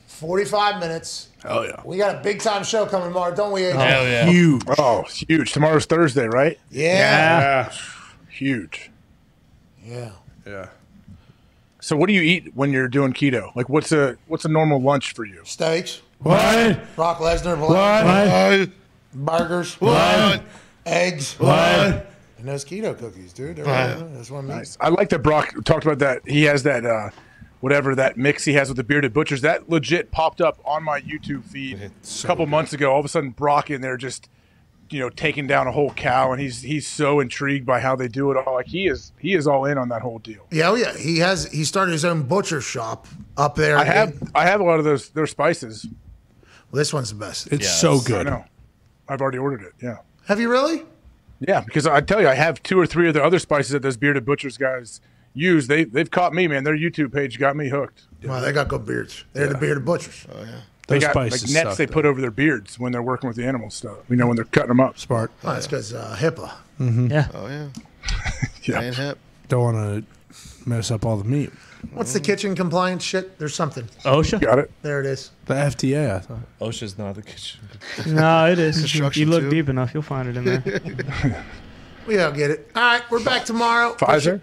forty-five minutes. Oh yeah, we got a big time show coming tomorrow, don't we? Adrian? Hell yeah, huge. Oh, huge. Tomorrow's Thursday, right? Yeah. yeah. Huge. Yeah. Yeah. So what do you eat when you're doing keto? Like what's a what's a normal lunch for you? Steaks. What? Brock Lesnar. What? What? Burgers. What? Eggs. What? And those keto cookies, dude. They're right. Right. That's what I'm nice. I like that Brock talked about that. He has that uh whatever that mix he has with the bearded butchers. That legit popped up on my YouTube feed so a couple good. months ago. All of a sudden Brock in there just you know, taking down a whole cow, and he's he's so intrigued by how they do it all. Like he is, he is all in on that whole deal. Yeah, oh yeah, he has. He started his own butcher shop up there. I have, in, I have a lot of those their spices. Well, this one's the best. It's yeah, so good. I know. I've already ordered it. Yeah. Have you really? Yeah, because I tell you, I have two or three of the other spices that those bearded butchers guys use. They they've caught me, man. Their YouTube page got me hooked. Wow, they got good beards. They're yeah. the bearded butchers. Oh yeah. They got like nets they put over their beards when they're working with the animal stuff. You know, when they're cutting them up. Smart. Oh, that's because uh, HIPAA. Mm-hmm. Yeah. Oh, yeah. yeah. And hip. Don't want to mess up all the meat. What's the kitchen compliance shit? There's something. OSHA? Got it. There it is. The F D A, I thought. OSHA's not the kitchen. No, it is. You look too. deep enough, you'll find it in there. We all get it. All right, we're back tomorrow. Pfizer?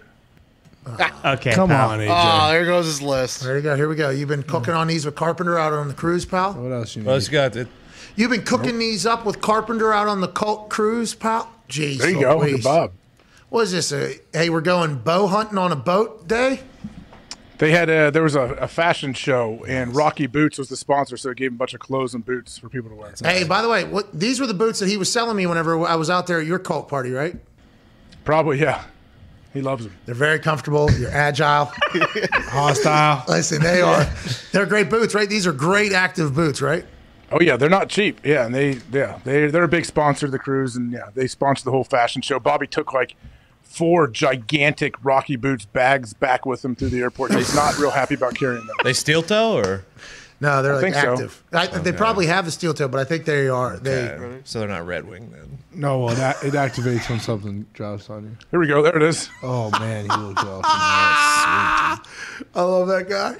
Uh, okay, come pal. on, A J. Oh, there goes his list. There you go. Here we go. You've been cooking mm. on these with Carpenter out on the cruise, pal. What else you? Let's got it. You've been cooking nope. these up with Carpenter out on the cult cruise, pal. Jeez, there you go, Uncle Bob. What is this? A, hey, we're going bow hunting on a boat day. They had a, there was a, a fashion show, and Rocky Boots was the sponsor, so it gave him a bunch of clothes and boots for people to wear. That's hey, nice. By the way, what these were the boots that he was selling me whenever I was out there at your cult party, right? Probably, yeah. He loves them. They're very comfortable. You're agile. Hostile. Listen, they are. They're great boots, right? These are great active boots, right? Oh, yeah. They're not cheap. Yeah. And they, yeah, they, they're a big sponsor of the cruise. And yeah, they sponsor the whole fashion show. Bobby took like four gigantic Rocky Boots bags back with him through the airport. He's not real happy about carrying them. They steel toe or? No, they're I like active. So. I, okay. They probably have a steel toe, but I think they are. They okay. So they're not Red Wing then. No, well, that, it activates when something drops on you. Here we go. There it is. Oh man, he will drop. I love that guy.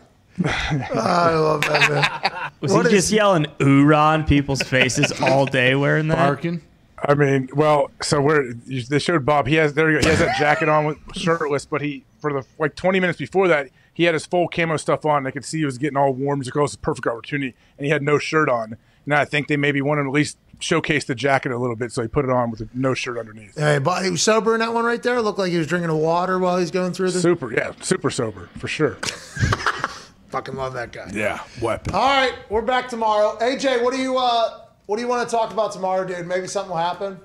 I love that man. Was what he is... just yelling "ooh" on people's faces all day wearing that? Barking. I mean, well, so we're they showed Bob. He has there. You go. He has that jacket on, with, shirtless, but he for the like twenty minutes before that. He had his full camo stuff on. I could see he was getting all warm. It was a perfect opportunity, and he had no shirt on. And I think they maybe want him to at least showcase the jacket a little bit, so he put it on with a, no shirt underneath. Hey, but he was sober in that one right there. It looked like he was drinking water while he's going through the super. Yeah, super sober for sure. Fucking love that guy. Yeah, weapon. All right, we're back tomorrow. A J, what do you uh, what do you want to talk about tomorrow, dude? Maybe something will happen.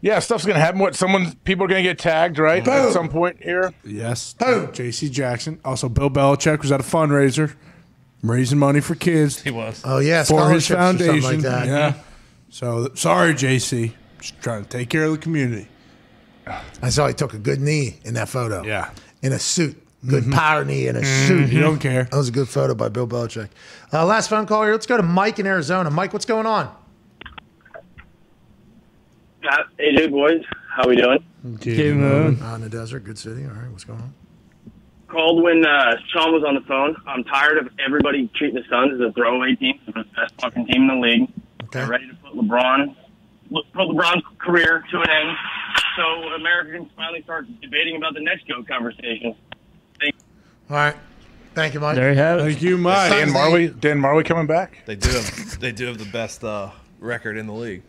Yeah, stuff's gonna happen. What someone people are gonna get tagged, right? Boom. At some point here. Yes. Boom. J C Jackson. Also, Bill Belichick was at a fundraiser, raising money for kids. He was. Oh yeah, for his foundation. Or something like that. Yeah. So sorry, J C. Just trying to take care of the community. I saw he took a good knee in that photo. Yeah. In a suit. Good mm-hmm. power knee in a mm-hmm. suit. You don't care. That was a good photo by Bill Belichick. Uh, last phone call here. Let's go to Mike in Arizona. Mike, what's going on? Hey, boys. How we doing? Good. Moon. On the desert. Good city. All right. What's going on? Called when uh, Sean was on the phone. I'm tired of everybody treating the Suns as a throwaway team. They're the best fucking team in the league. Okay. They're ready to put LeBron, put LeBron's career to an end. So America can finally start debating about the next GOAT conversation. Thank All right. Thank you, Mike. There you have it. Thank you, Mike. Dan Marley, Dan Marley coming back. They do have, they do have the best uh, record in the league.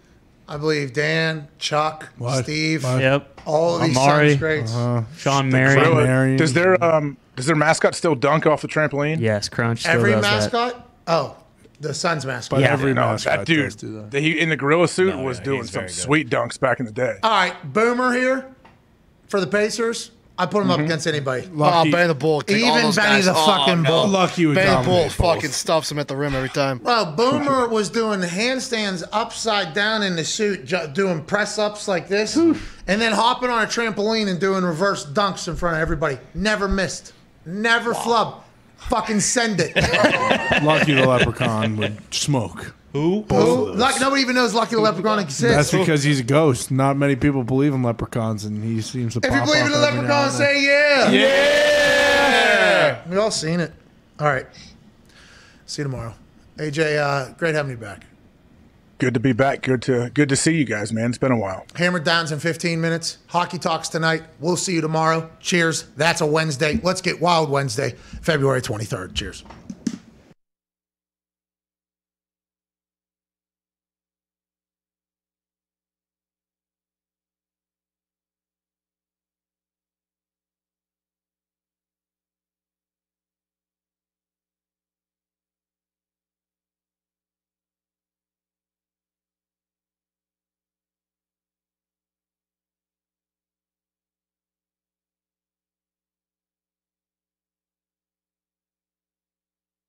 I believe Dan, Chuck, what? Steve, what? Yep, all of these Suns greats. Uh-huh. Sean Marion. Does their um does their mascot still dunk off the trampoline? Yes, Crunch. Still every does mascot. That. Oh, the Suns mascot. But yeah, every no, mascot that dude do that. He, in the gorilla suit no, was yeah, doing some sweet dunks back in the day. All right, Boomer here for the Pacers. I put him mm-hmm. up against anybody. Lucky. Oh, Benny the Bull. Even Benny guys. the fucking oh, no. Bull. Lucky with Benny the Bull fucking stuffs him at the rim every time. Well, Boomer was doing handstands upside down in the suit, doing press-ups like this, Oof. and then hopping on a trampoline and doing reverse dunks in front of everybody. Never missed. Never wow. flub. Fucking send it. Lucky the Leprechaun would smoke. Who? Who? Like, nobody even knows Lucky the Leprechaun exists. That's because he's a ghost. Not many people believe in leprechauns, and he seems to pop up. If you believe in the leprechaun, say yeah. Yeah. We all seen it. All right. See you tomorrow, A J. Uh, great having you back. Good to be back. Good to good to see you guys, man. It's been a while. Hammered Downs in fifteen minutes. Hockey Talks tonight. We'll see you tomorrow. Cheers. That's a Wednesday. Let's get wild Wednesday, February twenty-third. Cheers.